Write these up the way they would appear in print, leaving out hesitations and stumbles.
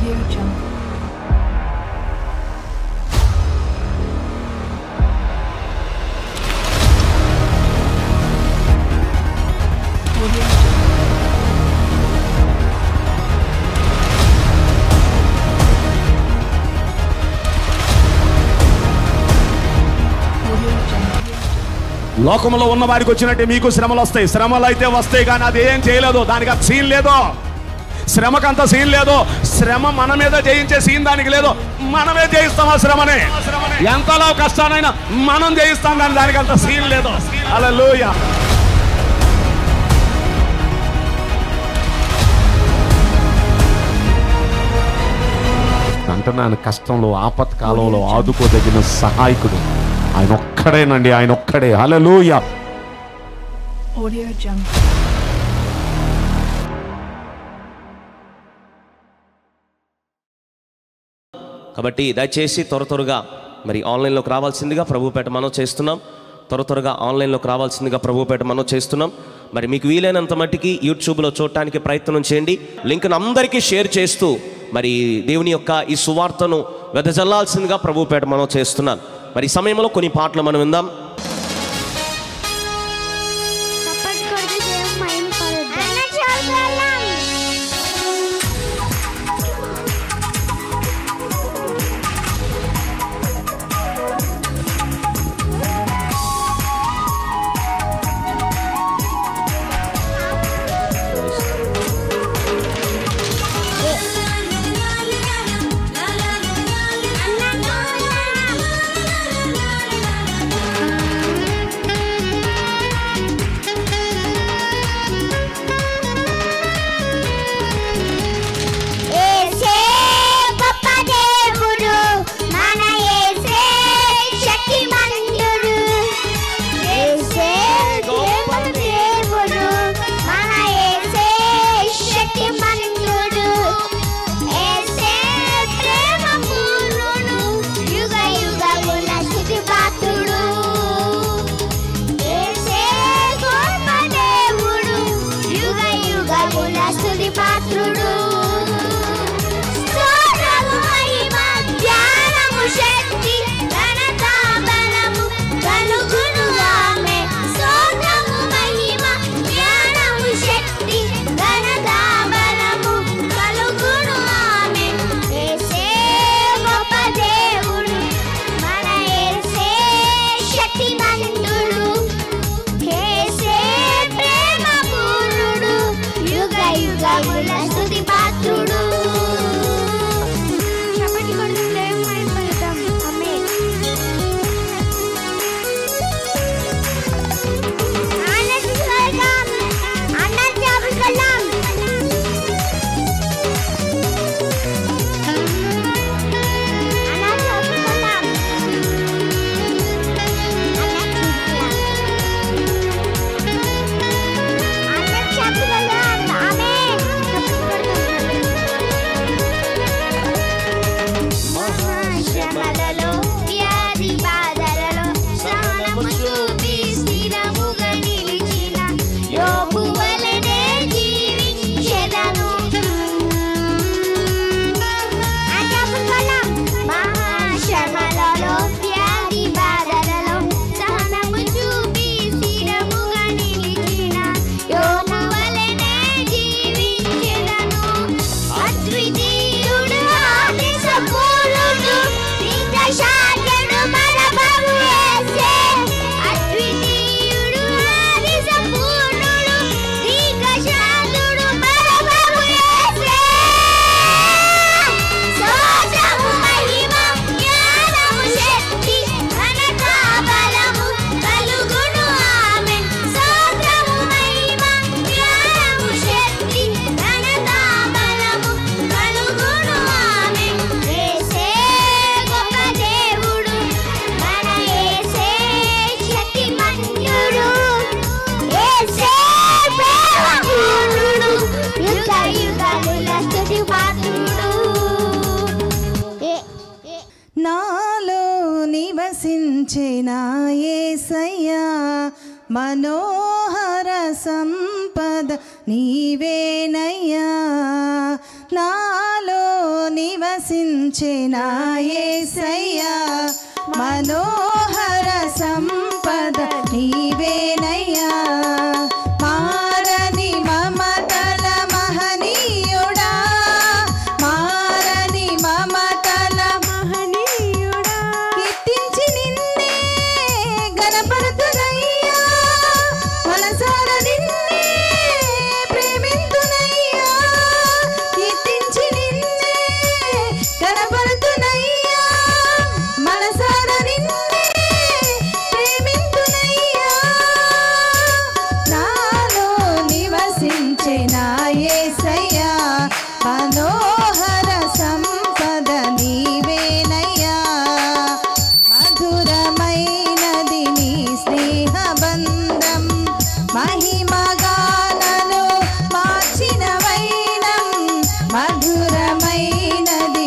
Audio Jungle. లోకములో ఉన్న వారికి వచ్చినట్టే మీకు శ్రమలు వస్తాయి. శ్రమలు అయితే వస్తాయి కానీ అది ఏం చేయలేదు, దానికి సీన్ లేదు, శ్రమకంత సీన్ లేదు. శ్రమ మన మీద జయించే సీన్ దానికి లేదు. మనమే జయిస్తాం ఆ శ్రమనే, ఎంతలో కష్టానైనా మనం జయిస్తాం కానీ దానికి అంత సీన్ లేదు. హల్లెలూయా. అంటున్నాను, కష్టంలో ఆపత్కాలంలో ఆదుకోదగిన సహాయకుడు ఆయన ఒక్కడేనండి, ఆయన ఒక్కడే. హల్లెలూయా. Audio jump. కాబట్టి దయచేసి త్వర త్వరగా మరి ఆన్లైన్లోకి రావాల్సిందిగా ప్రభుపేట మనం చేస్తున్నాం. త్వర త్వరగా ఆన్లైన్లోకి రావాల్సిందిగా ప్రభుపేట మనం చేస్తున్నాం. మరి మీకు వీలైనంత మట్టికి యూట్యూబ్లో చూడటానికి ప్రయత్నం చేయండి. లింక్ను అందరికీ షేర్ చేస్తూ మరి దేవుని యొక్క ఈ సువార్తను వెదజల్లాల్సిందిగా ప్రభుపేట మనం చేస్తున్నాం. మరి ఈ సమయంలో కొన్ని పాటలు మనం విందాం. మనోహర సంపద నీవేనయ్యా, నాలో ప్రశంసించెనా యేసయ్యా మనోహర సంపద నీవేనయ్యా మారని మమతల మహనీయుడా మారని మమతల మహనీయుడా కీర్తించి నిన్నే గణపడుతునయ్యా మనసారా నిన్నే ప్రేమింతునయ్యా కీర్తించి నిన్నే గణపడుతునయ్యా మనసారా నిన్నే ప్రేమింతునయ్యా నాలో నివసించే నా యేసయ్యా మనోహర సంపద నీవేనయ్యా మధురమైనది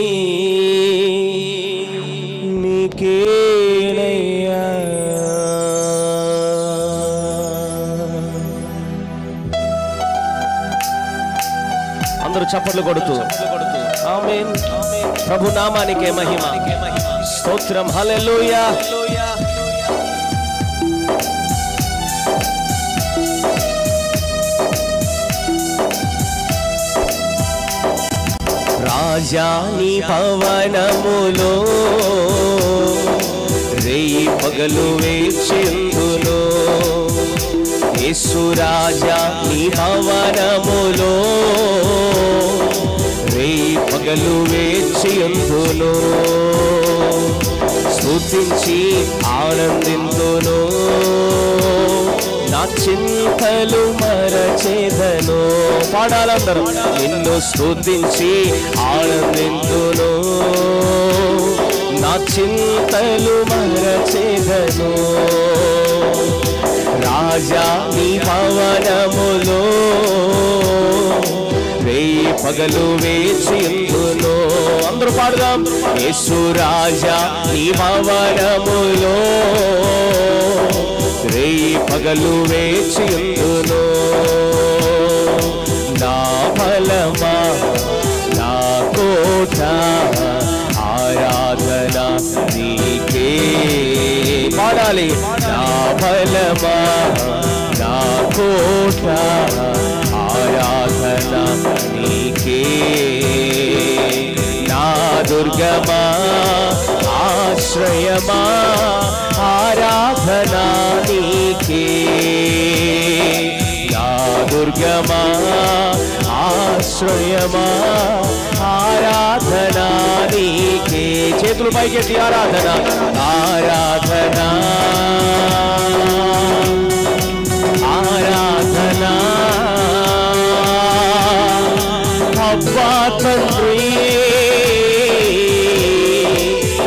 నీ స్నేహబంధం మహిమగానలో మార్చిన వైనం మధురమైనది నీ స్నేహబంధం మహిమగానలో మార్చిన వైనం నీ చూపులే నన్ను కాచెను నీ బాహువే నన్ను మోసెను నీ చూపులే నన్ను కాచెను నీ బాహువే నన్ను మోసెను ఏమిచ్చి నీ రుణము నే తీర్చను కీర్తించి నిన్నే గణపతునయ్యా మనసారా నిన్నే ప్రేమింతునయ్యా కీర్తించి నిన్నే గణపతునయ్యా మనసారా నిన్నే ప్రేమింతునయ్యా నాలో నివసించే నా యేసయ్యా మనోహర సంపద నీవేనయ్యా నాలో నివసించే నా యేసయ్యా హర సంపద నీవేనయ్యా వినయ భావము గణతకు మూలం నూతన జీవముతో నడుపు మార్గం వినయ భావము గణతకు మూలం నూతన జీవములో నడుపు మార్గం నా విన్నపం విన్నావులే అరుదించలే నీ వరములే నా విన్నపం విన్నావులే అరుదించలే నీ వరములే నీవని వర్ణింతు నీ కృపలను కీర్తించి నిన్నే గణపతునయ్యా మనసారా నిన్నే ప్రేమింతునయ్యా కీర్తించి నిన్నే గణపతునయ్యా మనసారా నిన్నే ప్రేమింతునయ్యా నాలో నివసించే నా యేసయ్యా మనోహర సంపద నీవేనయ్యా నాలో నివసించే నా యేసయ్యా మనోహర సంపద నీవేనయ్యా మారని మమతల మహనీయుడా మారని మమతల మహనీయుడా కీర్తించి నిన్నే గణపడుతునయ్యా మనసారా నిన్నే ప్రేమింతునయ్యా కీర్తించి నిన్నే గణపడుతునయ్యా మనసారా నిన్నే ప్రేమింతునయ్యా హల్లెలూయా హల్లెలూయా హల్లెలూయా आराधना आराधना अब्बा तन्री नीकेनय्या అందరూ చప్పట్లు కొడుతూ ఆమేన్ ప్రభు నామానికే మహిమ స్తోత్రం హల్లెలూయా రాజాని పవనములో రేయి పగలు వేచిందులో ఏ యేసు రాజా నీ భవనములో రే పగలు వేచియందులో స్తుతించి ఆనందిందును నా చింతలు మరచెదను పాడాలందరూ నిన్ను స్తుతించి ఆనందిందును నా చింతలు మరచెదను राजा नी भवनमुलो रे पगलु वेचियुंदुनु अंदरू पाडदाम येसु राजा नी भवनमुलो रे पगलु वेचियुंदुनु ना बलमा ना कोट आराधना नीके पाडाली ना बलमा ना कोट आराधना नीके ना दुर्गमा आश्रयमा आराधना नीके ना दुर्गमा आश्रयमा आराधना नीके चेतुल भाई के आराधना आराधना आराधना अब्बा तंद्री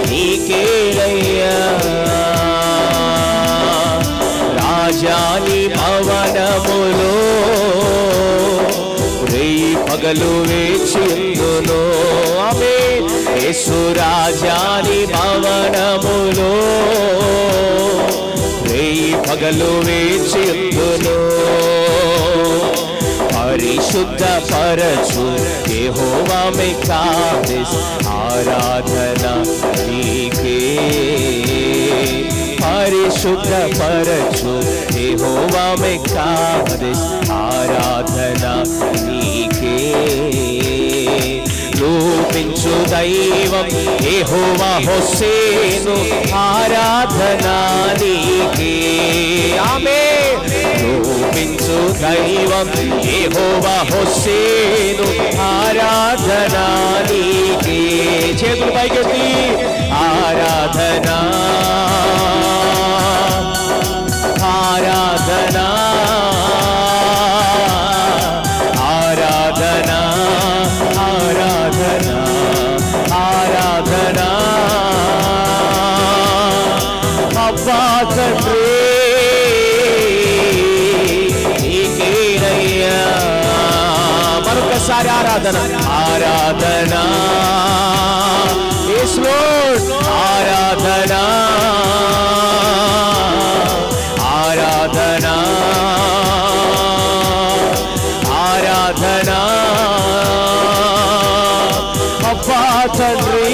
नीके रैया राजानी भवनमुलो रे पगलु वेचियुंदुनु आमेन యేసు రాజా నీ భవనములో రే పగలు వేచియుందును పరిశుద్ధ పరచు యెహోవా మెకాదిస్ ఆరాధన నీకే పరిశుద్ధ పరచు యెహోవా మెకాదిస్ ఆరాధన నీకే रूपिंचु दैवम यहोवा होसेनु आराधना नीके आमेन रूपिंचु दैवम यहोवा होसेनु आराधना नीके చేతులు పైకెత్తి आराधना आराधना मरकसारी आराधना आराधना इस लोट आराधना आराधना आराधना अब्बा तंद्री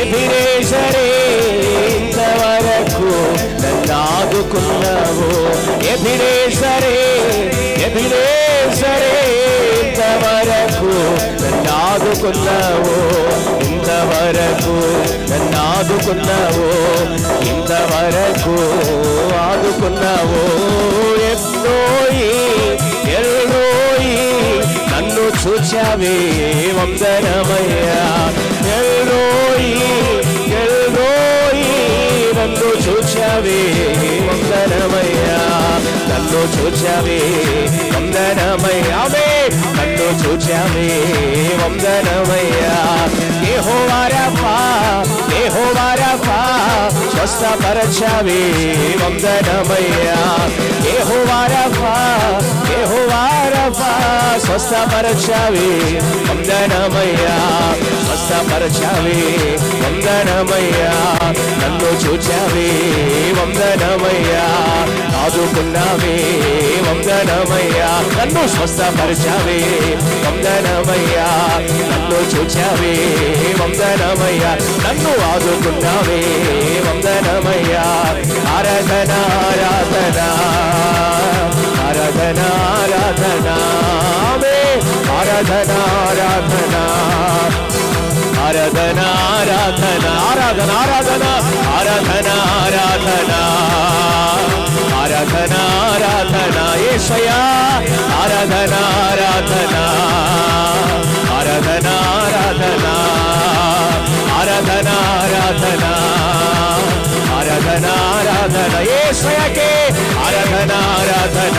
ఎబిరేసరే ఇంతవరకు నన్నాదుకున్నావో ఇంతవరకు నన్నాదుకున్నావో ఇంతవరకు ఆదుకున్నావో ఎల్లోయి ఎల్లోయి నన్ను చూచావే వందనమయ్యా ఎల్లోయి ఎల్లోయి నన్ను చూచావే వందనమయ్యా నన్ను చూచావే వందనమయ్యా నన్ను చూచావే వందనమయ్యా యెహోవా రఫా స్వస్థపరచావే వందనమయ్యా యెహోవా రఫా స్వస్థపరచావే వందనమయ్యా స్వస్థపరచావే వందనమయ్యా నన్ను చూచావే వందనమయ్యా ఆదుకున్నావే వందనమయ్యా నన్ను స్వస్థపరచావే వందనమయ్యా నన్ను చూచావే వందనమయ్యా, నన్ను ఆదుకున్నావే వందనమయ్యా. ఆరాధన ఆరాధన ఆరాధన ఆరాధన ఆరాధన ఆరాధన ఆరాధన ఆరాధన ఆరాధన ఆరాధన ఆరాధన ఆరాధన ఆరాధన ఆరాధన యేసయ్యా ఆరాధన ఆరాధన ఆరాధన ఆరాధన ఆరాధన ఆరాధన ఆరాధన ఆరాధన యేసయ్యకే ఆరాధన ఆరాధన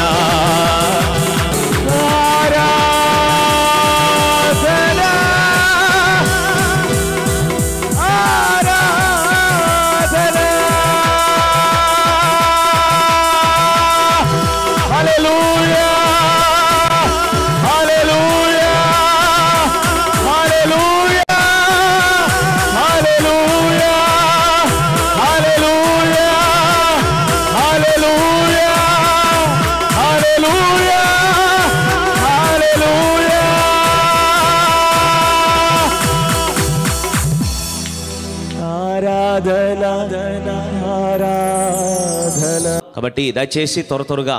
కాబట్టి దయచేసి త్వర త్వరగా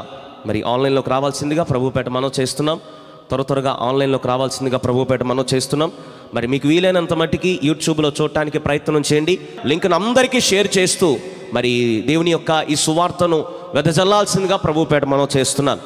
మరి ఆన్లైన్లోకి రావాల్సిందిగా ప్రభుపేట మనం చేస్తున్నాం. త్వర త్వరగా ఆన్లైన్లోకి రావాల్సిందిగా ప్రభుపేట మనం చేస్తున్నాం. మరి మీకు వీలైనంత మట్టికి యూట్యూబ్లో చూడటానికి ప్రయత్నం చేయండి. లింక్ను అందరికీ షేర్ చేస్తూ మరి దేవుని యొక్క ఈ సువార్తను వెదజల్లాల్సిందిగా ప్రభుపేట మనం చేస్తున్నాం.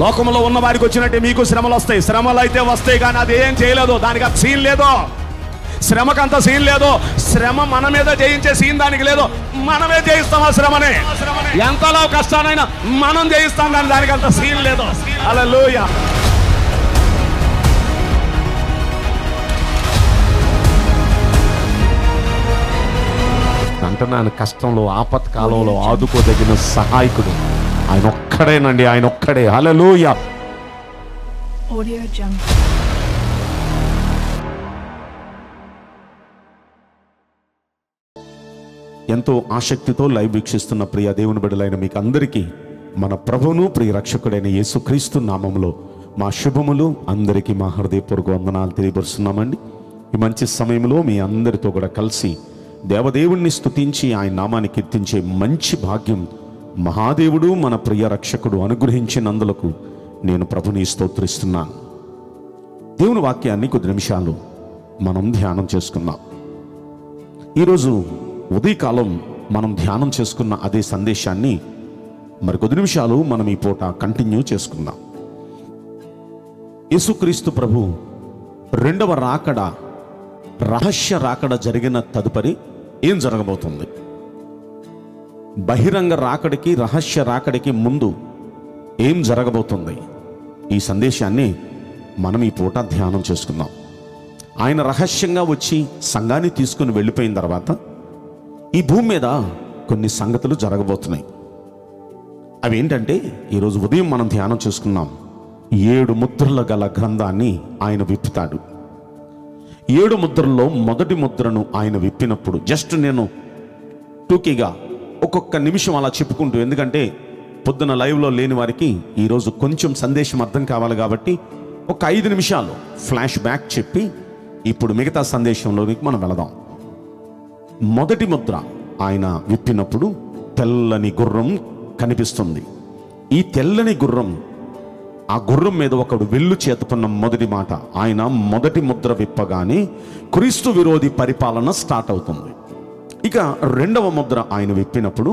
లోకంలో ఉన్న వారికి వచ్చినట్టే మీకు శ్రమలు వస్తాయి. శ్రమలు అయితే వస్తాయి, కానీ అది ఏం చేయలేదు, దానికి అంత సీన్ లేదు, శ్రమకు అంత సీన్ లేదు. శ్రమ మన మీద జయించే సీన్ దానికి లేదు. మనమే జయిస్తాం ఆ శ్రమనే, ఎంతలో కష్టానైనా మనం జయిస్తాం, కానీ దానికి అంత సీన్ లేదు. హల్లెలూయా. అంటున్నాను, కష్టంలో ఆపత్కాలంలో ఆదుకోదగిన సహాయకుడు ఆయన ఒక్కడేనండి, ఆయన ఒక్కడే. హల్లెలూయా. ఎంతో ఆసక్తితో లైవ్ వీక్షిస్తున్న ప్రియ దేవుని బిడ్డలైన మీకు అందరికీ మన ప్రభువును ప్రియ రక్షకుడైన యేసుక్రీస్తు నామములో మా శుభములు, అందరికీ మా హృదయపూర్వక వందనాలు తెలియపరుస్తున్నామండి. ఈ మంచి సమయంలో మీ అందరితో కూడా కలిసి దేవదేవుణ్ణి స్తుతించి ఆయన నామాన్ని కీర్తించే మంచి భాగ్యం మహాదేవుడు మన ప్రియ రక్షకుడు అనుగ్రహించినందులకు నేను ప్రభుని స్తోత్రిస్తున్నాను. దేవుని వాక్యాన్ని కొద్ది నిమిషాలు మనం ధ్యానం చేసుకున్నాం. ఈరోజు ఉదయకాలం మనం ధ్యానం చేసుకున్న అదే సందేశాన్ని మరి కొద్ది నిమిషాలు మనం ఈ పూట కంటిన్యూ చేసుకుందాం. యేసుక్రీస్తు ప్రభు రెండవ రాకడ, రహస్య రాకడ జరిగిన తదుపరి ఏం జరగబోతుంది? బహిరంగ రాకడికి, రహస్య రాకడికి ముందు ఏం జరగబోతుంది? ఈ సందేశాన్ని మనం ఈ పూట ధ్యానం చేసుకుందాం. ఆయన రహస్యంగా వచ్చి సంఘాన్ని తీసుకుని వెళ్ళిపోయిన తర్వాత ఈ భూమి మీద కొన్ని సంగతులు జరగబోతున్నాయి. అవి ఏంటంటే, ఈరోజు ఉదయం మనం ధ్యానం చేసుకున్నాం. 7 ముద్రల గల గ్రంథాన్ని ఆయన విప్పుతాడు. 7 ముద్రల్లో మొదటి ముద్రను ఆయన విప్పినప్పుడు, జస్ట్ నేను టూకీగా ఒక్కొక్క నిమిషం అలా చెప్పుకుంటూ, ఎందుకంటే పొద్దున లైవ్లో లేని వారికి ఈరోజు కొంచెం సందేశం అర్థం కావాలి కాబట్టి ఒక 5 నిమిషాలు ఫ్లాష్ బ్యాక్ చెప్పి ఇప్పుడు మిగతా సందేశంలోనికి మనం వెళదాం. మొదటి ముద్ర ఆయన విప్పినప్పుడు తెల్లని గుర్రం కనిపిస్తుంది. ఈ తెల్లని గుర్రం, ఆ గుర్రం మీద ఒకడు వెల్లు చేతకున్న మొదటి మాట, ఆయన మొదటి ముద్ర విప్పగానే క్రీస్తు విరోధి పరిపాలన స్టార్ట్ అవుతుంది. ఇక రెండవ ముద్ర ఆయన విప్పినప్పుడు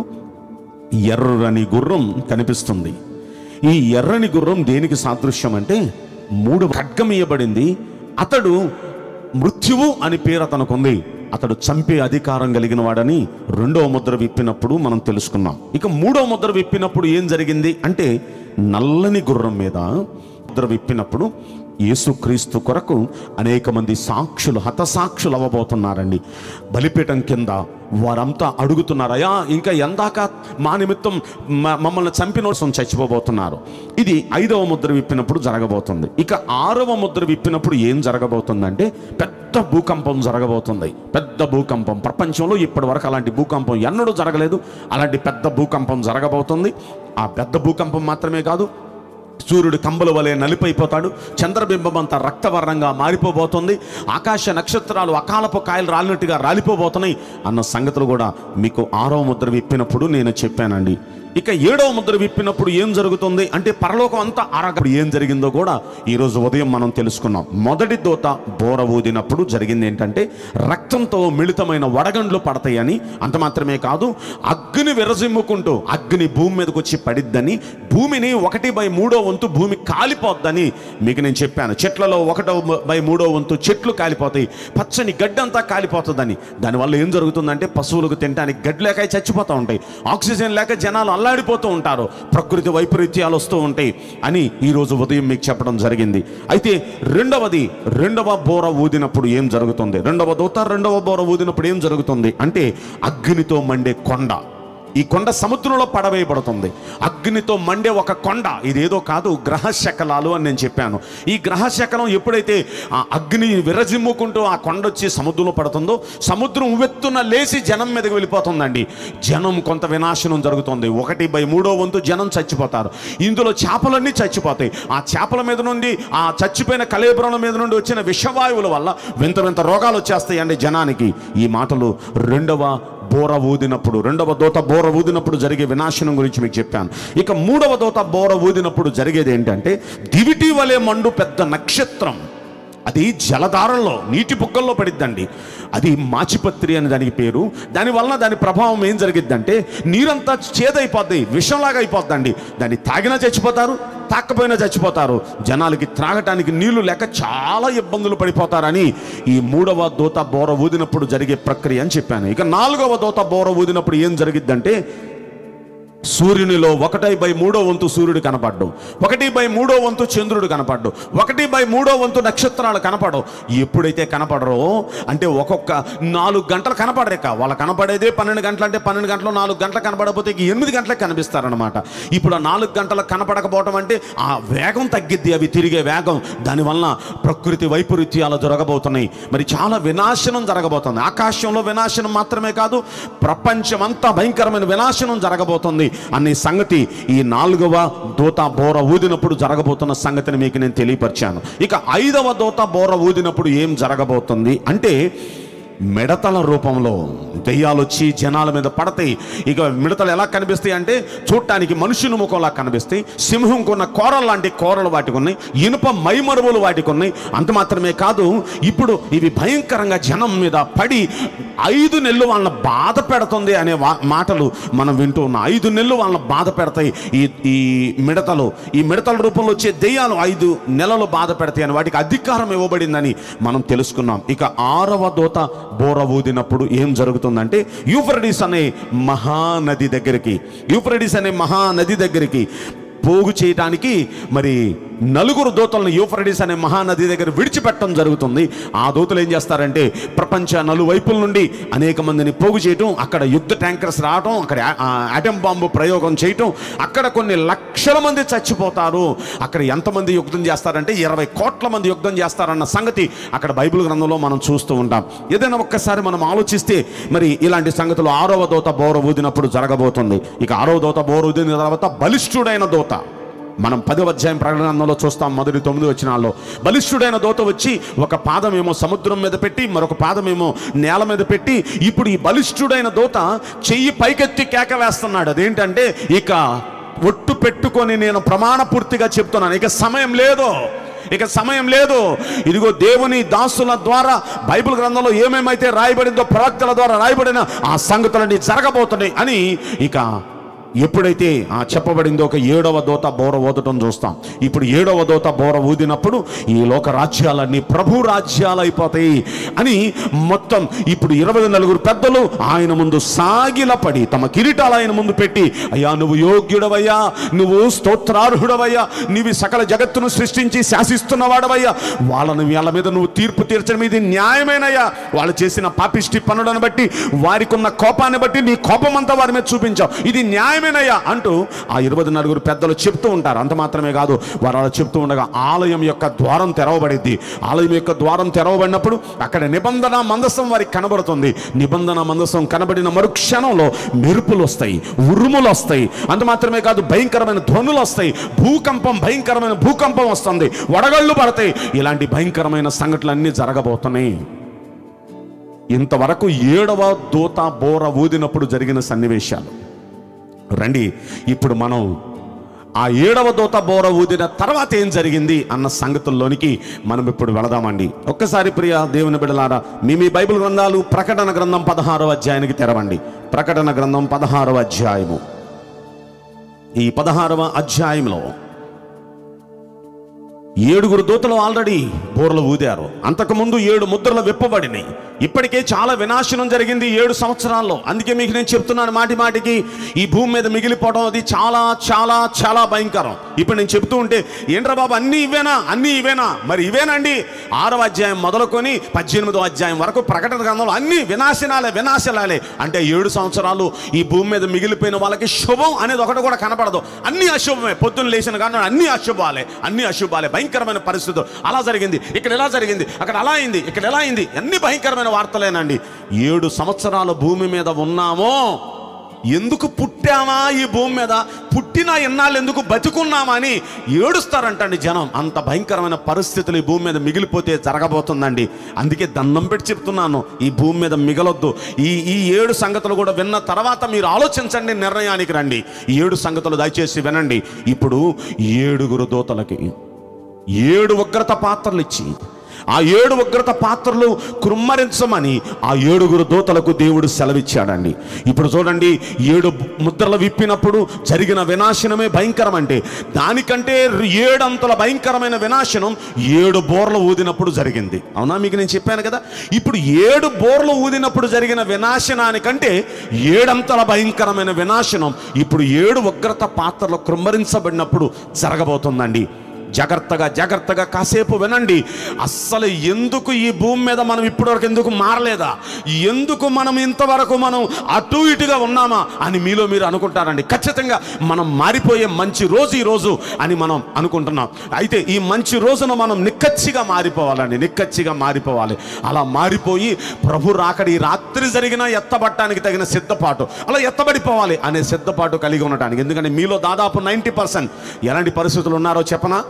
ఎర్రని గుర్రం కనిపిస్తుంది. ఈ ఎర్రని గుర్రం దేనికి సాదృశ్యం అంటే, 3 ఖడ్గమియబడింది. అతడు మృత్యువు అని పేరు అతనుకుంది. అతడు చంపే అధికారం కలిగిన వాడని రెండవ ముద్ర విప్పినప్పుడు మనం తెలుసుకున్నాం. ఇక మూడవ ముద్ర విప్పినప్పుడు ఏం జరిగింది అంటే, నల్లని గుర్రం మీద ముద్ర విప్పినప్పుడు యేసుక్రీస్తు కొరకు అనేక మంది సాక్షులు హతసాక్షులు అవబోతున్నారండి. బలిపీఠం కింద వారంతా అడుగుతున్నారయ్యా, ఇంకా ఎందాక మా నిమిత్తం మమ్మల్ని చంపిన చచ్చిపోబోతున్నారు. ఇది 5వ ముద్ర విప్పినప్పుడు జరగబోతుంది. ఇక 6వ ముద్ర విప్పినప్పుడు ఏం జరగబోతుందంటే పెద్ద భూకంపం జరగబోతుంది. పెద్ద భూకంపం ప్రపంచంలో ఇప్పటి వరకు అలాంటి భూకంపం ఎన్నడూ జరగలేదు. అలాంటి పెద్ద భూకంపం జరగబోతుంది. ఆ పెద్ద భూకంపం మాత్రమే కాదు, సూర్యుడు కంబల వలె నలిపైపోతాడు, చంద్రబింబం అంతా రక్తవర్ణంగా మారిపోబోతుంది, ఆకాశ నక్షత్రాలు అకాలపు కాయలు రాలినట్టుగా రాలిపోబోతున్నాయి అన్న సంగతులు కూడా మీకు 6వ ముద్ర విప్పినప్పుడు నేను చెప్పానండి. ఇక 7వ ముద్ర విప్పినప్పుడు ఏం జరుగుతుంది అంటే పరలోకం అంతా అరగప్పుడు ఏం జరిగిందో కూడా ఈరోజు ఉదయం మనం తెలుసుకున్నాం. మొదటి దూత బోర ఊదినప్పుడు జరిగింది ఏంటంటే రక్తంతో మిళితమైన వడగండ్లు పడతాయని, అంత మాత్రమే కాదు అగ్ని విరజిమ్ముకుంటూ అగ్ని భూమి మీదకి వచ్చి పడిద్దని, భూమిని 1/3 భూమి కాలిపోద్దని మీకు నేను చెప్పాను. చెట్లలో 1/3 చెట్లు కాలిపోతాయి, పచ్చని గడ్డంతా కాలిపోతుందని. దానివల్ల ఏం జరుగుతుందంటే పశువులకు తినడానికి గడ్డి లేక చచ్చిపోతూ ఉంటాయి, ఆక్సిజన్ లేక జనాలు అల్లాడిపోతూ ఉంటారు, ప్రకృతి వైపరీత్యాలు వస్తూ ఉంటాయి అని ఈరోజు ఉదయం మీకు చెప్పడం జరిగింది. అయితే రెండవ బోర ఊదినప్పుడు ఏం జరుగుతుంది, రెండవ బోర ఊదినప్పుడు ఏం జరుగుతుంది అంటే అగ్నితో మండే కొండ, ఈ కొండ సముద్రంలో పడవేయబడుతుంది. అగ్నితో మండే ఒక కొండ, ఇదేదో కాదు గ్రహశకలాలు అని నేను చెప్పాను. ఈ గ్రహశకలం ఎప్పుడైతే ఆ అగ్ని విరజిమ్ముకుంటూ ఆ కొండ వచ్చి సముద్రంలో పడుతుందో సముద్రం ఉవ్వెత్తున లేచి జనం మీదకి వెళ్ళిపోతుందండి. జనం కొంత వినాశనం జరుగుతుంది, 1/3 జనం చచ్చిపోతారు, ఇందులో చేపలన్నీ చచ్చిపోతాయి. ఆ చేపల మీద నుండి ఆ చచ్చిపోయిన కళేబరాల మీద నుండి వచ్చిన విషవాయువుల వల్ల వింత వింత రోగాలు వచ్చేస్తాయండి జనానికి. ఈ మాటలు రెండవ దోత బోర ఊదినప్పుడు జరిగే వినాశనం గురించి మీకు చెప్పాను. ఇక 3వ దోత బోర ఊదినప్పుడు జరిగేది ఏంటంటే దివిటి వలె మండు పెద్ద నక్షత్రం, అది జలధారంలో నీటి బుగ్గల్లో పడిద్దండి. అది మాచిపత్రి అని దానికి పేరు. దానివలన దాని ప్రభావం ఏం జరిగిద్దంటే నీరంతా చేదైపోద్ది, విషంలాగా అయిపోద్దండి. దాన్ని తాగినా చచ్చిపోతారు, తాకపోయినా చచ్చిపోతారు. జనాలకి త్రాగటానికి నీళ్లు లేక చాలా ఇబ్బందులు పడిపోతారని ఈ 3వ దోత బోర ఊదినప్పుడు జరిగే ప్రక్రియ అని చెప్పాను. ఇక 4వ దోత బోర ఊదినప్పుడు ఏం జరిగిద్దంటే సూర్యునిలో 1/3 సూర్యుడు కనపడ్డు, 1/3 చంద్రుడు కనపడ్డు, 1/3 నక్షత్రాలు కనపడవు. ఎప్పుడైతే కనపడరో అంటే ఒక్కొక్క 4 గంటలు కనపడరేక, వాళ్ళు కనపడేదే 12 గంటలు, అంటే 12 గంటలు 4 గంటలు కనపడకపోతే 8 గంటలకు కనిపిస్తారనమాట. ఇప్పుడు ఆ 4 గంటలకు కనపడకపోవడం అంటే ఆ వేగం తగ్గిద్ది, అవి తిరిగే వేగం. దానివల్ల ప్రకృతి వైపరీత్యాలు జరగబోతున్నాయి, మరి చాలా వినాశనం జరగబోతుంది. ఆకాశంలో వినాశనం మాత్రమే కాదు ప్రపంచమంతా భయంకరమైన వినాశనం జరగబోతుంది అనే సంగతి ఈ 4వ దోత బోర ఊదినప్పుడు జరగబోతున్న సంగతిని మీకు నేను తెలియపరిచాను. ఇక 5వ దోత బోర ఊదినప్పుడు ఏం జరగబోతుంది అంటే మిడతల రూపంలో దెయ్యాలు వచ్చి జనాల మీద పడతాయి. ఇక మిడతలు ఎలా కనిపిస్తాయి అంటే చూడటానికి మనుషుని ముఖంలా కనిపిస్తాయి, సింహం కొన్న కోరలు లాంటి కోరలు వాటికి ఉన్నాయి, ఇనుప మైమరువులు వాటికి ఉన్నాయి. అంత మాత్రమే కాదు ఇప్పుడు ఇవి భయంకరంగా జనం మీద పడి 5 నెలలు వాళ్ళని బాధ పెడుతుంది అనే మాటలు మనం వింటూ ఉన్నాం. 5 నెలలు వాళ్ళని బాధ పెడతాయి ఈ మిడతలు, ఈ మిడతల రూపంలో వచ్చే దెయ్యాలు 5 నెలలు బాధ పెడతాయి అని వాటికి అధికారం ఇవ్వబడిందని మనం తెలుసుకున్నాం. ఇక 6వ దోత బోర ఊదినప్పుడు ఏం జరుగుతుందంటే యూఫ్రడీస్ అనే మహానది దగ్గరికి పోగు చేయడానికి మరి 4 దోతలను యూఫ్రడీస్ అనే మహానది దగ్గర విడిచిపెట్టడం జరుగుతుంది. ఆ దోతలు ఏం చేస్తారంటే ప్రపంచ నలువైపుల నుండి అనేక మందిని పోగు చేయటం, అక్కడ యుద్ధ ట్యాంకర్స్ రావటం, అక్కడ అటం బాంబు ప్రయోగం చేయటం, అక్కడ కొన్ని లక్షల మంది చచ్చిపోతారు. అక్కడ ఎంతమంది యుద్ధం చేస్తారంటే 20 కోట్ల మంది యుద్ధం చేస్తారన్న సంగతి అక్కడ బైబిల్ గ్రంథంలో మనం చూస్తూ ఉంటాం. ఏదైనా ఒక్కసారి మనం ఆలోచిస్తే మరి ఇలాంటి సంగతులు 6వ దోత బోర ఊదినప్పుడు జరగబోతుంది. ఇక 6వ దోత బోర ఊదిన తర్వాత బలిష్ఠుడైన దోత, మనం 10వ అధ్యాయం ప్రకటనలో చూస్తాం, మొదటి 9 వచనాల్లో బలిష్ఠుడైన దోత వచ్చి ఒక పాదమేమో సముద్రం మీద పెట్టి మరొక పాదమేమో నేల మీద పెట్టి, ఇప్పుడు ఈ బలిష్ఠుడైన దోత చెయ్యి పైకెత్తి కేక వేస్తున్నాడు. అదేంటంటే ఇక ఒట్టు పెట్టుకొని నేను ప్రమాణపూర్తిగా చెప్తున్నాను, ఇక సమయం లేదు, ఇదిగో దేవుని దాసుల ద్వారా బైబిల్ గ్రంథంలో ఏమేమైతే రాయబడిందో ప్రవక్తల ద్వారా రాయబడిన ఆ సంగతులన్నీ జరగబోతున్నాయి అని ఇక ఎప్పుడైతే ఆ చెప్పబడిందో ఒక ఏడవ దూత బోర ఊదటం చూస్తాం. ఇప్పుడు ఏడవ దూత బోర ఊదినప్పుడు ఈ లోక రాజ్యాలన్నీ ప్రభు రాజ్యాలైపోతాయి అని మొత్తం ఇప్పుడు 24 పెద్దలు ఆయన ముందు సాగిలపడి తమ కిరీటాలు ఆయన ముందు పెట్టి, అయ్యా నువ్వు యోగ్యుడవయ్యా, నువ్వు స్తోత్రార్హుడవయ్యా, నీవి సకల జగత్తును సృష్టించి శాసిస్తున్నవాడవయ్యా, వాళ్ళను వీళ్ళ మీద నువ్వు తీర్పు తీర్చడం ఇది న్యాయమేనయ్యా, వాళ్ళు చేసిన పాపిష్టి పనులను బట్టి వారికి ఉన్న కోపాన్ని బట్టి నీ కోపమంతా వారి మీద చూపించావు, ఇది న్యాయమేనయ్యా అంటూ ఆ 24 పెద్దలు చెప్తూ ఉంటారు. అంత మాత్రమే కాదు, వారు అలా చెప్తూ ఉండగా ఆలయం యొక్క ద్వారం తెరవబడింది. ఆలయం యొక్క ద్వారం తెరవబడినప్పుడు అక్కడ నిబంధన మందసం వారికి కనబడుతుంది. నిబంధన మందసం కనబడిన మరుక్షణంలో మెరుపులు వస్తాయి, ఉరుములు వస్తాయి, అంత మాత్రమే కాదు భయంకరమైన ధ్వనులు వస్తాయి, భూకంపం, భయంకరమైన భూకంపం వస్తుంది, వడగళ్ళు పడతాయి. ఇలాంటి భయంకరమైన సంఘటనలన్నీ జరగబోతున్నాయి. ఇంతవరకు ఏడవ దూత బోర ఊదినప్పుడు జరిగిన సన్నివేశాలు రండి. ఇప్పుడు మనం ఆ ఏడవ దూత బోర ఊదిన తర్వాత ఏం జరిగింది అన్న సంగతుల్లోనికి మనం ఇప్పుడు వెళదామండి. ఒక్కసారి ప్రియ దేవుని బిడ్డలారా మీ మీ బైబిల్ గ్రంథాలు ప్రకటన గ్రంథం 16వ అధ్యాయానికి తెరవండి. ప్రకటన గ్రంథం 16వ అధ్యాయము. ఈ 16వ అధ్యాయంలో 7 దూతలు ఆల్రెడీ బోర్లు ఊదారు. అంతకుముందు 7 ముద్రలు విప్పబడినాయి. ఇప్పటికే చాలా వినాశనం జరిగింది 7 సంవత్సరాల్లో. అందుకే మీకు నేను చెప్తున్నాను మాటికి ఈ భూమి మీద మిగిలిపోవడం అది చాలా చాలా చాలా భయంకరం. ఇప్పుడు నేను చెప్తూ ఉంటే ఏంట్రా బాబు అన్నీ ఇవేనా మరి ఇవేనండి. 6వ అధ్యాయం మొదలుకొని 18వ అధ్యాయం వరకు ప్రకటన గ్రంథంలో అన్ని వినాశనాలే. అంటే 7 సంవత్సరాలు ఈ భూమి మీద మిగిలిపోయిన వాళ్ళకి శుభం అనేది ఒకటి కూడా కనపడదు, అన్ని అశుభమే. పొద్దున్న లేచిన కానీ అన్ని అశుభాలే. భయంకరమైన పరిస్థితులు, అలా జరిగింది, ఇక్కడ ఎలా జరిగింది, అక్కడ అలా అయింది, ఇక్కడ ఎలా అయింది, అన్ని భయంకరమైన వార్తలేనండి. 7 సంవత్సరాలు భూమి మీద ఉన్నామో, ఎందుకు పుట్టామా, ఈ భూమి మీద పుట్టిన ఎన్నాళ్ళు ఎందుకు బతుకున్నామా అని ఏడుస్తారంటండి జనం. అంత భయంకరమైన పరిస్థితులు ఈ భూమి మీద మిగిలిపోతే జరగబోతుందండి. అందుకే దండం పెట్టి చెప్తున్నాను, ఈ భూమి మీద మిగలొద్దు. ఈ 7 సంగతులు కూడా విన్న తర్వాత మీరు ఆలోచించండి, నిర్ణయానికి రండి. ఈ 7 సంగతులు దయచేసి వినండి. ఇప్పుడు 7 దూతలకి 7 ఉగ్రత పాత్రలు ఇచ్చి ఆ 7 ఉగ్రత పాత్రలు కుమ్మరించమని ఆ 7 దూతలకు దేవుడు సెలవిచ్చాడండి. ఇప్పుడు చూడండి, 7 ముద్రలు విప్పినప్పుడు జరిగిన వినాశనమే భయంకరం. అంటే దానికంటే 7 అంతల భయంకరమైన వినాశనం 7 బోర్లు ఊదినప్పుడు జరిగింది. అవునా, మీకు నేను చెప్పాను కదా. ఇప్పుడు 7 బోర్లు ఊదినప్పుడు జరిగిన వినాశనానికంటే 7 అంతల భయంకరమైన వినాశనం ఇప్పుడు 7 ఉగ్రత పాత్రలు కుమ్మరించబడినప్పుడు జరగబోతుందండి. జాగ్రత్తగా కాసేపు వినండి. అస్సలు ఎందుకు ఈ భూమి మీద మనం ఇప్పటివరకు ఎందుకు మారలేదా, ఎందుకు మనం ఇంతవరకు మనం అటు ఇటుగా ఉన్నామా అని మీలో మీరు అనుకుంటారండి. ఖచ్చితంగా మనం మారిపోయే మంచి రోజు ఈరోజు అని మనం అనుకుంటున్నాం. అయితే ఈ మంచి రోజును మనం నిక్కచ్చిగా మారిపోవాలి. అలా మారిపోయి ప్రభు రాకడి రాత్రి జరిగిన ఎత్తబట్టడానికి తగిన సిద్ధపాటు, అలా ఎత్తబడిపోవాలి అనే సిద్ధపాటు కలిగి ఉండటానికి. ఎందుకంటే మీలో దాదాపు 90% ఎలాంటి పరిస్థితులు ఉన్నారో చెప్పనా,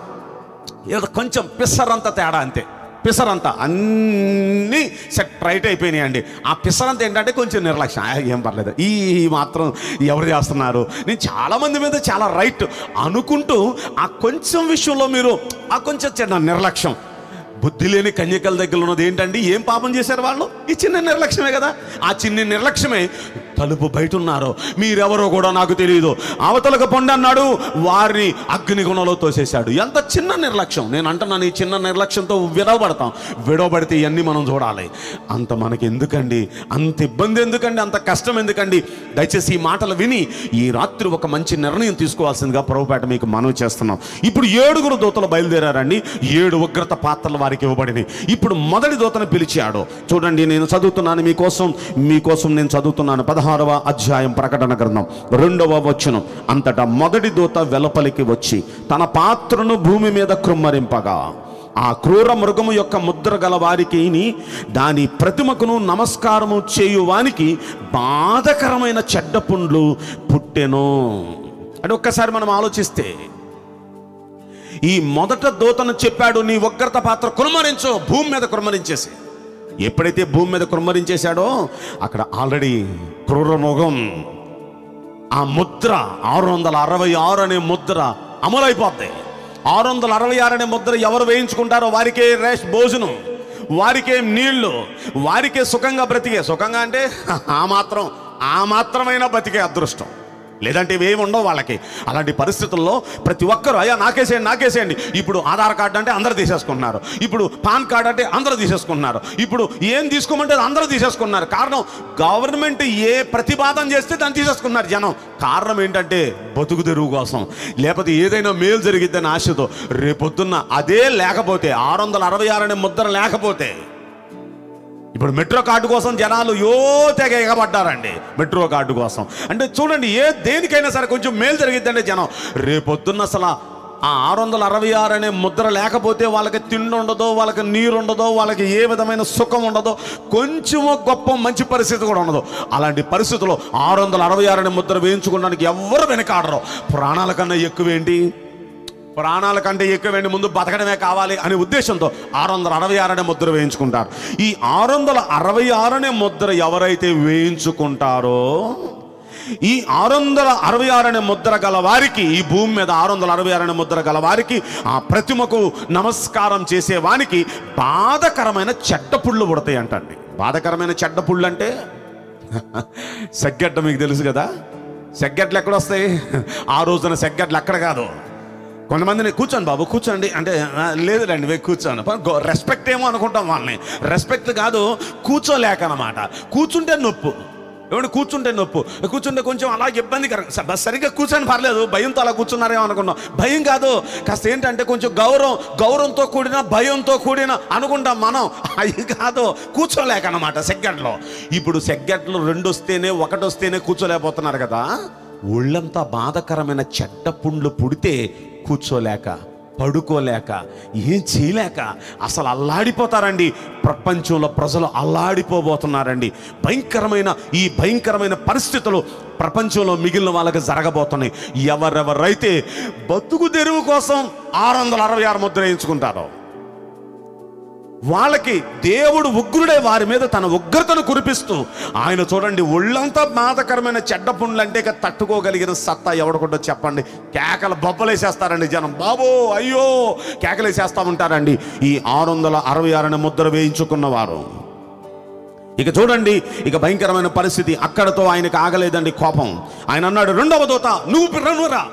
ఏదో కొంచెం పిసరంత తేడా, అంతే. పిసరంత అన్నీ సెట్ రైట్ అయిపోయినాయండి. ఆ పిసరంత ఏంటంటే కొంచెం నిర్లక్ష్యం, ఏం పర్లేదు, ఈ మాత్రం ఎవరు చేస్తున్నారు, నేను చాలామంది మీద చాలా రైట్ అనుకుంటూ ఆ కొంచెం విషయంలో మీరు ఆ కొంచెం చిన్న నిర్లక్ష్యం. బుద్ధి లేని కన్యకల దగ్గర ఉన్నది ఏంటండి, ఏం పాపం చేశారు వాళ్ళు, ఈ చిన్న నిర్లక్ష్యమే కదా. ఆ చిన్న నిర్లక్ష్యమే తలుపు బయట ఉన్నారు, మీరెవరో కూడా నాకు తెలియదు, అవతలకు పొండి అన్నాడు, వారిని అగ్నిగుణంలో తోసేశాడు. ఎంత చిన్న నిర్లక్ష్యం. నేను అంటున్నాను, ఈ చిన్న నిర్లక్ష్యంతో విడవబడితే ఇవన్నీ మనం చూడాలి. అంత మనకి ఎందుకండి, అంత ఇబ్బంది ఎందుకండి, అంత కష్టం ఎందుకండి. దయచేసి ఈ మాటలు విని ఈ రాత్రి ఒక మంచి నిర్ణయం తీసుకోవాల్సిందిగా ప్రభుపేట మీకు మనవి చేస్తున్నాం. ఇప్పుడు 7 దూతలు బయలుదేరారండి. 7 ఉగ్రత పాత్రలు వారికి ఇవ్వబడినాయి. ఇప్పుడు మొదటి దూతను పిలిచాడు. చూడండి, నేను చదువుతున్నాను మీకోసం నేను చదువుతున్నాను. 16వ అధ్యాయం ప్రకటన గ్రంథం 2వ వచనం. అంతటా మొదటి దూత వెలుపలికి వచ్చి తన పాత్రను భూమి మీద కుమ్మరింపగా ఆ క్రూర మృగము యొక్క ముద్ర గల వారికి దాని ప్రతిమకును నమస్కారము చేయువానికి బాధకరమైన చెడ్డ పుండ్లు పుట్టెను. అంటే ఒక్కసారి మనం ఆలోచిస్తే, ఈ మొదట దూతను చెప్పాడు, నీ ఉగ్రత పాత్ర కుమ్మరించు, భూమి మీద కుమ్మరించేసి. ఎప్పుడైతే భూమి మీద కుమ్మరించేశాడో అక్కడ ఆల్రెడీ క్రూరమృగం ఆ ముద్ర 666 అనే ముద్ర అమలైపోద్ది. 666 అనే ముద్ర ఎవరు వేయించుకుంటారో వారికే రేష్ భోజనం, వారికే నీళ్లు, వారికే సుఖంగా బ్రతికే, సుఖంగా అంటే ఆ మాత్రమైన బతికే అదృష్టం, లేదంటే ఏమీ ఉండవు వాళ్ళకి. అలాంటి పరిస్థితుల్లో ప్రతి ఒక్కరు అయ్యా నాకేసేయండి నాకేసేయండి. ఇప్పుడు ఆధార్ కార్డు అంటే అందరూ తీసేసుకుంటున్నారు, ఇప్పుడు పాన్ కార్డు అంటే అందరూ తీసేసుకుంటున్నారు, ఇప్పుడు ఏం తీసుకోమంటే అందరూ తీసేసుకున్నారు. కారణం గవర్నమెంట్ ఏ ప్రతిపాదన చేస్తే దాన్ని తీసేసుకున్నారు జనం. కారణం ఏంటంటే బతుకు తెరువు కోసం, లేకపోతే ఏదైనా మేలు జరిగిద్దని ఆశతో. రేపొద్దున్న అదే లేకపోతే 666 అనే ముద్ర లేకపోతే ఇప్పుడు మెట్రో కార్డు కోసం జనాలు యోతెగ ఎగబడ్డారండి. మెట్రో కార్డు కోసం అంటే చూడండి ఏ దేనికైనా సరే కొంచెం మేలు జరిగిద్దండి జనం. రేపొద్దున్న అసలు ఆ 666 అనే ముద్ర లేకపోతే వాళ్ళకి తిండి ఉండదో, వాళ్ళకి నీరు ఉండదో, వాళ్ళకి ఏ విధమైన సుఖం ఉండదో, కొంచెమో గొప్ప మంచి పరిస్థితి కూడా ఉండదు. అలాంటి పరిస్థితుల్లో 666 అనే ముద్ర వేయించుకోవడానికి ఎవరు వెనకాడరు. ప్రాణాల కన్నా ఎక్కువేంటి, ప్రాణాల కంటే ఎక్కువేంటి, ముందు బతకడమే కావాలి అనే ఉద్దేశంతో 666 అనే ముద్ర వేయించుకుంటారు. ఈ 666 అనే ముద్ర ఎవరైతే వేయించుకుంటారో, ఈ 666 అనే ముద్ర గల వారికి, ఈ భూమి మీద 666 అనే ముద్ర గల వారికి, ఆ ప్రతిమకు నమస్కారం చేసేవానికి బాధకరమైన చెడ్డపుళ్ళు పుడతాయి అంటండి. బాధకరమైన చెడ్డపుళ్ళు అంటే సెగ్గడ్డ మీకు తెలుసు కదా. సెగ్గడ్లు ఎక్కడొస్తాయి? ఆ రోజున సెగ్గడ్లు అక్కడ కాదు. కొంతమందిని కూర్చోండి బాబు కూర్చోండి అంటే లేదులేండి మేము కూర్చోను, రెస్పెక్ట్ ఏమో అనుకుంటాం వాళ్ళని. రెస్పెక్ట్ కాదు, కూర్చోలేక అన్నమాట. కూర్చుంటే నొప్పు, ఏమంటే కూర్చుంటే నొప్పు, కూర్చుంటే కొంచెం అలా ఇబ్బంది కరెక్ట్ సరిగ్గా కూర్చొని పర్లేదు, భయంతో అలా కూర్చున్నారేమో అనుకున్నాం. భయం కాదు, కాస్త ఏంటంటే కొంచెం గౌరవం, గౌరవంతో కూడిన భయంతో కూడిన అనుకుంటాం మనం. అది కాదు, కూర్చోలేక అన్నమాట సెగ్గట్లో. ఇప్పుడు సెగ్గట్లు రెండు వస్తేనే ఒకటి వస్తేనే కూర్చోలేకపోతున్నారు కదా. ఒళ్ళంతా బాధకరమైన చెడ్డ పుండ్లు పుడితే కూర్చోలేక, పడుకోలేక, ఏం చేయలేక అసలు అల్లాడిపోతారండి. ప్రపంచంలో ప్రజలు అల్లాడిపోబోతున్నారండి. భయంకరమైన ఈ భయంకరమైన పరిస్థితులు ప్రపంచంలో మిగిలిన వాళ్ళకి జరగబోతున్నాయి. ఎవరెవరైతే బతుకు తెరువు కోసం 666 ముద్ర వేయించుకుంటారో వాళ్ళకి దేవుడు ఉగ్రుడే వారి మీద తన ఉగ్రతను కురిపిస్తూ ఆయన చూడండి ఒళ్ళంతా బాధకరమైన చెడ్డ పుండ్లు అంటే ఇక తట్టుకోగలిగిన సత్తా ఎవడకుండా చెప్పండి. కేకలు బొబ్బలేసేస్తారండి జనం, బాబో అయ్యో కేకలేసేస్తా ఉంటారండి ఈ 666 అనే ముద్ర వేయించుకున్న వారు. ఇక చూడండి ఇక భయంకరమైన పరిస్థితి. అక్కడతో ఆయనకు ఆగలేదండి కోపం. ఆయన అన్నాడు, రెండవ దూత నువ్వు పిర్రనురా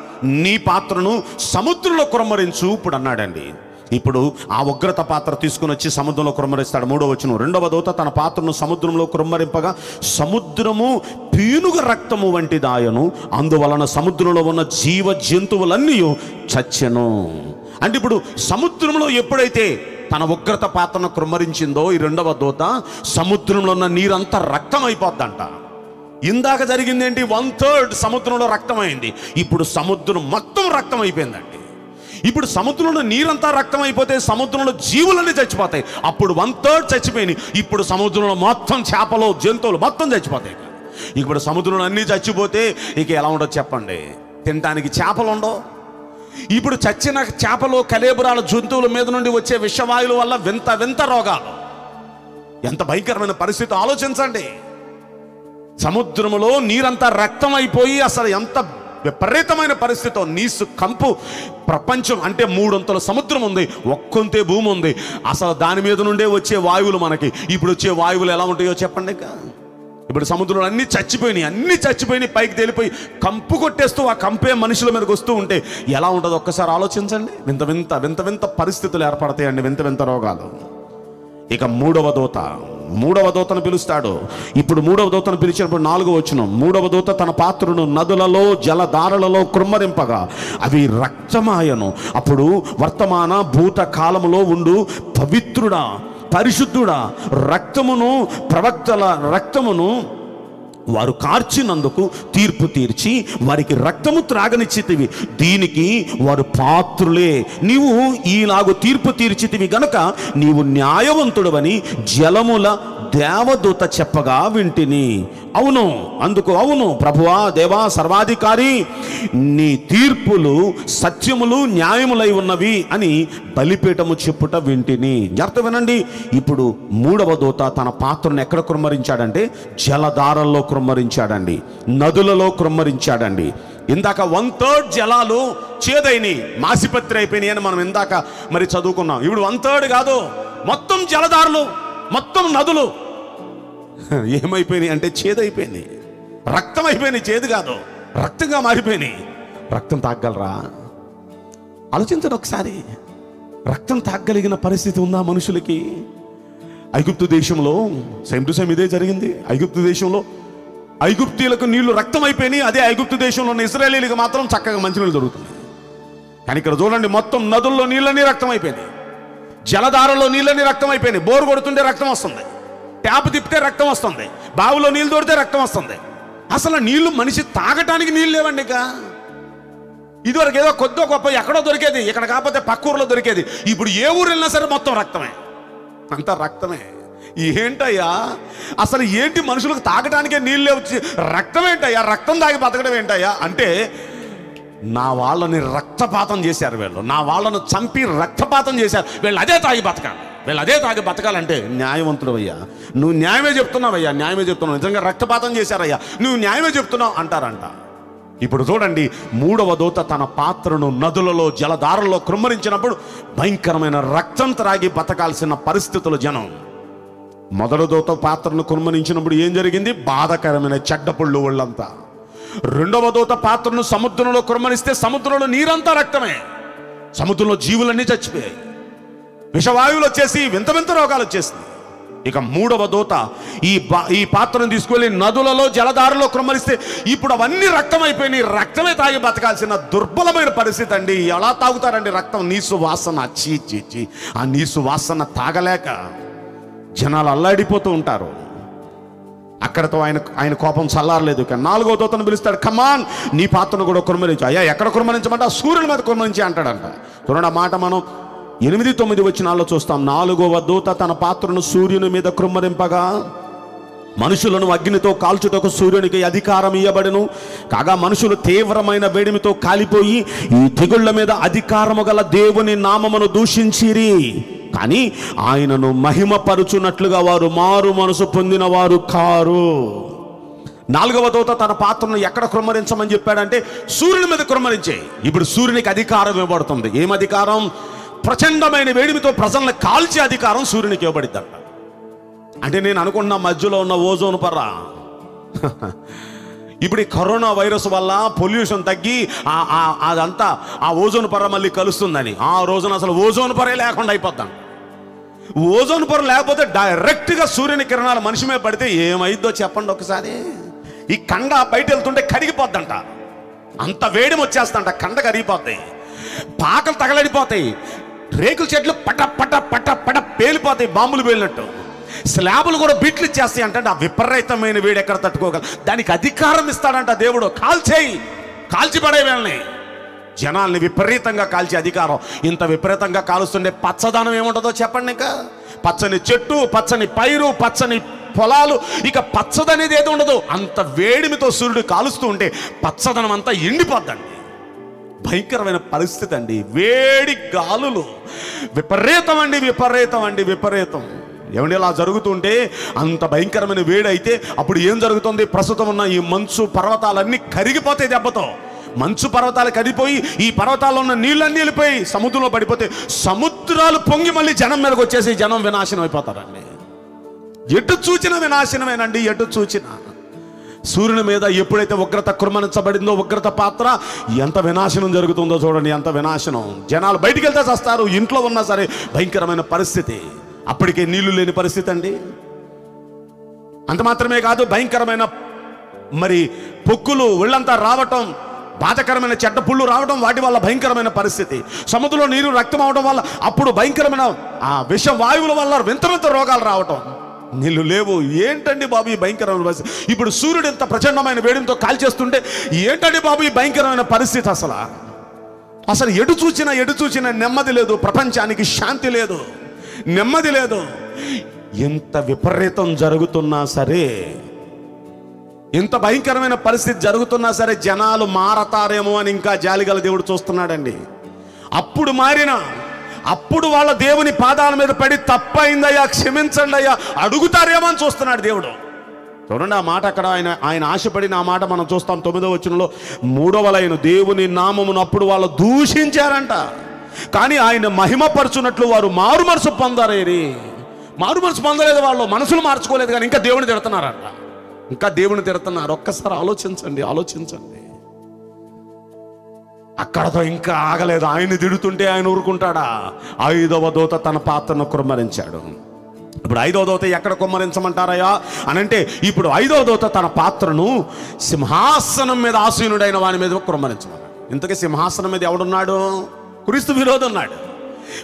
నీ పాత్రను సముద్రంలో కురమరించు ఇప్పుడు అన్నాడండి. ఇప్పుడు ఆ ఉగ్రత పాత్ర తీసుకుని వచ్చి సముద్రంలో కుమ్మరిస్తాడు. 3వ వచనం, రెండవ దూత తన పాత్రను సముద్రంలో కుమ్మరింపగా సముద్రము పీనుగ రక్తము వంటిదాయను, అందువలన సముద్రంలో ఉన్న జీవ జంతువులన్నీ చచ్చెను. అంటే ఇప్పుడు సముద్రంలో ఎప్పుడైతే తన ఉగ్రత పాత్రను కుమ్మరించిందో ఈ రెండవ దూత, సముద్రంలో ఉన్న నీరంతా రక్తం అయిపోద్దంట. ఇందాక జరిగిందేంటి 1/3 సముద్రంలో రక్తమైంది, ఇప్పుడు సముద్రం మొత్తం రక్తం అయిపోయిందండి. ఇప్పుడు సముద్రంలో నీరంతా రక్తం అయిపోతే సముద్రంలో జీవులన్నీ చచ్చిపోతాయి. అప్పుడు 1/3 చచ్చిపోయినాయి, ఇప్పుడు సముద్రంలో మొత్తం చేపలు జంతువులు మొత్తం చచ్చిపోతాయి. ఇప్పుడు సముద్రంలో అన్నీ చచ్చిపోతే ఇక ఎలా ఉండదు చెప్పండి. తినడానికి చేపలు ఉండవు. ఇప్పుడు చచ్చిన చేపలు కలేబురాల జంతువుల మీద నుండి వచ్చే విషవాయువుల వల్ల వింత వింత రోగాలు. ఎంత భయంకరమైన పరిస్థితి ఆలోచించండి. సముద్రంలో నీరంతా రక్తం అయిపోయి అసలు ఎంత విపరీతమైన పరిస్థితి. నీసు కంపు ప్రపంచం అంటే 3/4 సముద్రం ఉంది, 1 వంతే భూమి ఉంది. అసలు దాని మీద నుండే వచ్చే వాయువులు మనకి ఇప్పుడు వచ్చే వాయువులు ఎలా ఉంటాయో చెప్పండి. ఇప్పుడు సముద్రంలో అన్నీ చచ్చిపోయినాయి పైకి తేలిపోయి కంపు కొట్టేస్తూ ఆ కంపే మనుషుల మీదకి వస్తూ ఉంటే ఎలా ఉంటుందో ఒక్కసారి ఆలోచించండి. వింత వింత వింత వింత పరిస్థితులు ఏర్పడతాయండి, వింత వింత రోగాలు. ఇక మూడవ దూతను పిలుస్తాడు. ఇప్పుడు 3వ దూతను పిలిచినప్పుడు 4వ వచనం, 3వ దూత తన పాత్రను నదులలో జలధారలలో కుమ్మరింపగా అవి రక్తమాయను. అప్పుడు వర్తమాన భూత కాలములో ఉండు పవిత్రుడా పరిశుద్ధుడా రక్తమును ప్రవక్తల రక్తమును వారు కార్చినందుకు తీర్పు తీర్చి వారికి రక్తము త్రాగనిచ్చితివి, దీనికి వారు పాత్రులే. నీవు ఈలాగు తీర్పు తీర్చితివి గనుక నీవు న్యాయవంతుడవని జలముల దేవదూత చెప్పగా వింటిని. అవును అందుకు అవును ప్రభువా దేవా సర్వాధికారి, నీ తీర్పులు సత్యములు న్యాయములై ఉన్నవి అని బలిపీఠము చెప్పుట వింటిని. జాగ్రత్త వినండి. ఇప్పుడు 3వ దూత తన పాత్రను ఎక్కడ కుమ్మరించాడంటే జలధారల్లో కుమ్మరించాడండి, నదులలో కుమ్మరించాడండి. ఇందాక 1/3 జలాలు చేదైని మాసిపత్రి అయిపోయినాయి అని మనం ఇందాక మరి చదువుకున్నాం. ఇప్పుడు 1/3 కాదు, మొత్తం జలధారలు మొత్తం నదులు ఏమైపోయినాయి అంటే చేదైపోయినాయి, రక్తం అయిపోయినాయి, చేదు కాదు రక్తంగా మారిపోయినాయి. రక్తం తాగలరా? ఆలోచించండి ఒకసారి. రక్తం తాగలిగిన పరిస్థితి ఉందా మనుషులకి? ఐగుప్తు దేశంలో సేమ్ టు సేమ్ ఇదే జరిగింది. ఐగుప్తు దేశంలో ఐగుప్తీలకు నీళ్లు రక్తం అయిపోయినాయి. అదే ఐగుప్తు దేశంలో ఉన్న ఇశ్రాయేలీలకు మాత్రం చక్కగా మంచినీళ్ళు దొరుకుతుంది. కానీ ఇక్కడ చూడండి, మొత్తం నదుల్లో నీళ్ళని రక్తం అయిపోయినాయి, జలధారలో నీళ్ళని రక్తం అయిపోయినాయి. బోరు కొడుతుంటే రక్తం వస్తుంది, ట్యాప్ తిప్పితే రక్తం వస్తుంది, బావిలో నీళ్ళు తోడితే రక్తం వస్తుంది. అసలు నీళ్లు మనిషి తాగటానికి నీళ్ళు లేవండి. ఇక ఇదివరకు ఏదో కొద్దో గొప్ప ఎక్కడో దొరికేది, ఇక్కడ కాకపోతే పక్క ఊర్లో దొరికేది. ఇప్పుడు ఏ ఊరు వెళ్ళినా సరే మొత్తం రక్తమే, అంతా రక్తమే. ఏంటయ్యా అసలు ఏంటి మనుషులకు తాగటానికే నీళ్ళు లేవు, రక్తం ఏంటయ్యా, రక్తం తాగి బతకడం ఏంటయ్యా అంటే, నా వాళ్ళని రక్తపాతం చేశారు వీళ్ళు, నా వాళ్ళను చంపి రక్తపాతం చేశారు వీళ్ళు, అదే తాగి బతకాలి, వీళ్ళు అదే తాగి బతకాలంటే న్యాయవంతుడు అయ్యా, నువ్వు న్యాయమే చెప్తున్నావయ్యా, న్యాయమే చెప్తున్నావు, నిజంగా రక్తపాతం చేశారయ్యా, నువ్వు న్యాయమే చెప్తున్నావు అంటారంట. ఇప్పుడు చూడండి, మూడవ దూత తన పాత్రను నదులలో జలధారల్లో కృమ్మరించినప్పుడు భయంకరమైన రక్తం త్రాగి బతకాల్సిన పరిస్థితులు జనం. మొదటి దూత పాత్రను కృమ్మరించినప్పుడు ఏం జరిగింది? బాధకరమైన చెడ్డపుళ్ళు వాళ్ళంతా. రెండవ దూత పాత్రను సముద్రంలో కురమనిస్తే సముద్రంలో నీరంతా రక్తమే, సముద్రంలో జీవులన్నీ చచ్చిపోయాయి, విషవాయువులు వచ్చేసి వింత వింత రోగాలు వచ్చేసింది. ఇక మూడవ దూత ఈ పాత్రను తీసుకువెళ్ళి నదులలో జలధారలో కురమనిస్తే ఇప్పుడు అవన్నీ రక్తం అయిపోయినాయి, రక్తమే తాగి బతకాల్సిన దుర్బలమైన పరిస్థితి అండి. ఎలా తాగుతారండి రక్తం? నీసు వాసన, చీ చీ చీ. ఆ నీసు వాసన తాగలేక జనాలు అల్లాడిపోతూ ఉంటారు. అక్కడతో ఆయన కోపం చల్లారలేదు. కానీ నాలుగో దూతను పిలుస్తాడు, కమాన్ నీ పాత్రను కూడా కురమరించు. అయ్యా ఎక్కడ కురమరించమంటే? ఆ సూర్యుని మీద కురమరించి అంటాడంట. చూడండి ఆ మాట మనం 8-9 వచనాల్లో చూస్తాం. నాలుగవ దూత తన పాత్రను సూర్యుని మీద కురమరింపగా మనుషులను అగ్నితో కాల్చుటకు సూర్యునికి అధికారం ఇయ్యబడెను. కాగా మనుషులు తీవ్రమైన వేడిమితో కాలిపోయి ఈ తెగుళ్ల మీద అధికారము గల దేవుని నామమును దూషించిరి. కానీ ఆయనను మహిమపరుచున్నట్లుగా వారు మారు మనసు పొందిన వారు కారు. నాలుగవ దూత తన పాత్రను ఎక్కడ కురమరించమని చెప్పాడంటే సూర్యుని మీద కురమరించాయి. ఇప్పుడు సూర్యునికి అధికారం ఇవ్వబడుతుంది. ఏం అధికారం? ప్రచండమైన వేడిమితో ప్రజలను కాల్చే అధికారం సూర్యునికి ఇవ్వబడిద్దంట. అంటే నేను అనుకున్న మధ్యలో ఉన్న ఓజోన్ పొర, ఇప్పుడు ఈ కరోనా వైరస్ వల్ల పొల్యూషన్ తగ్గి అదంతా ఆ ఓజోన్ పొర మళ్ళీ కలుస్తుందని, ఆ రోజున అసలు ఓజోన్ పొరే లేకుండా అయిపోతాను. ఓజోన్ పొర లేకపోతే డైరెక్ట్గా సూర్యుని కిరణాలు మనిషి మీద పడితే ఏమైద్దో చెప్పండి ఒకసారి. ఈ కండ బయట వెళ్తుంటే కరిగిపోద్దంట, అంత వేడి వచ్చేస్తంట, కండ కరిగిపోతాయి, పాకలు తగలడిపోతాయి, రేకుల చెట్లు పట పట పట పట పేలిపోతాయి బాంబులు పేలినట్టు, స్లాబులు కూడా బిట్లు ఇచ్చేస్తాయి అంటే ఆ విపరీతమైన వేడి ఎక్కడ తట్టుకోగల? దానికి అధికారం ఇస్తాడంట దేవుడు. కాల్చేయి, కాల్చిపడే వీళ్ళని, జనాల్ని విపరీతంగా కాల్చే అధికారం. ఇంత విపరీతంగా కాలుస్తుండే పచ్చదనం ఏముంటుందో చెప్పండి. ఇంకా పచ్చని చెట్టు, పచ్చని పైరు, పచ్చని పొలాలు, ఇక పచ్చదనేది ఏది ఉండదు. అంత వేడిమితో సూర్యుడు కాలుస్తూ ఉంటే పచ్చదనం అంతా ఎండిపోద్దండి. భయంకరమైన పరిస్థితి అండి. వేడి గాలులు విపరీతం అండి, విపరీతం అండి, విపరీతం. ఏమంటే ఇలా జరుగుతుంటే అంత భయంకరమైన వేడైతే అప్పుడు ఏం జరుగుతుంది? ప్రస్తుతం ఉన్న ఈ మంచు పర్వతాలన్నీ కరిగిపోతాయి దెబ్బతో. మంచు పర్వతాలు కరిగిపోయి ఈ పర్వతాల్లో ఉన్న నీళ్ళన్నీ వెళ్ళిపోయి సముద్రంలో పడిపోతే సముద్రాలు పొంగి మళ్ళీ జనం మీదకి వచ్చేసి జనం వినాశనం అయిపోతారండి. ఎటు చూచినా వినాశనమేనండి, ఎటు చూచినా. సూర్యుని మీద ఎప్పుడైతే ఉగ్రత కురమరించబడిందో, ఉగ్రత పాత్ర, ఎంత వినాశనం జరుగుతుందో చూడండి, ఎంత వినాశనం. జనాలు బయటికి వెళ్తే చస్తారు, ఇంట్లో ఉన్నా సరే భయంకరమైన పరిస్థితి. అప్పటికే నీళ్లు లేని పరిస్థితి అండి. అంత మాత్రమే కాదు, భయంకరమైన మరి పొక్కులు ఒళ్ళంతా రావటం, బాధకరమైన చెడ్డ పుళ్ళు రావడం, వాటి వల్ల భయంకరమైన పరిస్థితి. సముద్రంలో నీరు రక్తం అవడం వల్ల అప్పుడు భయంకరమైన ఆ విష వాయువుల వల్ల వింత వింత రోగాలు రావటం. నీళ్ళు లేవు. ఏంటండి బాబు ఈ భయంకరమైన పరిస్థితి? ఇప్పుడు సూర్యుడు ఇంత ప్రచండమైన వేడితో కాల్చేస్తుంటే ఏంటండి బాబు ఈ భయంకరమైన పరిస్థితి? అసలు ఎటు చూసినా నెమ్మది లేదు, ప్రపంచానికి శాంతి లేదు, నెమ్మది లేదు. ఎంత విపరీతం జరుగుతున్నా సరే, ఎంత భయంకరమైన పరిస్థితి జరుగుతున్నా సరే జనాలు మారతారేమో అని ఇంకా జాలిగల దేవుడు చూస్తున్నాడండి. అప్పుడు మారినా, అప్పుడు వాళ్ళ దేవుని పాదాల మీద పడి తప్పైందయ్యా, క్షమించండి అయ్యా అడుగుతారేమో అని చూస్తున్నాడు దేవుడు. చూడండి ఆ మాట అక్కడ ఆయన ఆశపడిన ఆ మాట మనం చూస్తాం 9వ వచనంలో. మూడవలైన దేవుని నామమును అప్పుడు వాళ్ళు దూషించారంట, కానీ ఆయన మహిమపరుచున్నట్లు వారు మారు మనసు పొందారేరి. మారు మనసు పొందలేదు, వాళ్ళు మనసులు మార్చుకోలేదు, కానీ ఇంకా దేవుని తిడుతున్నారంట, ఇంకా దేవుని తిడుతున్నారు. ఒక్కసారి ఆలోచించండి, ఆలోచించండి. అక్కడతో ఇంకా ఆగలేదు. ఆయన్ని తిడుతుంటే ఆయన ఊరుకుంటాడా? ఐదవ దూత తన పాత్రను కుమ్మరించాడు. ఇప్పుడు ఐదవ దూత ఎక్కడ కుమ్మరించమంటారయ్యా అని అంటే, ఇప్పుడు ఐదవ దూత తన పాత్రను సింహాసనం మీద ఆసీనుడైన వాని మీద కుమ్మరించమన్నాడు. ఇంతకీ సింహాసనం మీద ఎవడున్నాడు? క్రీస్తు విరోధి ఉన్నాడు.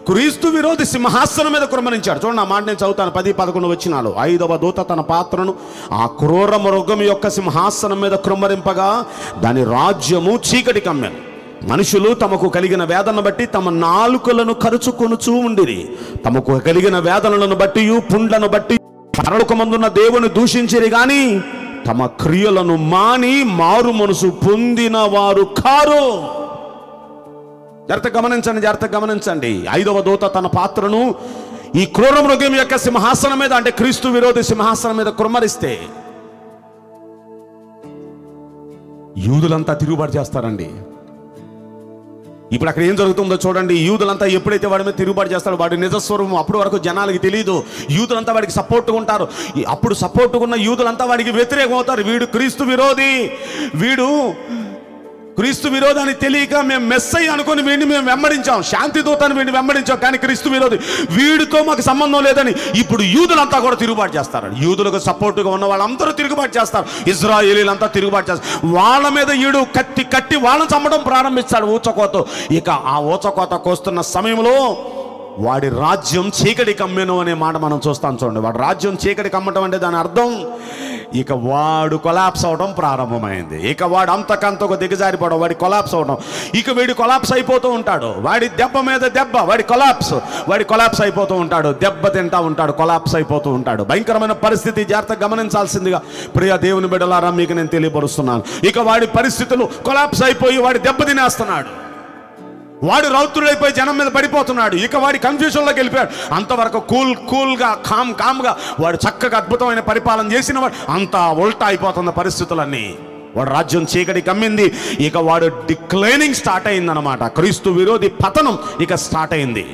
క్రీస్తు విరోధి సింహాసనం మీద కుమ్మరించాడు. చూడండి, ఆ మాట నేను చదువుతాను. 10-11 వచనాలు. ఐదవ దూత తన పాత్రను ఆ క్రూర మృగం యొక్క సింహాసనం మీద కుమ్మరింపగా దాని రాజ్యము చీకటి కమ్మెను. మనుషులు తమకు కలిగిన వేదనను బట్టి తమ నాలుకలను కరుచుకొనుచూ ఉండిరి. తమకు కలిగిన వేదనలను బట్టి పుండ్లను బట్టి పరలోకమందున్న దేవుని దూషించిరి గాని తమ క్రియలను మాని మారు మనసు పొందిన వారు కారు. జాగ్రత్తగా గమనించండి, జాగ్రత్తగా గమనించండి. ఐదవ దూత తన పాత్రను ఈ క్రూర మృగం యొక్క సింహాసనం మీద, అంటే క్రీస్తు విరోధి సింహాసనం మీద కుమ్మరిస్తే యూదులంతా తిరుగుబాటు చేస్తారండి. ఇప్పుడు అక్కడ ఏం జరుగుతుందో చూడండి. యూదులంతా ఎప్పుడైతే వాడి మీద తిరుగుబాటు చేస్తాడో, వాడి నిజస్వరూపం అప్పుడు వరకు జనాలకి తెలియదు. యూదులంతా వాడికి సపోర్ట్గా ఉంటారు. అప్పుడు సపోర్ట్గా ఉన్న యూదులంతా వాడికి వ్యతిరేకం అవుతారు. వీడు క్రీస్తు విరోధి, వీడు క్రీస్తు విరోధి అని తెలియక మేము మెస్సయ్య అనుకుని వీడిని మేము వెంబడించాం, శాంతి దూతాన్ని వీడిని వెంబడించాం, కానీ క్రీస్తు విరోధి, వీడితో మాకు సంబంధం లేదని ఇప్పుడు యూదులంతా కూడా తిరుగుబాటు చేస్తారు. యూదులకు సపోర్టుగా ఉన్న వాళ్ళందరూ తిరుగుబాటు చేస్తారు. ఇజ్రాయేలీలంతా తిరుగుబాటు చేస్తారు. వాళ్ళ మీద వీడు కత్తి కట్టి వాళ్ళని చంపడం ప్రారంభిస్తాడు ఊచకోత. ఇక ఆ ఊచకోత కోస్తున్న సమయంలో వాడి రాజ్యం చీకటి కమ్మెను అనే మాట మనం చూస్తాం. చూడండి, వాడి రాజ్యం చీకటి కమ్మటం అంటే దాని అర్థం ఇక వాడు కొలాప్స్ అవడం ప్రారంభమైంది. ఇక వాడు అంతకంతకు దిగజారిపోవడం, వాడి కొలాప్స్ అవడం. ఇక వీడు కొలాప్స్ అయిపోతూ ఉంటాడు. వాడి దెబ్బ మీద దెబ్బ, వాడి కొలాప్స్ అయిపోతూ ఉంటాడు. దెబ్బ తింటా ఉంటాడు, కొలాప్స్ అయిపోతూ ఉంటాడు. భయంకరమైన పరిస్థితి. జాగ్రత్తగా గమనించాల్సిందిగా ప్రియ దేవుని బిడ్డలారా మీకు నేను తెలియపరుస్తున్నాను. ఇక వాడి పరిస్థితులు కొలాప్స్ అయిపోయి వాడి దెబ్బ తినేస్తున్నాడు. వాడు రౌతుడైపోయి జనం మీద పడిపోతున్నాడు. ఇక వాడి కన్ఫ్యూషన్లోకి వెళ్ళిపోయాడు. అంతవరకు కూల్గా కామ్గా వాడు చక్కగా అద్భుతమైన పరిపాలన చేసిన వాడు అంతా ఉల్టా అయిపోతున్న పరిస్థితులన్నీ. వాడు రాజ్యం చీకటి కమ్మింది. ఇక వాడు డిక్లైనింగ్ స్టార్ట్ అయిందనమాట. క్రీస్తు విరోధి పతనం ఇక స్టార్ట్ అయింది.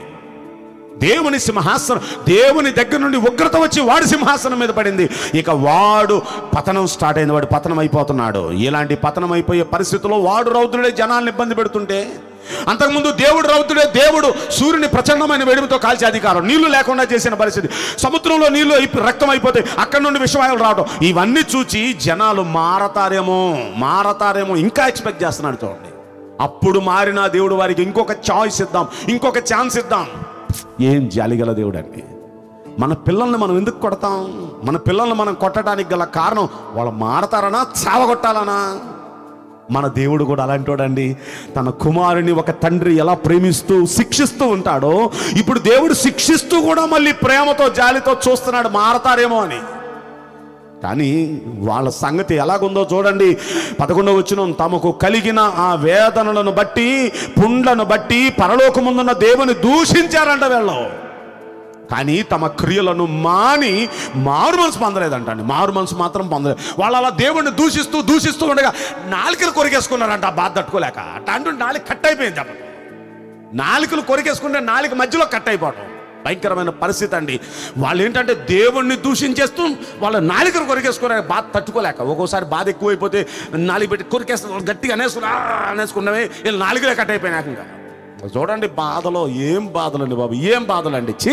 దేవుని సింహాసనం, దేవుని దగ్గర నుండి ఉగ్రత వచ్చి వాడి సింహాసనం మీద పడింది. ఇక వాడు పతనం స్టార్ట్ అయింది, వాడు పతనం అయిపోతున్నాడు. ఇలాంటి పతనం అయిపోయే పరిస్థితుల్లో వాడు రౌతుడే జనాలను ఇబ్బంది పెడుతుంటే, అంతకుముందు దేవుడు రౌతుడే, దేవుడు సూర్యుని ప్రచండమైన వేడిమితో కాల్చే అధికారం, నీళ్లు లేకుండా చేసిన పరిస్థితి, సముద్రంలో నీళ్లు రక్తం అయిపోతాయి, అక్కడ నుండి విషవాయువులు రావడం, ఇవన్నీ చూచి జనాలు మారతారేమో ఇంకా ఎక్స్పెక్ట్ చేస్తున్నాడు. చూడండి, అప్పుడు మారిన దేవుడు వారికి ఇంకొక ఛాయిస్ ఇద్దాం, ఇంకొక ఛాన్స్ ఇద్దాం. ఏం జాలిగల దేవుడు అండి. మన పిల్లల్ని మనం ఎందుకు కొడతాం? మన పిల్లల్ని మనం కొట్టడానికి గల కారణం వాళ్ళు మారతారనా, చావగొట్టాలనా? మన దేవుడు కూడా అలాంటి వాడండి. తన కుమారుని ఒక తండ్రి ఎలా ప్రేమిస్తూ శిక్షిస్తూ ఉంటాడో, ఇప్పుడు దేవుడు శిక్షిస్తూ కూడా మళ్ళీ ప్రేమతో జాలితో చూస్తున్నాడు, మారతారేమో అని. కానీ వాళ్ళ సంగతి ఎలాగుందో చూడండి. 11వ వచనం, తమకు కలిగిన ఆ వేదనలను బట్టి పుండ్లను బట్టి పరలోకముందున్న దేవుని దూషించారంట వీళ్ళు. కానీ తమ క్రియలను మాని మారు మనసు పొందలేదంట అండి. మారు మనసు మాత్రం పొందలేదు. వాళ్ళు అలా దేవుణ్ణి దూషిస్తూ ఉండగా నాలుకలు కొరికేసుకున్నారంట. బాధ తట్టుకోలేక అటు నాలుక కట్ అయిపోయింది. అప్పుడు నాలుకలు కొరికేసుకుంటే నాలుక మధ్యలో కట్ అయిపోవడం భయంకరమైన పరిస్థితి అండి. వాళ్ళు ఏంటంటే దేవుణ్ణి దూషించేస్తూ వాళ్ళ నాలుకలు కొరికేసుకున్నారు. బాధ తట్టుకోలేక ఒక్కోసారి బాధ ఎక్కువైపోతే నాలుగు పెట్టి కొరికేస్తున్నారు, గట్టిగా అనేసుకున్నవి వీళ్ళు నాలుగులే కట్ అయిపోయినాక. చూడండి, బాధలో ఏం బాధలండి బాబు, ఏం బాధలండి. చే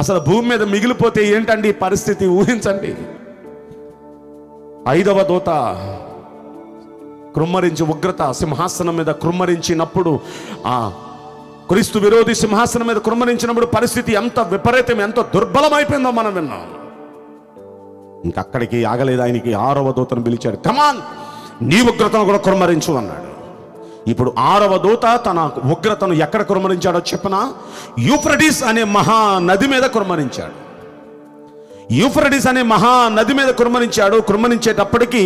అసలు భూమి మీద మిగిలిపోతే ఏంటండి పరిస్థితి ఊహించండి. ఐదవ దూత కుమ్మరించి ఉగ్రత సింహాసనం మీద కుమ్మరించినప్పుడు, ఆ క్రీస్తు విరోధి సింహాసనం మీద కుమ్మరించినప్పుడు పరిస్థితి ఎంత విపరీతం, ఎంత దుర్బలమైపోయిందో మనం విన్నాం. ఇంకక్కడికి ఆగలేదు. ఆయనకి ఆరవ దూతను పిలిచాడు. కమాన్, నీ ఉగ్రతను కూడా కుమ్మరించు అన్నాడు. ఇప్పుడు ఆరవ దూత తన ఉగ్రతను ఎక్కడ కుమ్మరించాడో చెప్పిన, యూఫ్రటీస్ అనే మహానది మీద కుమ్మరించాడు. యూఫ్రటీస్ అనే మహానది మీద కుమ్మరించేటప్పటికీ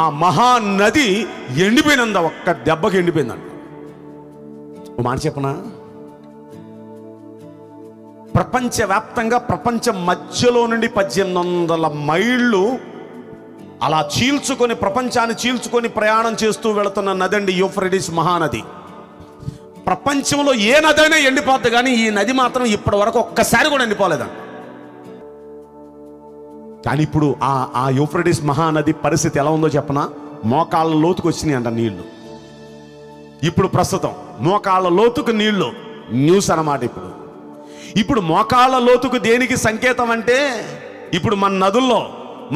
ఆ మహానది ఎండిపోయినంద, ఒక్క దెబ్బకి ఎండిపోయిందంట. మాట చెప్పిన, ప్రపంచవ్యాప్తంగా ప్రపంచం మధ్యలో నుండి 1800 మైళ్ళు అలా చీల్చుకొని, ప్రపంచాన్ని చీల్చుకొని ప్రయాణం చేస్తూ వెళుతున్న నది అండి యూఫ్రటీస్ మహానది. ప్రపంచంలో ఏ నది అయినా ఎండిపోద్ది, కానీ ఈ నది మాత్రం ఇప్పటి వరకు ఒక్కసారి కూడా ఎండిపోలేదండి. కానీ ఇప్పుడు ఆ యూఫ్రటీస్ మహానది పరిస్థితి ఎలా ఉందో చెప్పనా, మోకాళ్ళ లోతుకు వచ్చినాయి అంట నీళ్లు. ఇప్పుడు ప్రస్తుతం మోకాళ్ళ లోతుకు నీళ్లు న్యూస్ అన్నమాట. ఇప్పుడు ఇప్పుడు మోకాళ్ళ లోతుకు దేనికి సంకేతం అంటే ఇప్పుడు మన నదుల్లో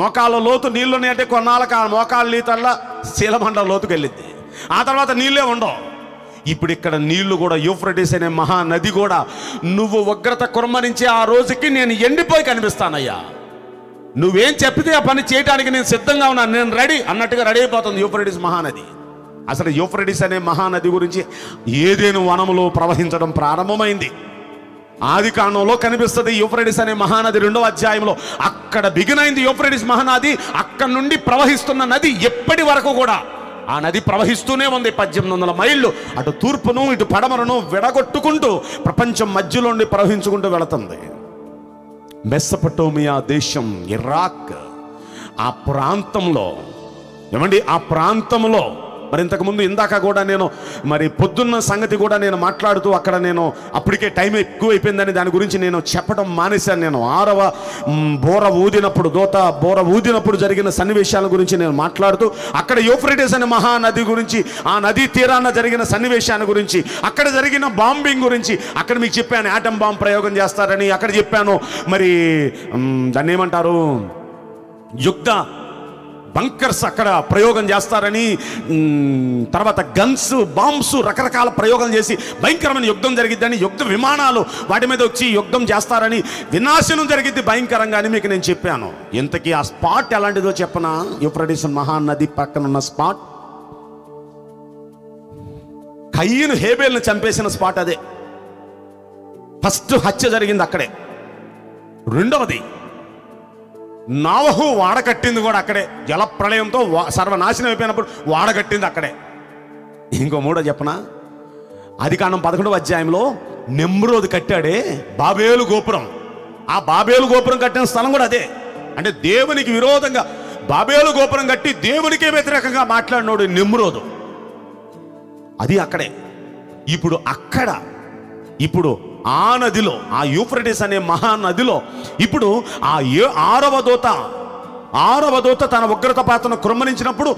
మోకాళ్ళ లోతు నీళ్ళు ఉన్నాయంటే కొన్నాళ్ళకి ఆ మోకాళ్ళ నీతల్లా శీలమండ లోతుకు వెళ్ళింది, ఆ తర్వాత నీళ్ళే ఉండవు. ఇప్పుడు ఇక్కడ నీళ్లు కూడా యూఫ్రటీస్ అనే మహానది కూడా నువ్వు ఉగ్రత కురమరించి ఆ రోజుకి నేను ఎండిపోయి కనిపిస్తానయ్యా, నువ్వేం చెప్పితే ఆ పని చేయడానికి నేను సిద్ధంగా ఉన్నాను, నేను రెడీ అన్నట్టుగా రెడీ అయిపోతుంది యూఫ్రటీస్ మహానది. అసలు యూఫ్రటీస్ అనే మహానది గురించి ఏదేను వనములో ప్రవహించడం ప్రారంభమైంది. ఆది కాండంలో కనిపిస్తుంది యూఫ్రటీస్ అనే మహానది 2వ అధ్యాయంలో అక్కడ బిగిన్ అయింది యూఫ్రటీస్ మహానది. అక్కడ నుండి ప్రవహిస్తున్న నది ఎప్పటి వరకు కూడా ఆ నది ప్రవహిస్తూనే ఉంది. 1800 మైళ్ళు అటు తూర్పును ఇటు పడమరను విడగొట్టుకుంటూ ప్రపంచం మధ్యలో నుండి ప్రవహించుకుంటూ వెళుతుంది. మెసపటోమియా దేశం, ఇరాక్ ఆ ప్రాంతంలో ఏమండి, ఆ ప్రాంతంలో మరి ఇంతకుముందు ఇందాక కూడా నేను మరి పొద్దున్న సంగతి కూడా నేను మాట్లాడుతూ అక్కడ నేను అప్పటికే టైం ఎక్కువ అయిపోయిందని దాని గురించి నేను చెప్పడం మానేశాను. నేను 6వ దోత బోర ఊదినప్పుడు జరిగిన సన్నివేశాల గురించి నేను మాట్లాడుతూ అక్కడ యూఫ్రటీస్ అనే మహానది గురించి, ఆ నదీ తీరాన జరిగిన సన్నివేశాల గురించి, అక్కడ జరిగిన బాంబింగ్ గురించి అక్కడ మీకు చెప్పాను. యాటమ్ బాంబ్ ప్రయోగం చేస్తారని అక్కడ చెప్పాను. మరి దాన్ని ఏమంటారు, యుద్ధ బంకర్స్ అక్కడ ప్రయోగం చేస్తారని, తర్వాత గన్స్ బాంబ్స్ రకరకాల ప్రయోగం చేసి భయంకరమైన యుద్ధం జరిగిద్దని, యుద్ధ విమానాలు వాటి మీద వచ్చి యుద్ధం చేస్తారని, వినాశనం జరిగిద్ది భయంకరంగా అని మీకు నేను చెప్పాను. ఇంతకీ ఆ స్పాట్ ఎలాంటిదో చెప్పనా, యూఫ్రటీస్ మహానది పక్కన ఉన్న స్పాట్, కయ్యను హేబేల్ని చంపేసిన స్పాట్ అదే. ఫస్ట్ హత్య జరిగింది అక్కడే, 2వది నావహు వాడకట్టింది కూడా అక్కడే, జలప్రళయంతో సర్వనాశనం అయిపోయినప్పుడు వాడకట్టింది అక్కడే. ఇంకో 3వ చెప్పనా, ఆదికాండం 11వ అధ్యాయంలో నెమ్రోదు కట్టాడే బాబేలు గోపురం, ఆ బాబేలు గోపురం కట్టిన స్థలం కూడా అదే. అంటే దేవునికి విరోధంగా బాబేలు గోపురం కట్టి దేవునికే వ్యతిరేకంగా మాట్లాడినోడు నెమ్రోదు, అది అక్కడే. ఇప్పుడు అక్కడ ఇప్పుడు ఆ నదిలో, ఆ యూఫ్రటీస్ అనే మహానదిలో ఇప్పుడు ఆ 6వ దూత తన ఉగ్రత పాత్రను కృమ్మరించినప్పుడు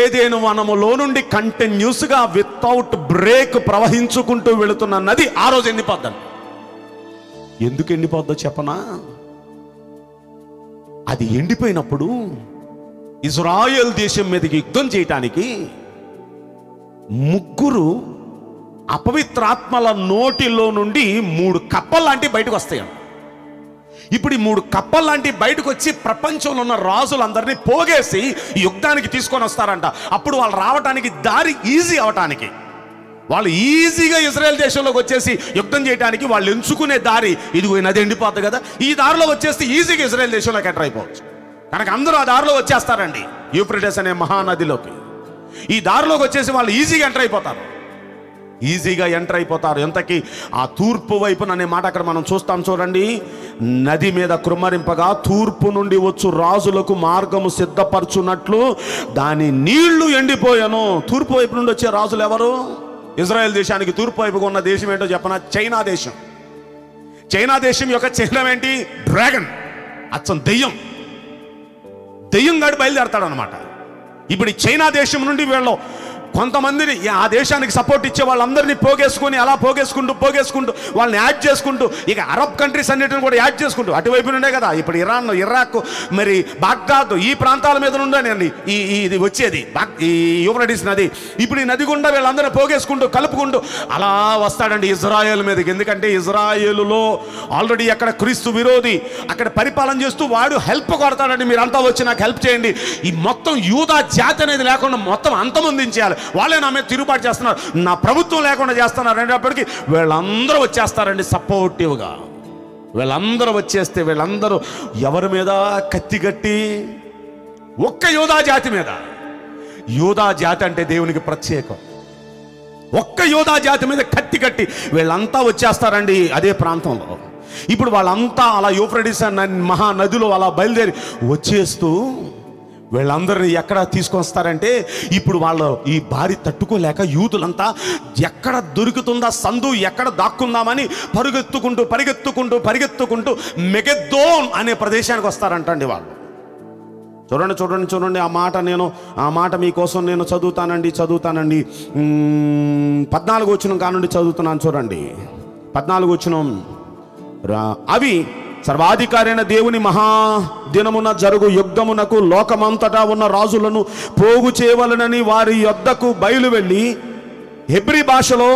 ఏదేను వనములో నుండి కంటిన్యూస్గా వితౌట్ బ్రేక్ ప్రవహించుకుంటూ వెళుతున్న నది ఆ రోజు ఎండిపోద్దాను. ఎందుకు ఎండిపోద్దో చెప్పనా, అది ఎండిపోయినప్పుడు ఇజ్రాయెల్ దేశం మీదకి యుద్ధం చేయటానికి 3 అపవిత్రాత్మల నోటిలో నుండి 3 కప్పలాంటి బయటకు వస్తాయండి. ఇప్పుడు ఈ 3 కప్పలాంటి బయటకు వచ్చి ప్రపంచంలో ఉన్న రాజులందరినీ పోగేసి యుద్ధానికి తీసుకొని వస్తారంట. అప్పుడు వాళ్ళు రావడానికి దారి ఈజీ అవటానికి, వాళ్ళు ఈజీగా ఇజ్రాయెల్ దేశంలోకి వచ్చేసి యుద్ధం చేయడానికి వాళ్ళు ఎంచుకునే దారి ఇది, నది ఎండిపోతుంది కదా, ఈ దారిలో వచ్చేస్తే ఈజీగా ఇజ్రాయెల్ దేశంలోకి ఎంటర్ అయిపోవచ్చు కనుక అందరూ ఆ దారిలో వచ్చేస్తారండి. యూఫ్రటీస్ అనే మహానదిలోకి ఈ దారిలోకి వచ్చేసి వాళ్ళు ఈజీగా ఎంటర్ అయిపోతారు, ఈజీగా ఎంటర్ అయిపోతారు. ఎంతకీ ఆ తూర్పు వైపున అనే మాట అక్కడ మనం చూస్తాం. చూడండి, నది మీద కుమ్మరింపగా తూర్పు నుండి వచ్చు రాజులకు మార్గము సిద్ధపరచున్నట్లు దాని నీళ్లు ఎండిపోయాను. తూర్పు వైపు నుండి వచ్చే రాజులు ఎవరు? ఇజ్రాయెల్ దేశానికి తూర్పు వైపుగా ఉన్న దేశం ఏంటో చెప్పనా, చైనా దేశం. చైనా దేశం యొక్క చిహ్నం ఏంటి? డ్రాగన్, అచ్చం దెయ్యం, దెయ్యం గాడు బయలుదేరతాడు అనమాట. ఇప్పుడు చైనా దేశం నుండి వీళ్ళు కొంతమందిని, ఆ దేశానికి సపోర్ట్ ఇచ్చే వాళ్ళందరినీ పోగేసుకొని, అలా పోగేసుకుంటూ వాళ్ళని యాడ్ చేసుకుంటూ, ఇక అరబ్ కంట్రీస్ అన్నిటిని కూడా యాడ్ చేసుకుంటూ అటువైపు నుండే కదా ఇప్పుడు ఇరాన్, ఇరాక్, మరి బాగ్దాద్, ఈ ప్రాంతాల మీద నుండేనండి ఇది వచ్చేది ఈ యూఫ్రటీస్ నది. ఇప్పుడు ఈ నది గుండా వీళ్ళందరినీ పోగేసుకుంటూ కలుపుకుంటూ అలా వస్తాడండి ఇజ్రాయెల్ మీదకి. ఎందుకంటే ఇజ్రాయెలులో ఆల్రెడీ అక్కడ క్రీస్తు విరోధి అక్కడ పరిపాలన చేస్తూ వాడు హెల్ప్ కొడతాడండి, మీరంతా వచ్చి నాకు హెల్ప్ చేయండి, ఈ మొత్తం యూదా జాతి అనేది లేకుండా మొత్తం అంతమొందించేయాలి, వాళ్ళే నా మీద తిరుగుబాటు చేస్తున్నారు, నా ప్రభుత్వం లేకుండా చేస్తున్నారు అనేటప్పటికీ వీళ్ళందరూ వచ్చేస్తారండి సపోర్టివ్గా. వీళ్ళందరూ వచ్చేస్తే వీళ్ళందరూ ఎవరి మీద కత్తి కట్టి, ఒక్క యూదా జాతి మీద. యూదా జాతి అంటే దేవునికి ప్రత్యేకం. ఒక్క యూదా జాతి మీద కత్తి కట్టి వీళ్ళంతా వచ్చేస్తారండి అదే ప్రాంతంలో. ఇప్పుడు వాళ్ళంతా అలా యూఫ్రటీస్ మహానదిలో అలా బయలుదేరి వచ్చేస్తూ వీళ్ళందరినీ ఎక్కడ తీసుకొస్తారంటే, ఇప్పుడు వాళ్ళు ఈ బారి తట్టుకోలేక యూదులంతా ఎక్కడ దొరుకుతుందా సందు, ఎక్కడ దాక్కుందామని పరిగెత్తుకుంటూ మెగెద్దోన్ అనే ప్రదేశానికి వస్తారంటండి. వాళ్ళు చూడండి చూడండి చూడండి ఆ మాట మీకోసం నేను చదువుతానండి 14వ వచనం కానుండి చదువుతున్నాను చూడండి 14వ వచనం అవి సర్వాధికారైన దేవుని మహా దినమున జరుగు యుద్ధమునకు లోకమంతటా ఉన్న రాజులను పోగు చేయవలనని వారి యొద్దకు బయలువెళ్ళి హెబ్రీ భాషలో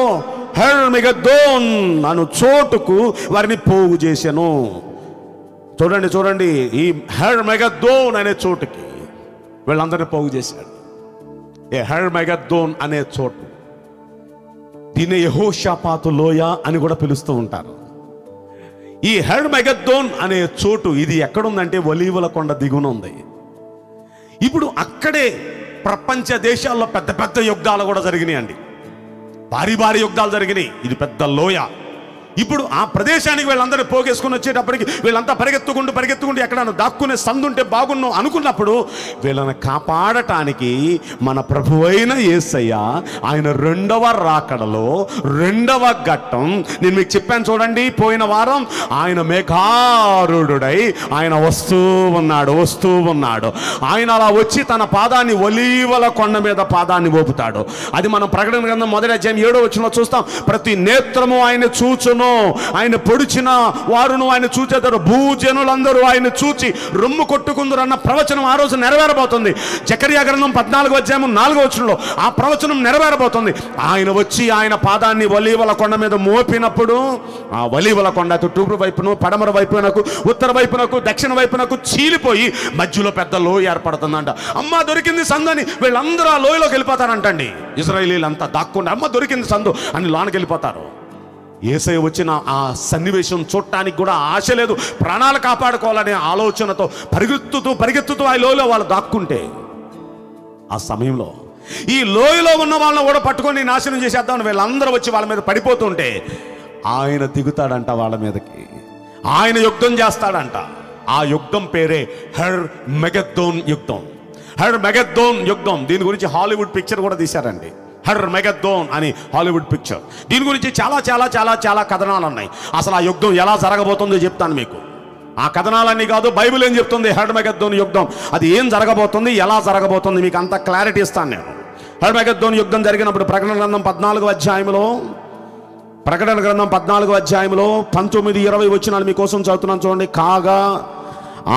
హెర్మిగదోన్ అను చోటుకు వారిని పోగు చేశాను చూడండి చూడండి ఈ హెర్మిగదోన్ అనే చోటుకి వీళ్ళందరినీ పోగు చేశాడు ఏ హెర్మిగదోన్ అనే చోటు దీని యెహోషాపాతు లోయ అని కూడా పిలుస్తూ ఉంటారు ఈ హెర్మిగదోన్ అనే చోటు ఇది ఎక్కడుందంటే ఒలీవల కొండ దిగున ఉంది ఇప్పుడు అక్కడే ప్రపంచ దేశాల్లో పెద్ద పెద్ద యుద్ధాలు కూడా జరిగినాయండి భారీ భారీ యుద్ధాలు జరిగినాయి ఇది పెద్ద లోయ ఇప్పుడు ఆ ప్రదేశానికి వీళ్ళందరూ పోగేసుకుని వచ్చేటప్పటికి వీళ్ళంతా పరిగెత్తుకుంటూ ఎక్కడన్నా దాక్కునే సందుంటే బాగున్నాం అనుకున్నప్పుడు వీళ్ళని కాపాడటానికి మన ప్రభు అయిన యేసయ్య ఆయన రెండవ రాకడలో రెండవ ఘట్టం నేను మీకు చెప్పాను చూడండి పోయిన వారం ఆయన మేఘారుడై ఆయన వస్తూ ఉన్నాడు ఆయన అలా వచ్చి తన పాదాన్ని ఒలీవల కొండ మీద పాదాన్ని మోపుతాడు అది మనం ప్రకటన గ్రంథం మొదటి అధ్యాయం 7వ వచనంలో చూస్తాం ప్రతి నేత్రము ఆయన చూచును ఆయన పొడిచిన వారును ఆయన చూచేతారు భూజనులందరూ ఆయన చూచి రొమ్ము కొట్టుకుందరు అన్న ప్రవచనం ఆ రోజు నెరవేరబోతుంది జకర్యా గ్రంథం 14వ అధ్యాయం 4వ వచనంలో ఆ ప్రవచనం నెరవేరబోతుంది ఆయన వచ్చి ఆయన పాదాన్ని ఒలీవల కొండ మీద మోపినప్పుడు ఆ ఒలీవల కొండ తూర్పు వైపును పడమర వైపునకు ఉత్తర వైపునకు దక్షిణ వైపునకు చీలిపోయి మధ్యలో పెద్ద లోయ ఏర్పడుతుందంట అమ్మ దొరికింది సందు అని వీళ్ళందరూ ఆ లోయలోకి వెళ్ళిపోతారంటండి ఇశ్రాయేలీలంతా దాక్కుండా అమ్మ దొరికింది సందు అని లోనికి వెళ్ళిపోతారు యేసయ్య వచ్చిన ఆ సన్నివేశం చూడటానికి కూడా ఆశ లేదు ప్రాణాలు కాపాడుకోవాలనే ఆలోచనతో పరిగెత్తుతూ ఆ లోయలో వాళ్ళు దాక్కుంటే ఆ సమయంలో ఈ లోయలో ఉన్న వాళ్ళని కూడా పట్టుకొని నాశనం చేసేద్దామని వీళ్ళందరూ వచ్చి వాళ్ళ మీద పడిపోతుంటే ఆయన దిగుతాడంట వాళ్ళ మీదకి ఆయన యుద్ధం చేస్తాడంట ఆ యుద్ధం పేరే హెర్మిగదోన్ యుద్ధం దీని గురించి హాలీవుడ్ పిక్చర్ కూడా తీశారండి హెర్మిగదోన్ అని హాలీవుడ్ పిక్చర్ దీని గురించి చాలా చాలా చాలా చాలా కథనాలు ఉన్నాయి అసలు ఆ యుద్ధం ఎలా జరగబోతుందో చెప్తాను మీకు ఆ కథనాలన్నీ కాదు బైబిల్ ఏం చెప్తుంది హెర్మిగదోన్ యుద్ధం అది ఏం జరగబోతుంది ఎలా జరగబోతుంది మీకు అంత క్లారిటీ ఇస్తాను నేను హెర్మిగదోన్ యుద్ధం జరిగినప్పుడు ప్రకటన గ్రంథం 14వ అధ్యాయంలో 19-20 వచనాలు మీకోసం చదువుతున్నాను చూడండి కాగా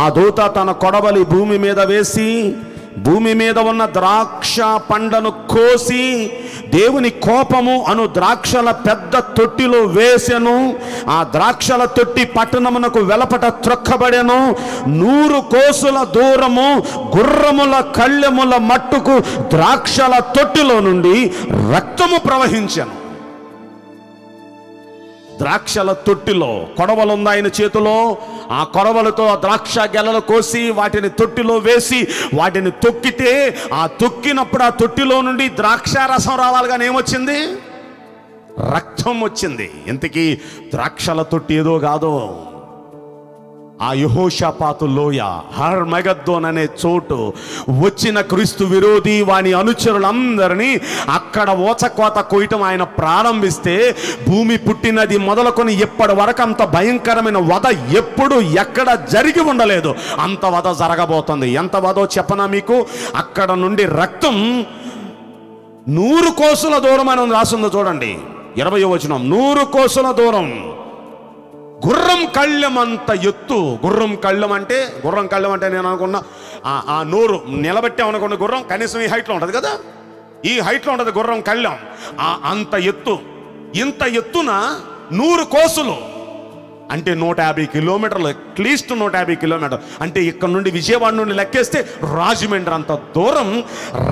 ఆ దూత తన కొడవలి భూమి మీద వేసి భూమి మీద ఉన్న ద్రాక్ష పండ్లను కోసి దేవుని కోపము అను ద్రాక్షల పెద్ద తొట్టిలో వేసెను ఆ ద్రాక్షల తొట్టి పట్టణమునకు వెలపట త్రొక్కబడెను 100 కోసుల దూరము గుర్రముల కళ్ళెముల మట్టుకు ద్రాక్షల తొట్టిలో నుండి రక్తము ప్రవహించెను ద్రాక్షల తొట్టిలో కొడవలుంది ఆయన చేతిలో ఆ కొడవలతో ద్రాక్ష గెలలు కోసి వాటిని తొట్టిలో వేసి వాటిని తొక్కితే ఆ తొక్కినప్పుడు ఆ తొట్టిలో నుండి ద్రాక్ష రసం రావాలి కానీ ఏమొచ్చింది రక్తం వచ్చింది ఇంతకీ ద్రాక్షల తొట్టి ఏదో కాదు ఆ యెహోషాపాతు లోయ హెర్మిగదోన్ అనే చోటు వచ్చిన క్రీస్తు విరోధి వాని అనుచరులందరినీ అక్కడ ఓచకోత కోయటం ఆయన ప్రారంభిస్తే భూమి పుట్టినది మొదలుకొని ఇప్పటి వరకు అంత భయంకరమైన వధ ఎప్పుడు ఎక్కడ జరిగి ఉండలేదు అంత వధ జరగబోతుంది ఎంత వధో చెప్పనా మీకు అక్కడ నుండి రక్తం 100 కోసుల దూరం అని రాసిందో చూడండి 20వ వచనం 100 కోసుల దూరం గుర్రం కళ్ళెం అంత ఎత్తు గుర్రం కళ్ళెం అంటే నేను అనుకున్నా ఆ నోరు నిలబెట్టామనుకున్న గుర్రం కనీసం ఈ హైట్లో ఉంటుంది కదా ఈ హైట్లో ఉంటుంది గుర్రం కళ్ళెం అంత ఎత్తు ఇంత ఎత్తున 100 కోసులు అంటే 150 కిలోమీటర్లు అట్లీస్ట్ 150 కిలోమీటర్లు అంటే ఇక్కడ నుండి విజయవాడ నుండి లెక్కేస్తే రాజమండ్రి అంత దూరం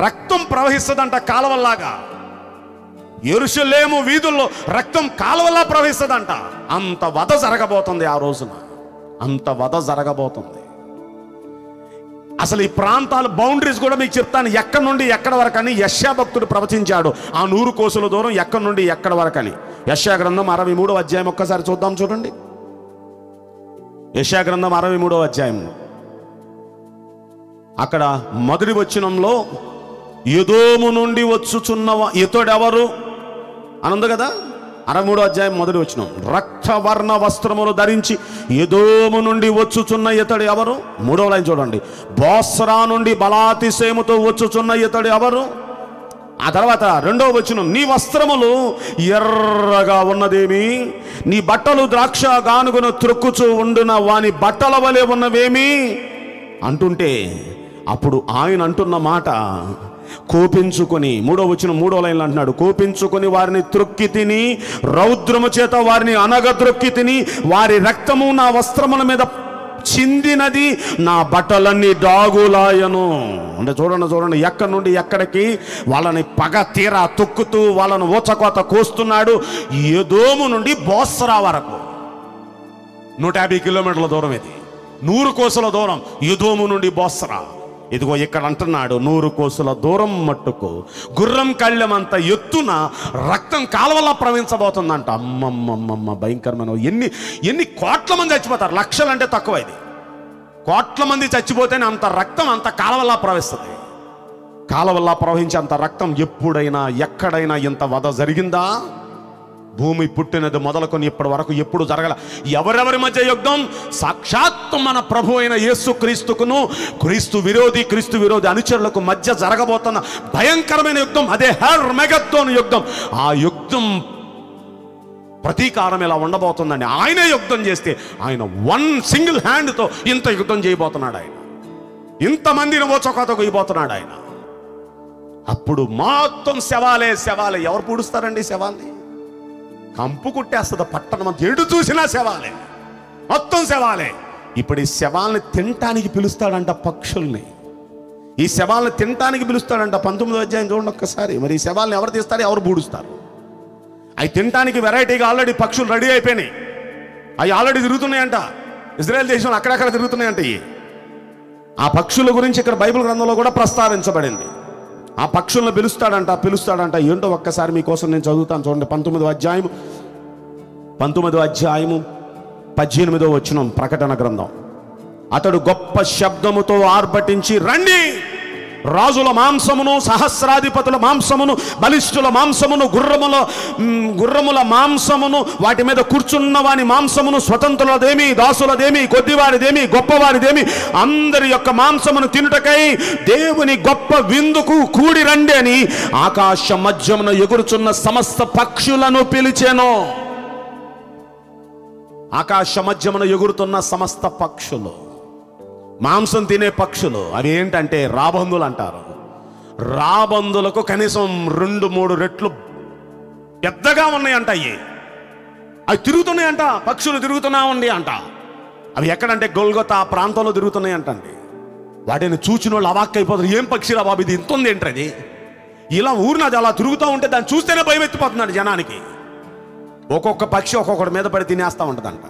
రక్తం ప్రవహిస్తుందంట కాలవల్లాగా యెరూషలేము వీధుల్లో రక్తం కాలవలా ప్రవహిస్తుందంట అంత వధ జరగబోతుంది ఆ రోజున అంత వధ జరగబోతుంది అసలు ఈ ప్రాంతాల బౌండరీస్ కూడా మీకు చెప్తాను ఎక్కడి నుండి ఎక్కడ వరకు అని యెషయా భక్తుడు ప్రవచించాడు ఆ 100 కోసుల దూరం ఎక్కడి నుండి ఎక్కడ వరకు అని యెషయా గ్రంథం 63వ అధ్యాయం ఒక్కసారి చూద్దాం చూడండి యెషయా గ్రంథం 63వ అధ్యాయం అక్కడ మొదటి వచనంలో ఎదోము నుండి వచ్చుచున్న ఇతడెవరు అనుంది కదా 63వ అధ్యాయం మొదటి వచనం రక్తవర్ణ వస్త్రములు ధరించి ఎదోము నుండి వచ్చుచున్న ఇతడు ఎవరు? మూడవ లైన్ చూడండి. బోస్రా నుండి బలాతిశయముతో వచ్చుచున్న ఇతడు ఎవరు? ఆ తర్వాత రెండవ వచనం నీ వస్త్రములు ఎర్రగా ఉన్నదేమి, నీ బట్టలు ద్రాక్ష గానుగను త్రొక్కుచూ ఉండున వాని బట్టల వలె ఉన్నవేమి అంటుంటే అప్పుడు ఆయన అంటున్న మాట కోపించుకొని మూడో లైన్లో అంటున్నాడు కోపించుకొని వారిని త్రొక్కి తిని రౌద్రము చేత వారిని అనగ త్రొక్కి తిని వారి రక్తము నా వస్త్రముల మీద చిందినది, నా బట్టలన్నీ డాగులాయను. అంటే చూడండి ఎక్కడి నుండి ఎక్కడికి వాళ్ళని పగ తీరా తొక్కుతూ వాళ్ళను ఊచకోత కోస్తున్నాడు. ఎదోము నుండి బోస్రా వరకు 150 కిలోమీటర్ల దూరం, ఇది 100 కోసల దూరం. ఎదోము నుండి బోస్రా, ఇదిగో ఇక్కడ అంటున్నాడు 100 కోసుల దూరం మట్టుకు గుర్రం కళ్ళెమంత ఎత్తున రక్తం కాలువలా ప్రవహించబోతుందంట. అమ్మమ్మమ్మమ్మ భయంకరమైన ఎన్ని కోట్ల మంది చచ్చిపోతారు, లక్షలు అంటే తక్కువ, ఇది కోట్ల మంది చచ్చిపోతేనే అంత రక్తం అంత కాలువలా ప్రవహిస్తుంది. కాలువలా ప్రవహించే అంత రక్తం ఎప్పుడైనా ఎక్కడైనా ఇంత వధ జరిగిందా? భూమి పుట్టినది మొదలుకొని ఇప్పటి వరకు ఎప్పుడు జరగల. ఎవరెవరి మధ్య యుద్ధం? సాక్షాత్తు మన ప్రభు అయిన యేసు క్రీస్తుకును క్రీస్తు విరోధి అనుచరులకు మధ్య జరగబోతున్న భయంకరమైన యుద్ధం అదే హెర్మెగద్దోను యుద్ధం. ఆ యుద్ధం ప్రతీకారం ఇలా ఉండబోతుందండి. ఆయనే యుద్ధం చేస్తే ఆయన సింగిల్ హ్యాండ్తో ఇంత యుద్ధం చేయబోతున్నాడు. ఆయన ఇంతమందిని ఓచకోత కొయ్యబోతున్నాడు. ఆయన అప్పుడు మొత్తం శవాలే. ఎవరు పూడుస్తారండి శవాల్ని? కంపు కుట్టేస్తుంది పట్టణం అంత, ఎడు చూసినా శవాలే, మొత్తం శవాలే. ఇప్పుడు ఈ శవాల్ని తినటానికి పిలుస్తాడంట పక్షుల్ని, ఈ శవాల్ని తినటానికి పిలుస్తాడంట. 19వ అధ్యాయం చూడండి ఒక్కసారి. మరి ఈ శవాల్ని ఎవరు తీస్తారు, ఎవరు పూడుస్తారు? అవి తినటానికి వెరైటీగా ఆల్రెడీ పక్షులు రెడీ అయిపోయినాయి. అవి ఆల్రెడీ తిరుగుతున్నాయంట ఇజ్రాయెల్ దేశంలో, అక్కడక్కడ తిరుగుతున్నాయంట. ఆ పక్షుల గురించి ఇక్కడ బైబిల్ గ్రంథంలో కూడా ప్రస్తావించబడింది. ఆ పక్షులను పిలుస్తాడంట. ఏంటో ఒక్కసారి మీకోసం నేను చదువుతాను చూడండి. 19వ అధ్యాయము 18వ వచనం ప్రకటన గ్రంథం. అతడు గొప్ప శబ్దముతో ఆర్భటించి రండి, రాజుల మాంసమును, సహస్రాధిపతుల మాంసమును, బలిష్ఠుల మాంసమును, గుర్రముల మాంసమును, వాటి మీద కూర్చున్న వాని మాంసమును, స్వతంత్రులదేమి, దాసులదేమి, కొద్దివారిదేమి, గొప్పవారిదేమి, అందరి యొక్క మాంసమును తినుటకై దేవుని గొప్ప విందుకు కూడి రండి అని ఆకాశ మధ్యమున ఎగురుచున్న సమస్త పక్షులను పిలిచెను. ఆకాశ మధ్యమున ఎగురుతున్న సమస్త పక్షులు, మాంసం తినే పక్షులు, అవి ఏంటంటే రాబందులు అంటారు. రాబందులకు కనీసం 2-3 రెట్లు పెద్దగా ఉన్నాయంట. అవి తిరుగుతున్నాయంట, పక్షులు తిరుగుతున్నా ఉంది అంట. అవి ఎక్కడంటే గొల్గొతా ఆ ప్రాంతంలో తిరుగుతున్నాయంటండి. వాటిని చూచిన వాళ్ళు అవాక్కైపోతారు. ఏం పక్షిరా బాబు, ఇది ఇంత ఉంది ఏంటది, ఇలా ఊరినది అలా తిరుగుతూ ఉంటే దాన్ని చూస్తేనే భయం ఎత్తిపోతున్నాడు జనానికి. ఒక్కొక్క పక్షి ఒక్కొక్కటి మీద పడి తినేస్తూ ఉంటుందంట.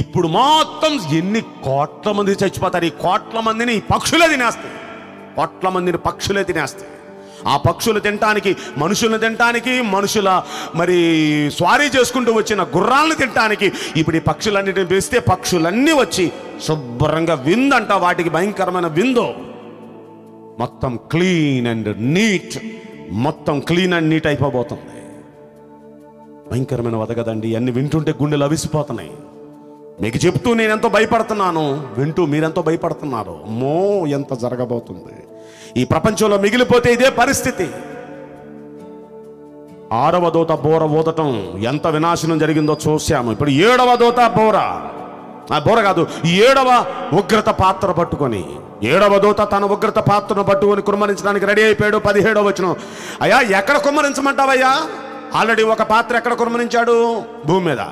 ఇప్పుడు మొత్తం ఎన్ని కోట్ల మంది చచ్చిపోతారు. ఈ కోట్ల మందిని పక్షులే తినేస్తాయి, కోట్ల మందిని పక్షులే తినేస్తాయి. ఆ పక్షులు తినటానికి, మనుషులను తినటానికి, మనుషుల మరి స్వారీ చేసుకుంటూ వచ్చిన గుర్రాలను తినటానికి ఇప్పుడు ఈ పక్షులన్నిటిని పిలిస్తే పక్షులన్నీ వచ్చి శుభ్రంగా విందంట. వాటికి భయంకరమైన విందు, మొత్తం క్లీన్ అండ్ నీట్ అయిపోబోతుంది. భయంకరమైన వదగదండి. అన్ని వింటుంటే గుండెలు అవిసిపోతున్నాయి. మీకు చెప్తూ నేను ఎంతో భయపడుతున్నాను, వింటూ మీరెంతో భయపడుతున్నారు. అమ్మో ఎంత జరగబోతుంది, ఈ ప్రపంచంలో మిగిలిపోతే ఇదే పరిస్థితి. 6వ దూత బోర ఊదటం ఎంత వినాశనం జరిగిందో చూసాము. ఇప్పుడు 7వ దూత ఏడవ ఉగ్రత పాత్ర పట్టుకొని, 7వ దూత తన ఉగ్రత పాత్రను పట్టుకొని కుమ్మరించడానికి రెడీ అయిపోయాడు. 17వ వచనం. అయ్యా ఎక్కడ కుమ్మరించమంటావయ్యా? ఆల్రెడీ ఒక పాత్ర ఎక్కడ కుమ్మరించాడు? భూమి మీద.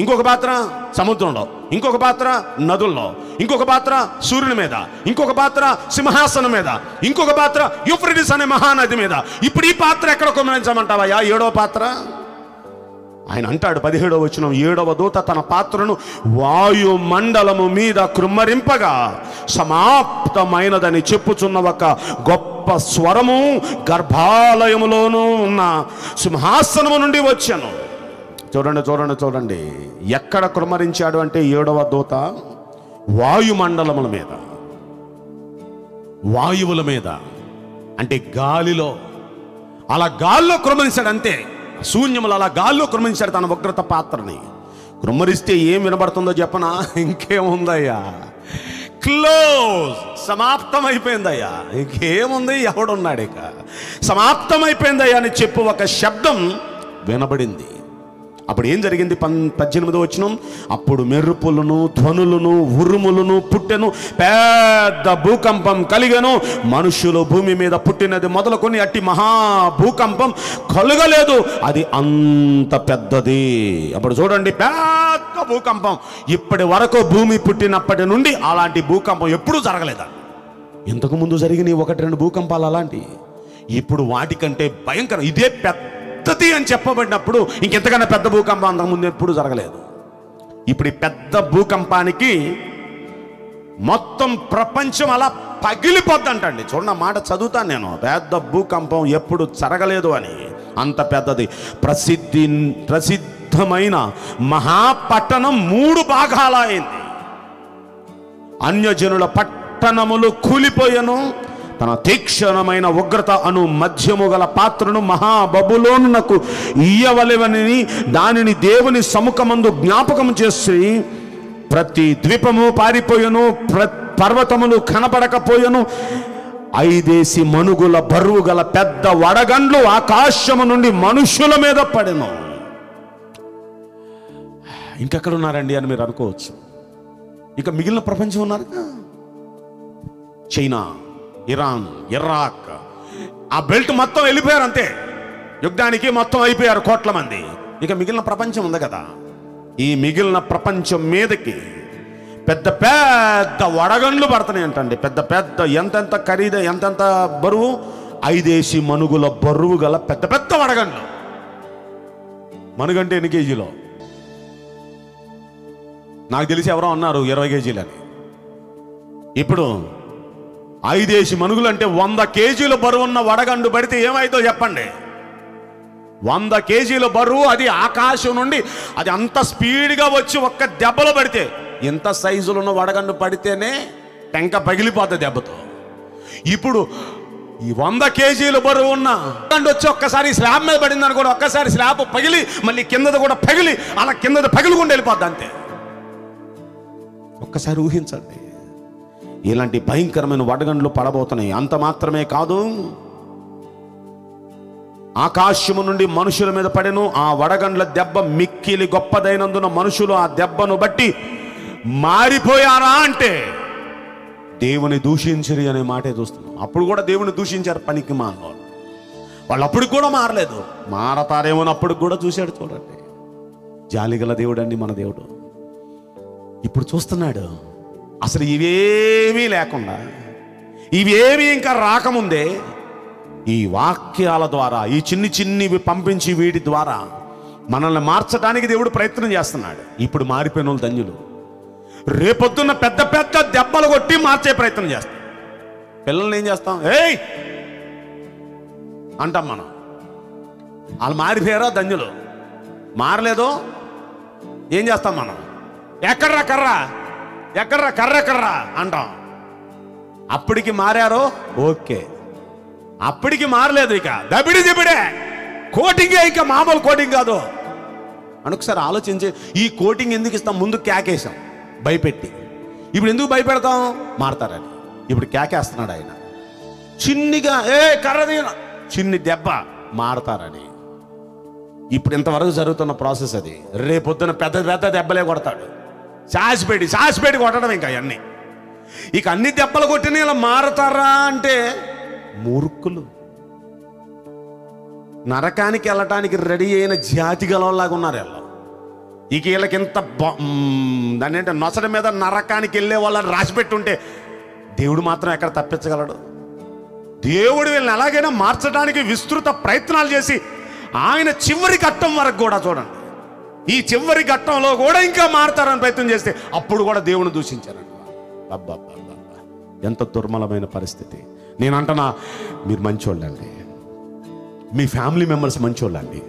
ఇంకొక పాత్ర సముద్రంలో, ఇంకొక పాత్ర నదుల్లో, ఇంకొక పాత్ర సూర్యుని మీద, ఇంకొక పాత్ర సింహాసనం మీద, ఇంకొక పాత్ర యూఫ్రటీస్ అనే మహానది మీద. ఇప్పుడు ఈ పాత్ర ఎక్కడ కుమ్మరించమంటావయ్యా? 7వ పాత్ర. ఆయన అంటాడు 17వ వచనం, 7వ దూత తన పాత్రను వాయుమండలము మీద కుమ్మరింపగా సమాప్తమైనదని చెప్పుచున్న ఒక గొప్ప స్వరము గర్భాలయములోనూ ఉన్న సింహాసనము నుండి వచ్చెను. చూడండి ఎక్కడ కుమ్మరించాడు అంటే 7వ దూత వాయుమండలముల మీద, వాయువుల మీద, అంటే గాలిలో, అలా గాల్లో కుమ్మరించాడు అంతే. శూన్యములలా గాల్లో కృమించారు తన వక్రత పాత్రని. కృమ్మరిస్తే ఏం వినబడుతుందో చెప్పనా, ఇంకేముందయ్యా, క్లోజ్, సమాప్తమైపోయిందయ్యా, ఇంకేముంది, ఎవడున్నాడు, ఇక సమాప్తమైపోయిందయ్యా అని చెప్పు ఒక శబ్దం వినబడింది. అప్పుడు ఏం జరిగింది? 18వ వచనం, అప్పుడు మెరుపులను ధ్వనులను ఉరుములను పుట్టెను, పెద్ద భూకంపం కలిగెను. మనుషులు భూమి మీద పుట్టినది మొదలుకొని అట్టి మహా భూకంపం కలుగలేదు, అది అంత పెద్దది. అప్పుడు చూడండి, పెద్ద భూకంపం. ఇప్పటి వరకు భూమి పుట్టినప్పటి నుండి అలాంటి భూకంపం ఎప్పుడూ జరగలేదా? ఇంతకుముందు జరిగిన ఒకటి రెండు భూకంపాలు అలాంటి, ఇప్పుడు వాటికంటే భయంకరం. ఇదే పెద్ద పద్ధతి అని చెప్పబడినప్పుడు ఇంకెంతకన్నా పెద్ద భూకంపం అంతకుముందు ఎప్పుడు జరగలేదు. ఇప్పుడు ఈ పెద్ద భూకంపానికి మొత్తం ప్రపంచం అలా పగిలిపోద్దంటండి. చూడండి, మాట చదువుతాను నేను. పెద్ద భూకంపం ఎప్పుడు జరగలేదు అని, అంత పెద్దది. ప్రసిద్ధమైన మహాపట్టణం 3 భాగాల అయింది. అన్యజనుల పట్టణములు కూలిపోయెను, తన తీక్షణమైన ఉగ్రత అను మధ్యము గల పాత్రను మహాబబులోనునకు ఇయ్యవలెవని దానిని దేవుని సముఖమందు జ్ఞాపకం చేసి, ప్రతి ద్వీపము పారిపోయెను, పర్వతములు కనపడకపోయెను. 5 మనుగుల బరువు గల పెద్ద వడగండ్లు ఆకాశము నుండి మనుషుల మీద పడెను. ఇంకెక్కడున్నారండి అని మీరు అనుకోవచ్చు. ఇక మిగిలిన ప్రపంచం ఉన్నారు, చైనా, ఇరాన్, ఇరాక్, ఆ బెల్ట్ మొత్తం వెళ్ళిపోయారు, అంతే. యుద్ధానికి మొత్తం అయిపోయారు కోట్ల మంది. ఇక మిగిలిన ప్రపంచం ఉంది కదా, ఈ మిగిలిన ప్రపంచం మీదకి పెద్ద పెద్ద వడగండ్లు పడుతున్నాయి అంటండి. పెద్ద పెద్ద, ఎంతెంత ఖరీదు, ఎంతెంత బరువు, 5 మనుగుల బరువు గల పెద్ద పెద్ద వడగండ్లు. మనుగంటే ఎన్ని కేజీలో? నాకు తెలిసి ఎవరో అన్నారు 20 కేజీలని. ఇప్పుడు 5 మనుగులు అంటే 100 కేజీల బరువు ఉన్న వడగండు పడితే ఏమైందో చెప్పండి. 100 కేజీల బరువు, అది ఆకాశం నుండి అది అంత స్పీడ్గా వచ్చి ఒక్క దెబ్బలో పడితే, ఎంత సైజులు ఉన్న వడగండు పడితేనే టెంక పగిలిపోతుంది దెబ్బతో. ఇప్పుడు ఈ 100 కేజీల బరువు ఉన్న వడగండు వచ్చి ఒక్కసారి స్లాబ్ మీద పడింది అని కూడా, ఒక్కసారి స్లాబ్ పగిలి మళ్ళీ కిందది కూడా పగిలి, అలా కిందది పగిలికుండా వెళ్ళిపోద్ది, అంతే. ఒక్కసారి ఊహించండి, ఇలాంటి భయంకరమైన వడగండ్లు పడబోతున్నాయి. అంత మాత్రమే కాదు, ఆకాశము నుండి మనుషుల మీద పడెను. ఆ వడగండ్ల దెబ్బ మిక్కిలి గొప్పదైనందున మనుషులు ఆ దెబ్బను బట్టి మారిపోయారా అంటే దేవుని దూషించరు అనే మాటే చూస్తున్నాం. అప్పుడు కూడా దేవుని దూషించారు పనికి మానవాళ్ళు. వాళ్ళు అప్పటికి కూడా మారలేదు, మారతారేమోనప్పటికి కూడా చూశాడు. చూడండి, జాలిగల దేవుడు అండి మన దేవుడు. ఇప్పుడు చూస్తున్నాడు, అసలు ఇవేమీ లేకుండా, ఇవేమీ ఇంకా రాకముందే ఈ వాక్యాల ద్వారా, ఈ చిన్ని చిన్నివి పంపించి వీటి ద్వారా మనల్ని మార్చడానికి దేవుడు ప్రయత్నం చేస్తున్నాడు. ఇప్పుడు మారిపోయిన వాళ్ళు ధన్యులు. రేపొద్దున్న పెద్ద పెద్ద దెబ్బలు కొట్టి మార్చే ప్రయత్నం చేస్తాం. పిల్లల్ని ఏం చేస్తాం? ఏయ్ అంటాం మనం. వాళ్ళు మారిపోయారో ధన్యులు, మారలేదో ఏం చేస్తాం మనం? ఎక్కడ్రా కర్రా, ఎక్కడ్రా కర్ర, ఎక్కడ్రా అంటాం. అప్పటికి మారారో ఓకే, అప్పటికి మారలేదు, ఇక దబిడి దిబిడే కోటింగే, ఇంకా మామూలు కోటింగ్ కాదు అని ఒకసారి ఆలోచించి, ఈ కోటింగ్ ఎందుకు ఇస్తాం? ముందు కేకేసాం భయపెట్టి, ఇప్పుడు ఎందుకు భయపెడతాం? మారతారని. ఇప్పుడు కేకేస్తున్నాడు ఆయన చిన్నిగా, ఏ కర్రది, చిన్ని దెబ్బ, మారతారని. ఇప్పుడు ఇంతవరకు జరుగుతున్న ప్రాసెస్ అది. రేపొద్దున పెద్ద పెద్ద దెబ్బలే కొడతాడు, సాసిపెట్టి కొట్టడం. ఇంకా అన్నీ, ఇక అన్ని దెబ్బలు కొట్టినా ఇలా మారతారా అంటే మూర్ఖులు. నరకానికి వెళ్ళటానికి రెడీ అయిన జాతి గలలాగా ఉన్నారు వీళ్ళు. ఇక వీళ్ళకింత దాన్ని అంటే నొసడి మీద నరకానికి వెళ్ళే వాళ్ళని రాసిపెట్టుంటే దేవుడు మాత్రం ఎక్కడ తప్పించగలడు? దేవుడు వీళ్ళని ఎలాగైనా మార్చడానికి విస్తృత ప్రయత్నాలు చేసి ఆయన చివరి ఘట్టం వరకు కూడా, చూడండి, ఈ చివరి ఘట్టంలో కూడా ఇంకా మారతారని ప్రయత్నం చేస్తే అప్పుడు కూడా దేవుని దూషించారంట. అబ్బా, ఎంత దుర్మలమైన పరిస్థితి. నేనంటనా, మీరు మంచోళ్ళండి, మీ ఫ్యామిలీ మెంబర్స్ మంచోళ్ళండి,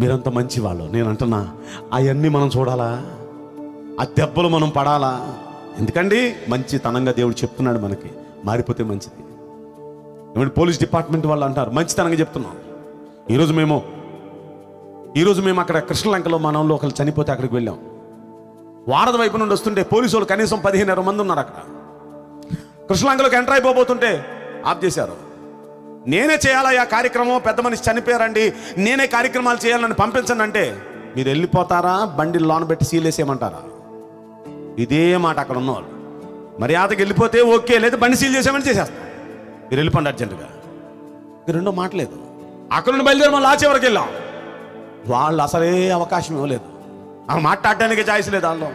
మీరంత మంచివాళ్ళు. నేనంటనా, అవన్నీ మనం చూడాలా? ఆ దెబ్బలు మనం పడాలా? ఎందుకండి, మంచితనంగా దేవుడు చెప్తున్నాడు మనకి, మారిపోతే మంచిది. ఏమంటే పోలీస్ డిపార్ట్మెంట్ వాళ్ళు అంటారు, మంచితనంగా చెప్తున్నాం, ఈరోజు మేము మేము అక్కడ కృష్ణలంకలో మా నౌకలు చనిపోతే అక్కడికి వెళ్ళాం. వారధి వైపు నుండి వస్తుంటే పోలీసు వాళ్ళు కనీసం 15,000 మంది ఉన్నారు. అక్కడ కృష్ణలంకలోకి ఎంటర్ అయిపోతుంటే ఆఫ్ చేశారు. నేనే చేయాలా ఆ కార్యక్రమం, పెద్ద మనిషి చనిపోయారండి, నేనే కార్యక్రమాలు చేయాలని పంపించండి అంటే మీరు వెళ్ళిపోతారా, బండి లోన పెట్టి సీలేసేయమంటారా? ఇదే మాట అక్కడ ఉన్నవాళ్ళు. మర్యాదకి వెళ్ళిపోతే ఓకే, లేదా బండి సీల్ చేసామని చేసేస్తాం, మీరు వెళ్ళిపోండి అర్జెంటుగా, మీరు రెండో మాటలేదు. అక్కడ నుండి బయలుదేరి మళ్ళీ ఆచే వరకు వెళ్ళాం. వాళ్ళు అసలే అవకాశం ఇవ్వలేదు, ఆ మాట్లాడటానికి ఛాయిస్ లేదు. వాళ్ళు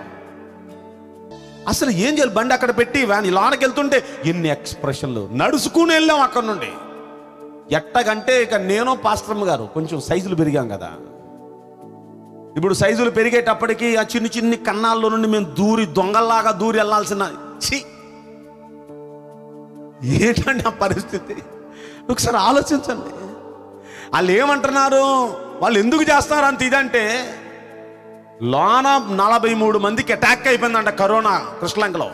అసలు ఏం చేయాలి, బండి అక్కడ పెట్టి వ్యాన్ ఇలానకి వెళ్తుంటే ఎన్ని ఎక్స్ప్రెషన్లు. నడుచుకుని వెళ్ళాం అక్కడ నుండి ఎట్టకంటే. ఇక నేను పాస్టర్మ గారు కొంచెం సైజులు పెరిగాం కదా, ఇప్పుడు సైజులు పెరిగేటప్పటికీ ఆ చిన్ని చిన్ని కన్నాల్లో నుండి మేము దొంగల్లాగా దూరి వెళ్ళాల్సిన ఏంటంటే ఆ పరిస్థితి. ఒకసారి ఆలోచించండి, వాళ్ళు ఏమంటున్నారు, వాళ్ళు ఎందుకు చేస్తున్నారు అంత ఇదంటే. లోన 43 మందికి అటాక్ అయిపోయిందంట కరోనా కృష్ణలంకలో.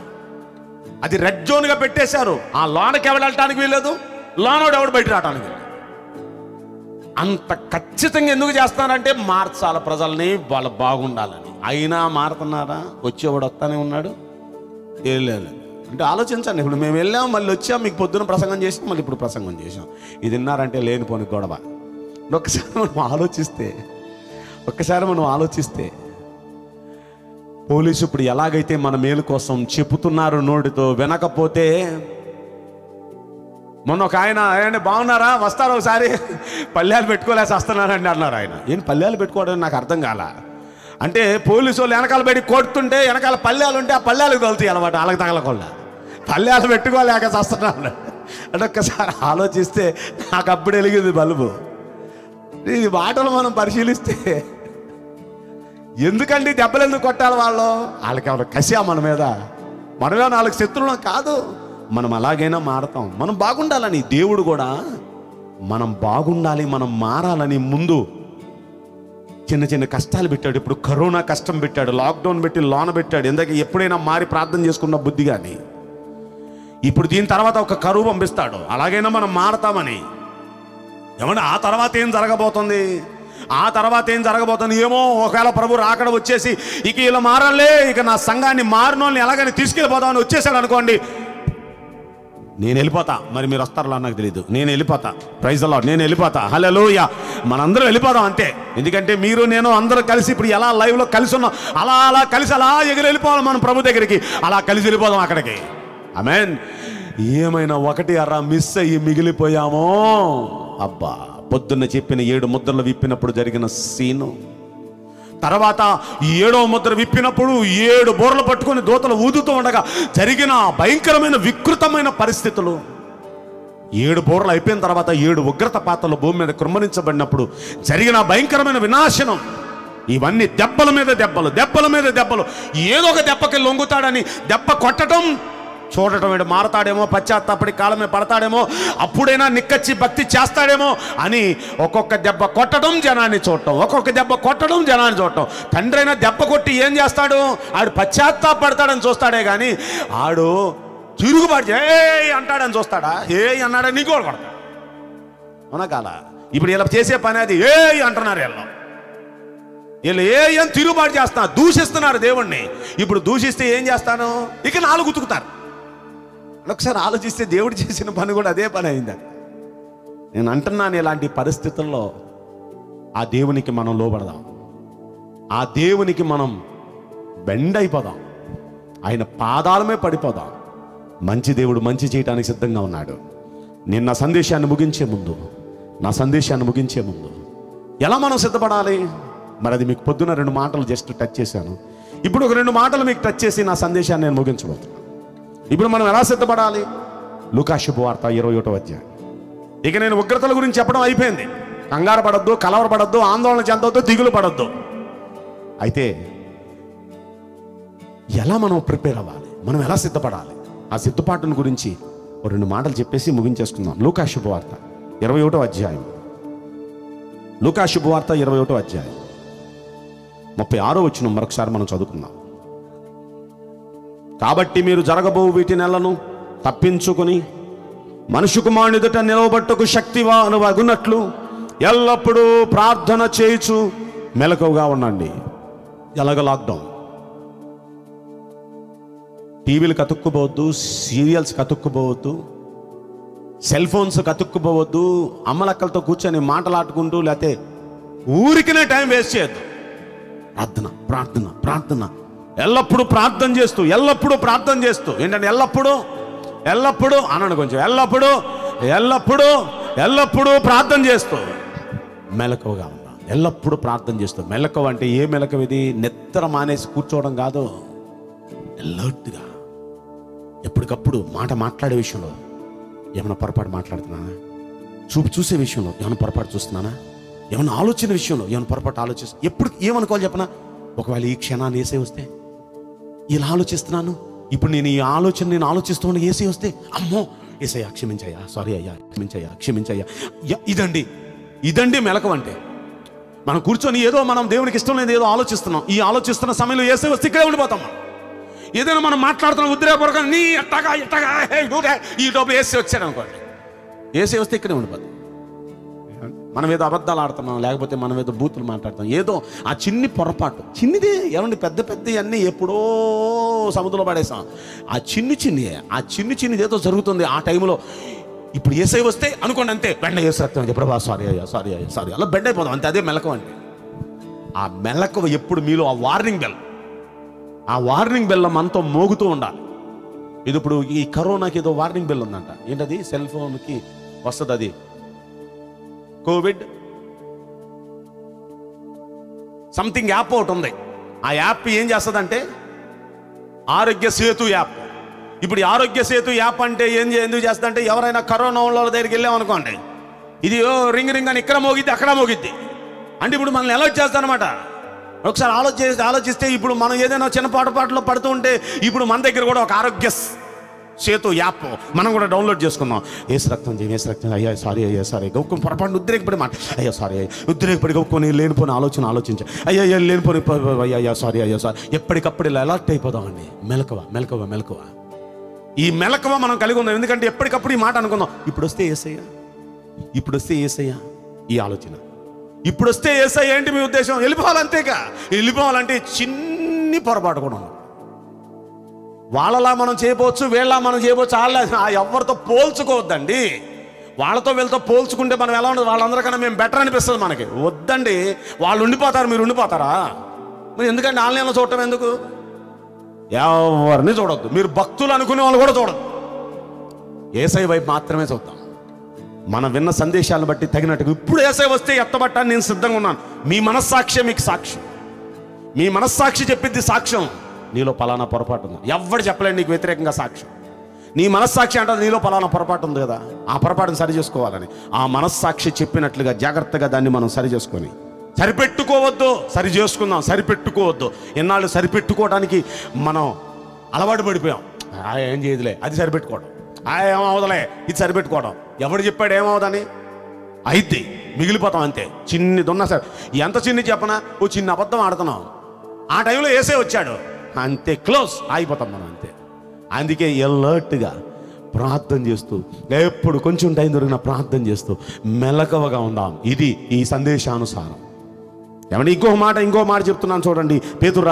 అది రెడ్ జోన్గా పెట్టేశారు. ఆ లోనకి ఎవరు వెళ్ళటానికి వీల్లేదు, లోనోడు ఎవడు బయట రావడానికి. అంత ఖచ్చితంగా ఎందుకు చేస్తున్నారంటే మార్చాల ప్రజల్ని, వాళ్ళు బాగుండాలని. అయినా మారుతున్నారా? వచ్చేవాడు వస్తానే ఉన్నాడు, వెళ్ళలేదు. అంటే ఆలోచించండి, ఇప్పుడు మేము వెళ్ళాం, మళ్ళీ వచ్చాం, మీకు పొద్దున ప్రసంగం చేసాం, మళ్ళీ ఇప్పుడు ప్రసంగం చేసాం. ఇది విన్నారంటే లేనిపోని గొడవ. ఒక్కసారి మనం ఆలోచిస్తే, పోలీసు ఇప్పుడు ఎలాగైతే మన మేలు కోసం చెబుతున్నారు నోటితో, వినకపోతే. మొన్న ఒక ఆయన, ఆయన బాగున్నారా, వస్తారా ఒకసారి, పల్లెలు పెట్టుకోలేసి వస్తున్నారండి అన్నారు. ఆయన ఏం పల్లెలు పెట్టుకోవడం నాకు అర్థం కాల. అంటే పోలీసు వాళ్ళు వెనకాల బయట కొడుతుంటే వెనకాల పల్లెలు ఉంటే ఆ పల్లెలకు తగులుతాయి అనమాట, వాళ్ళకి తగలకుండా పల్లెలు పెట్టుకోలేక వస్తున్నాను అంటే ఒక్కసారి ఆలోచిస్తే నాకు అప్పుడు వెలిగింది బల్బు. ఇది మాటలు మనం పరిశీలిస్తే ఎందుకండి దెబ్బలు ఎందుకు కొట్టాలి వాళ్ళు? వాళ్ళకి ఎవరు కసియా మన మీద? మనమే వాళ్ళకి శత్రువులం కాదు. మనం అలాగైనా మారతాం, మనం బాగుండాలని. దేవుడు కూడా మనం బాగుండాలి, మనం మారాలని ముందు చిన్న చిన్న కష్టాలు పెట్టాడు. ఇప్పుడు కరోనా కష్టం పెట్టాడు, లాక్డౌన్ పెట్టి లోన పెట్టాడు. ఇందాక ఎప్పుడైనా మారి ప్రార్థన చేసుకున్న బుద్ధి కానీ. ఇప్పుడు దీని తర్వాత ఒక కరువు పంపిస్తాడు, అలాగైనా మనం మారతామని. ఏమన్నా ఆ తర్వాత ఏం జరగబోతుంది, ఏమో. ఒకవేళ ప్రభు రాకడ వచ్చేసి ఇక ఇలా మారాలే, ఇక నా సంఘాన్ని మారినోళ్ళని ఎలాగని తీసుకెళ్ళిపోదామని వచ్చేసాడు అనుకోండి, నేను వెళ్ళిపోతా. మరి మీరు వస్తారో నాకు తెలియదు, నేను వెళ్ళిపోతా. ప్రైజ్ ది లార్డ్, నేను వెళ్ళిపోతా. హల్లెలూయా. మనందరం వెళ్ళిపోదాం అంతే. ఎందుకంటే మీరు నేను అందరూ కలిసి ఇప్పుడు ఎలా లైవ్లో కలిసి ఉన్నాం, అలా అలా కలిసి అలా ఎగిరి వెళ్ళిపోవాలి మనం ప్రభు దగ్గరికి. అలా కలిసి వెళ్ళిపోదాం అక్కడికి. ఆమేన్. ఏమైనా ఒకటి అరా మిస్ అయ్యి మిగిలిపోయామో, అబ్బా. పొద్దున్న చెప్పిన 7 ముద్రలు విప్పినప్పుడు జరిగిన సీను, తర్వాత 7వ ముద్ర విప్పినప్పుడు 7 బోర్లు పట్టుకుని దూతలు ఊదుతూ ఉండగా జరిగిన భయంకరమైన వికృతమైన పరిస్థితులు, 7 బోర్లు అయిపోయిన తర్వాత 7 ఉగ్రత పాత్రలు భూమి మీద కృమ్మరించబడినప్పుడు జరిగిన భయంకరమైన వినాశనం, ఇవన్నీ దెబ్బల మీద దెబ్బలు, ఏదో ఒక దెబ్బకి లొంగుతాడని దెబ్బ కొట్టడం చూడటం, వీడు మారతాడేమో, పశ్చాత్తాపడి కాలమే పడతాడేమో, అప్పుడైనా నిక్కచ్చి భక్తి చేస్తాడేమో అని ఒక్కొక్క దెబ్బ కొట్టడం జనాన్ని చూడటం, తండ్రైనా దెబ్బ కొట్టి ఏం చేస్తాడు, ఆడు పశ్చాత్తాపడతాడని చూస్తాడే కానీ ఆడు తిరుగుబాటు ఏ అంటాడని చూస్తాడా? ఏ అన్నాడని నీకు కూడా కొడతాడు. మనకాల ఇప్పుడు ఇలా చేసే పని అది. ఏ అంటున్నారు వీళ్ళు, ఏం తిరుగుబాటు చేస్తున్నారు, దూషిస్తున్నారు దేవుణ్ణి. ఇప్పుడు దూషిస్తే ఏం చేస్తాను, ఇక నాలుగు ఉతుకుతారు. ఒకసారి ఆలోచిస్తే దేవుడు చేసిన పని కూడా అదే పని అయిందని నేను అంటున్నాను. ఇలాంటి పరిస్థితుల్లో ఆ దేవునికి మనం లోబడదాం, ఆ దేవునికి మనం బెండ్ అయిపోదాం, ఆయన పాదాలమే పడిపోదాం. మంచి దేవుడు మంచి చేయడానికి సిద్ధంగా ఉన్నాడు. నేను నా సందేశాన్ని ముగించే ముందు, ఎలా మనం సిద్ధపడాలి, మరి అది మీకు పొద్దున 2 మాటలు జస్ట్ టచ్ చేశాను. ఇప్పుడు ఒక 2 మాటలు మీకు టచ్ చేసి నా సందేశాన్ని నేను ముగించబోతున్నాను. ఇప్పుడు మనం ఎలా సిద్ధపడాలి? లూకా శుభవార్త 21వ అధ్యాయం. ఇక నేను ఉగ్రతల గురించి చెప్పడం అయిపోయింది. కంగారు పడద్దు, కలవరపడద్దు, ఆందోళన చెందొద్దు, దిగులు పడద్దు. అయితే ఎలా మనం ప్రిపేర్ అవ్వాలి, మనం ఎలా సిద్ధపడాలి, ఆ సిద్ధపాటును గురించి 2 మాటలు చెప్పేసి ముగించేసుకుందాం. లూకా శుభవార్త 21వ అధ్యాయం. లూకా శుభవార్త 21వ అధ్యాయం 36వ వచనం మరొకసారి మనం చదువుకుందాం. కాబట్టి మీరు జరగబో వీటి నెలను తప్పించుకుని మనుషు కుమారుని ఎదుట నిలవబట్టుకు శక్తి వానుగున్నట్లు ఎల్లప్పుడూ ప్రార్థన చేయుచు మెలకువగా ఉండండి. ఎలాగ లాక్డౌన్, టీవీలకు అతుక్కుపోవద్దు, సీరియల్స్కి అతుక్కుపోవద్దు, సెల్ ఫోన్స్కి అతుక్కుపోవద్దు, అమ్మలక్కలతో కూర్చొని మాటలాడుకుంటూ లేకపోతే ఊరికినే టైం వేస్ట్ చేయద్దు. ప్రార్థన ప్రార్థన ప్రార్థన, ఎల్లప్పుడూ ప్రార్థన చేస్తూ, ఎల్లప్పుడూ ప్రార్థన చేస్తూ. ఏంటంటే ఎల్లప్పుడూ ఎల్లప్పుడూ అనండి కొంచెం, ఎల్లప్పుడూ ఎల్లప్పుడూ ఎల్లప్పుడూ ప్రార్థన చేస్తూ మెలకువగా ఉండాలి. ఎల్లప్పుడూ ప్రార్థన చేస్తూ. మెలకువ అంటే ఏ మెలకువ? ఇది నిద్ర మానేసి కూర్చోవడం కాదు. ఎలర్ట్గా ఎప్పటికప్పుడు మాట మాట్లాడే విషయంలో ఏమైనా పొరపాటు మాట్లాడుతున్నానా, చూపు చూసే విషయంలో ఏమైనా పొరపాటు చూస్తున్నానా, ఏమైనా ఆలోచన విషయంలో ఏమైనా పొరపాటు ఆలోచిస్తు, ఎప్పుడు ఏమనుకోవాలి చెప్పనా? ఒకవేళ ఈ క్షణాన్ని ఏసే వస్తే ఇలా ఆలోచిస్తున్నాను, ఇప్పుడు నేను ఈ ఆలోచన నేను ఆలోచిస్తూ ఉండే ఏసే వస్తే అమ్మో ఏసయ్యా క్షమించయ్యా, సారీ అయ్యా, క్షమించయ్యా, క్షమించయ్యా. ఇదండి ఇదండి మెలకువ అంటే. మనం కూర్చొని ఏదో మనం దేవునికి ఇష్టం లేదు ఏదో ఆలోచిస్తున్నాం, ఈ ఆలోచిస్తున్న సమయంలో ఏసే వస్తే ఇక్కడే ఉండిపోతాం. ఏదైనా మనం మాట్లాడుతున్న ఉద్రేకపూర్వకంగా నీ ఎట్టగా ఎట్టగా ఈ డబ్బు ఏసీ వచ్చాడు అనుకోండి, ఏసీ వస్తే ఇక్కడే ఉండిపోతాం. మనం ఏదో అబద్ధాలు ఆడుతున్నాం, లేకపోతే మనం ఏదో బూతులు మాట్లాడుతాం, ఏదో ఆ చిన్ని పొరపాటు, చిన్నిదే ఏమండి, పెద్ద పెద్ద అన్నీ ఎప్పుడో సముద్రంలో పడేసాం. ఆ చిన్నిది ఏదో జరుగుతుంది ఆ టైంలో. ఇప్పుడు ఏసై వస్తే అనుకోండి అంతే, బెండ ఏసత్వం చెప్పా, సారీ అయ్యా, సారీ అయ్యా, సారీ, అలా బెండ్ అయిపోదాం అంతే. అదే మెలకువ అంటే. ఆ మెలకువ ఎప్పుడు మీలో ఆ వార్నింగ్ బెల్, ఆ వార్నింగ్ బెల్ మనతో మోగుతూ ఉండాలి. ఇది ఇప్పుడు ఈ కరోనాకి ఏదో వార్నింగ్ బెల్ ఉందంట, ఏంటది? సెల్ ఫోన్కి వస్తుంది అది, కోవిడ్ సంథింగ్ యాప్ ఒకటి ఉంది. ఆ యాప్ ఏం చేస్తుందంటే ఆరోగ్య సేతు యాప్. ఇప్పుడు ఆరోగ్య సేతు యాప్ అంటే ఎందుకు చేస్తుందంటే, ఎవరైనా కరోనా వాళ్ళ దగ్గరికి వెళ్ళామనుకోండి, ఇది రింగ్ రింగ్ అని ఇక్కడ మోగిద్ది అక్కడ మోగిద్ది. అంటే ఇప్పుడు మనల్ని అలర్ట్ చేస్తానమాట. ఒకసారి ఆలోచిస్తే ఇప్పుడు మనం ఏదైనా చిన్న పాటలో పడుతూ ఉంటే ఇప్పుడు మన దగ్గర కూడా ఒక ఆరోగ్య సేతు యాప్ మనం కూడా డౌన్లోడ్ చేసుకున్నాం. ఏసు రక్తం చేయ, ఏసు రక్తం అయ్యా, సారీ అయ్యా, సారీ, గౌక్కు పొరపాటు ఉద్రేకపడి మాట, అయ్యా సారీ అయ్యా, ఉద్రేకపడి గౌక్కుని లేనిపోని ఆలోచించా, అయ్యా అయ్యా లేనిపోని అయ్యా సారీ అయ్యా సారీ. ఎప్పటికప్పుడు ఇలా అలర్ట్ అయిపోదామండి. మెలకువ మెలకువ మెలకువ. ఈ మెలకువ మనం కలిగి ఉందాం. ఎందుకంటే ఎప్పటికప్పుడు ఈ మాట అనుకుందాం, ఇప్పుడు వస్తే ఏసయ్యా, ఇప్పుడు వస్తే ఏసయ్యా ఈ ఆలోచన, ఇప్పుడు వస్తే ఏసయ్య ఏంటి మీ ఉద్దేశం, వెళ్ళిపోవాలంతేగా. వెళ్ళిపోవాలంటే చిన్ని పొరపాటు కూడా ఉండదు. వాళ్ళలా మనం చేయవచ్చు, వీళ్ళలా మనం చేయవచ్చు, వాళ్ళ ఎవరితో పోల్చుకోవద్దండి. వాళ్ళతో వీళ్ళతో పోల్చుకుంటే మనం ఎలా ఉండదు, వాళ్ళందరికన్నా మేము బెటర్ అనిపిస్తుంది మనకి. వద్దండి, వాళ్ళు ఉండిపోతారు, మీరు ఉండిపోతారా? మీరు ఎందుకంటే ఆన్లైన్లో చూడటం ఎందుకు? ఎవరిని చూడొద్దు, మీరు భక్తులు అనుకునే వాళ్ళు కూడా చూడద్దు. ఏసై వైపు మాత్రమే చూద్దాం. మనం విన్న సందేశాలను బట్టి తగినట్టుగా ఇప్పుడు ఏసై వస్తే ఎత్తబట్టాన్ని నేను సిద్ధంగా ఉన్నాను. మీ మనస్సాక్షి మీకు సాక్ష్యం, మీ మనస్సాక్షి చెప్పిద్ది సాక్ష్యం, నీలో పలానా పొరపాటు ఉంది. ఎవరు చెప్పలేదు నీకు వ్యతిరేకంగా సాక్ష్యం, నీ మనస్సాక్షి అంటే నీలో పలానా పొరపాటు ఉంది కదా, ఆ పొరపాటును సరి చేసుకోవాలని ఆ మనస్సాక్షి చెప్పినట్లుగా జాగ్రత్తగా దాన్ని మనం సరి చేసుకొని సరిపెట్టుకోవద్దు. సరి చేసుకుందాం, సరిపెట్టుకోవద్దు. ఎన్నాళ్ళు సరిపెట్టుకోవడానికి మనం అలవాటు పడిపోయాం. ఏం చేయదులే అది సరిపెట్టుకోవడం, ఏమవుదలే ఇది సరిపెట్టుకోవడం. ఎవడు చెప్పాడు ఏమవుదని? అయితే మిగిలిపోతాం అంతే. చిన్నదిన్నా సరే, ఎంత చిన్ని చెప్పనా, ఓ చిన్న అబద్ధం ఆడుతున్నాం, ఆ టైంలో ఏసే వచ్చాడు అంతే, క్లోజ్ అయిపోతాం మనం అంతే. అందుకే ఎలర్ట్గా ప్రార్థన చేస్తూ, ఎప్పుడు కొంచెం టైం దొరికినా ప్రార్థన చేస్తూ మెలకువగా ఉందాం. ఇది ఈ సందేశానుసారం. ఏమంటే ఇంకో మాట చెప్తున్నాను చూడండి. పేతురు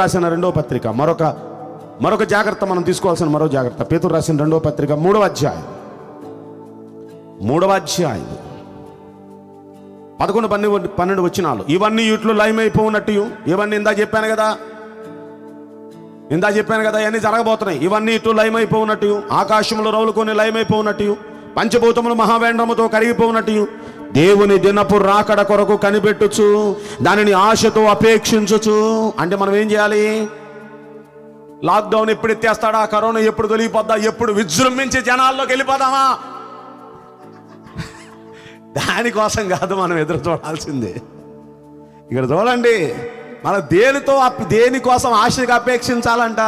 రాసిన రెండో పత్రిక మరొక జాగ్రత్త మనం తీసుకోవాల్సిన మరో జాగ్రత్త. పేతురు రాసిన రెండో పత్రిక మూడవ అధ్యాయం 11-12 వచనాలు. ఇవన్నీ ఇట్లు లయమైపోనట్టు, ఇవన్నీ ఇందా చెప్పాను కదా ఇవన్నీ జరగబోతున్నాయి. ఇవన్నీ ఇట్లు లయమైపోనట్టు, ఆకాశంలో రౌలుకొని లయమైపోనట్టు, పంచభూతములు మహావేండ్రముతో కరిగిపోనట్టు, దేవుని దినపు రాకడ కొరకు కనిపెట్టుచు దానిని ఆశతో అపేక్షించుచు. అంటే మనం ఏం చేయాలి? లాక్డౌన్ ఎప్పుడు ఎత్తేస్తాడా, కరోనా ఎప్పుడు తొలిగిపోద్దా, ఎప్పుడు విజృంభించి జనాల్లోకి వెళ్ళిపోదామా, దానికోసం కాదు మనం ఎదురు చూడాల్సిందే. ఇక్కడ చూడండి, మనం దేనికోసం ఆశగా అపేక్షించాలంట?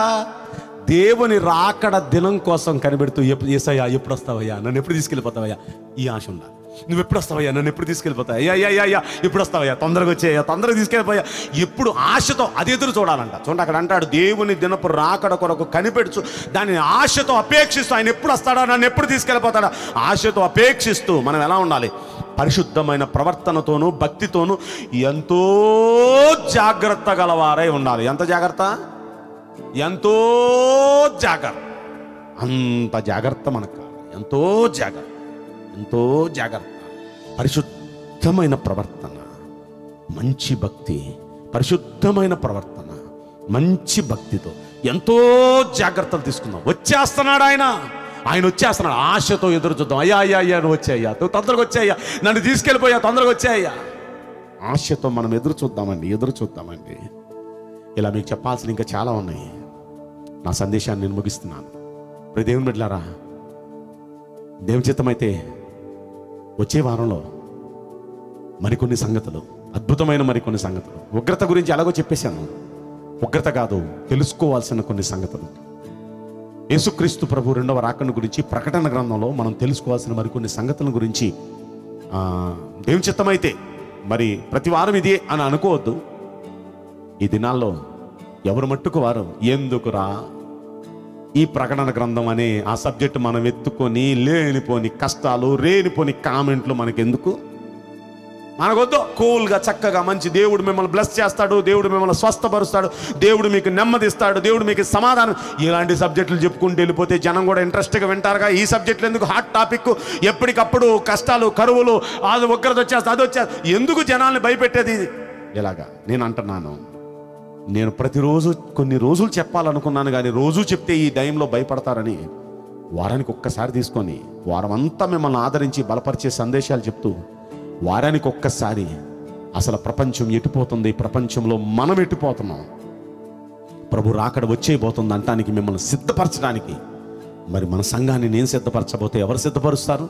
దేవుని రాకడ దినం కోసం కనిపెడుతూ, ఏసయ్యా ఎప్పుడు వస్తావయ్యా, నన్ను ఎప్పుడు తీసుకెళ్ళిపోతావయ్యా, ఈ ఆశ ఉండాలి. నువ్వెప్పుడొస్తావయ్యా, నన్ను ఎప్పుడు తీసుకెళ్ళిపోతాయా, అయ్యా ఎప్పుడొస్తావయ్యా, తొందరగా వచ్చేయ్యా, తొందరగా తీసుకెళ్ళిపోయా, ఎప్పుడు ఆశతో అది ఎదురు చూడాలంట. చూడండి అక్కడ అంటాడు, దేవుని దినపు రాకడ కొరకు కనిపెడుచు, దాన్ని ఆశతో అపేక్షిస్తూ, ఆయన ఎప్పుడు వస్తాడా, నన్ను ఎప్పుడు తీసుకెళ్ళిపోతాడా, ఆశతో అపేక్షిస్తూ మనం ఎలా ఉండాలి? పరిశుద్ధమైన ప్రవర్తనతోనూ భక్తితోనూ ఎంతో జాగ్రత్త గలవారై ఉండాలి. ఎంత జాగ్రత్త, ఎంతో జాగ్రత్త, అంత జాగ్రత్త మనకు కాదు. ఎంతో జాగ్రత్త, ఎంతో జాగ్రత్త. పరిశుద్ధమైన ప్రవర్తన, మంచి భక్తి, పరిశుద్ధమైన ప్రవర్తన, మంచి భక్తితో ఎంతో జాగ్రత్తలు తీసుకుందాం. వచ్చేస్తున్నాడు ఆయన, ఆయన వచ్చేస్తున్నాడు, ఆశతో ఎదురు చూద్దాం. అయ్యా నువ్వు వచ్చాయ్యా, నువ్వు తొందరగా వచ్చాయ్యా, నన్ను తీసుకెళ్ళిపోయా, తొందరగా వచ్చాయ్యా, ఆశతో మనం ఎదురు చూద్దామండి. ఇలా మీకు చెప్పాల్సిన ఇంకా చాలా ఉన్నాయి. నా సందేశాన్ని నేను ముగిస్తున్నాను. ఇప్పుడు దేవుని బిడ్డలారా, దేవుని చిత్తమైతే వచ్చే వారంలో మరికొన్ని సంగతులు, అద్భుతమైన మరికొన్ని సంగతులు. ఉగ్రత గురించి ఎలాగో చెప్పేశాను, ఉగ్రత కాదు, తెలుసుకోవాల్సిన కొన్ని సంగతులు. యేసుక్రీస్తు ప్రభు రెండవ రాకను గురించి ప్రకటన గ్రంథంలో మనం తెలుసుకోవాల్సిన మరికొన్ని సంగతుల గురించి దేవుని చిత్తమైతే, మరి ప్రతి వారం ఇదే అని అనుకోవద్దు. ఈ దినాల్లో ఎవరు మట్టుకు వారు ఎందుకురా ఈ ప్రకటన గ్రంథం అనే ఆ సబ్జెక్ట్ మనం ఎత్తుకొని లేనిపోని కష్టాలు, లేనిపోని కామెంట్లు మనకెందుకు, మనకొద్దు. కూల్గా చక్కగా మంచి, దేవుడు మిమ్మల్ని బ్లెస్ చేస్తాడు, దేవుడు మిమ్మల్ని స్వస్థపరుస్తాడు, దేవుడు మీకు నెమ్మదిస్తాడు, దేవుడు మీకు సమాధానం, ఇలాంటి సబ్జెక్టులు చెప్పుకుంటూ వెళ్ళిపోతే జనం కూడా ఇంట్రెస్ట్గా వింటారుగా. ఈ సబ్జెక్టులు ఎందుకు, హాట్ టాపిక్, ఎప్పటికప్పుడు కష్టాలు, కరువులు, అది ఒక్కరిది వచ్చేస్తా, అది వచ్చేస్తా, ఎందుకు జనాల్ని భయపెట్టేది? ఇలాగా నేను అంటున్నాను. నేను ప్రతిరోజు కొన్ని రోజులు చెప్పాలనుకున్నాను, కానీ రోజు చెప్తే ఈ టైంలో భయపడతారని వారానికి ఒక్కసారి తీసుకొని వారం అంతా మిమ్మల్ని ఆదరించి బలపరిచే సందేశాలు చెప్తూ, వారానికి ఒక్కసారి అసలు ప్రపంచం ఎటుపోతుంది, ప్రపంచంలో మనం ఎటుపోతున్నాం, ప్రభు రాకడ వచ్చేయబోతుంది అంటానికి మిమ్మల్ని సిద్ధపరచడానికి, మరి మన సంఘాన్ని నేను సిద్ధపరచబోతే ఎవరు సిద్ధపరుస్తారు?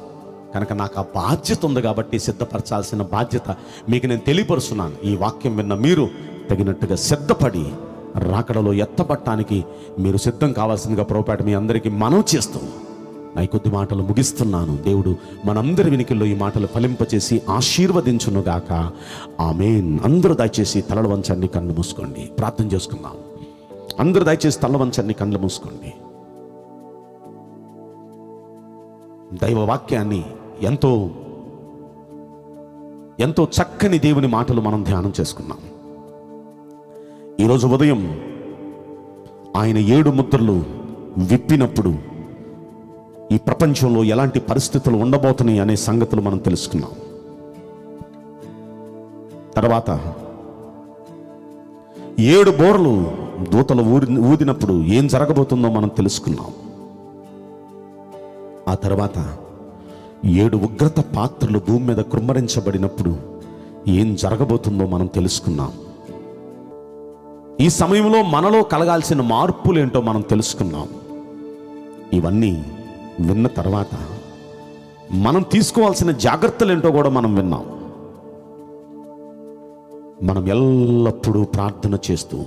కనుక నాకు ఆ బాధ్యత ఉంది కాబట్టి సిద్ధపరచాల్సిన బాధ్యత మీకు నేను తెలియపరుస్తున్నాను. ఈ వాక్యం విన్న మీరు తగినట్టుగా సిద్ధపడి రాకడలో ఎత్తపట్టడానికి మీరు సిద్ధం కావాల్సిందిగా ప్రభుపేట మీ అందరికీ మనవి చేస్తూ నా కొద్ది మాటలు ముగిస్తున్నాను. దేవుడు మనందరి వినికిల్లో ఈ మాటలు ఫలింపచేసి ఆశీర్వదించునుగాక. ఆమేన్. అందరూ దయచేసి తలలు వంచండి, కళ్ళు మూసుకోండి, ప్రార్థన చేసుకుందాం. అందరూ దయచేసి తల వంచండి, కళ్ళు మూసుకోండి. దైవ వాక్యాన్ని ఎంతో ఎంతో చక్కని దేవుని మాటలు మనం ధ్యానం చేసుకున్నాం. ఈరోజు ఉదయం ఆయన 7 ముద్రలు విప్పినప్పుడు ఈ ప్రపంచంలో ఎలాంటి పరిస్థితులు ఉండబోతున్నాయి అనే సంగతులు మనం తెలుసుకున్నాం. తర్వాత 7 బోర్లు దూతలు ఊదినప్పుడు ఏం జరగబోతుందో మనం తెలుసుకున్నాం. ఆ తర్వాత 7 ఉగ్రత పాత్రలు భూమి మీద కుమ్మరించబడినప్పుడు ఏం జరగబోతుందో మనం తెలుసుకున్నాం. ఈ సమయంలో మనలో కలగాల్సిన మార్పులేంటో మనం తెలుసుకున్నాం. ఇవన్నీ విన్న తర్వాత మనం తీసుకోవాల్సిన జాగ్రత్తలేంటో కూడా మనం విన్నాం. మనం ఎల్లప్పుడూ ప్రార్థన చేస్తూ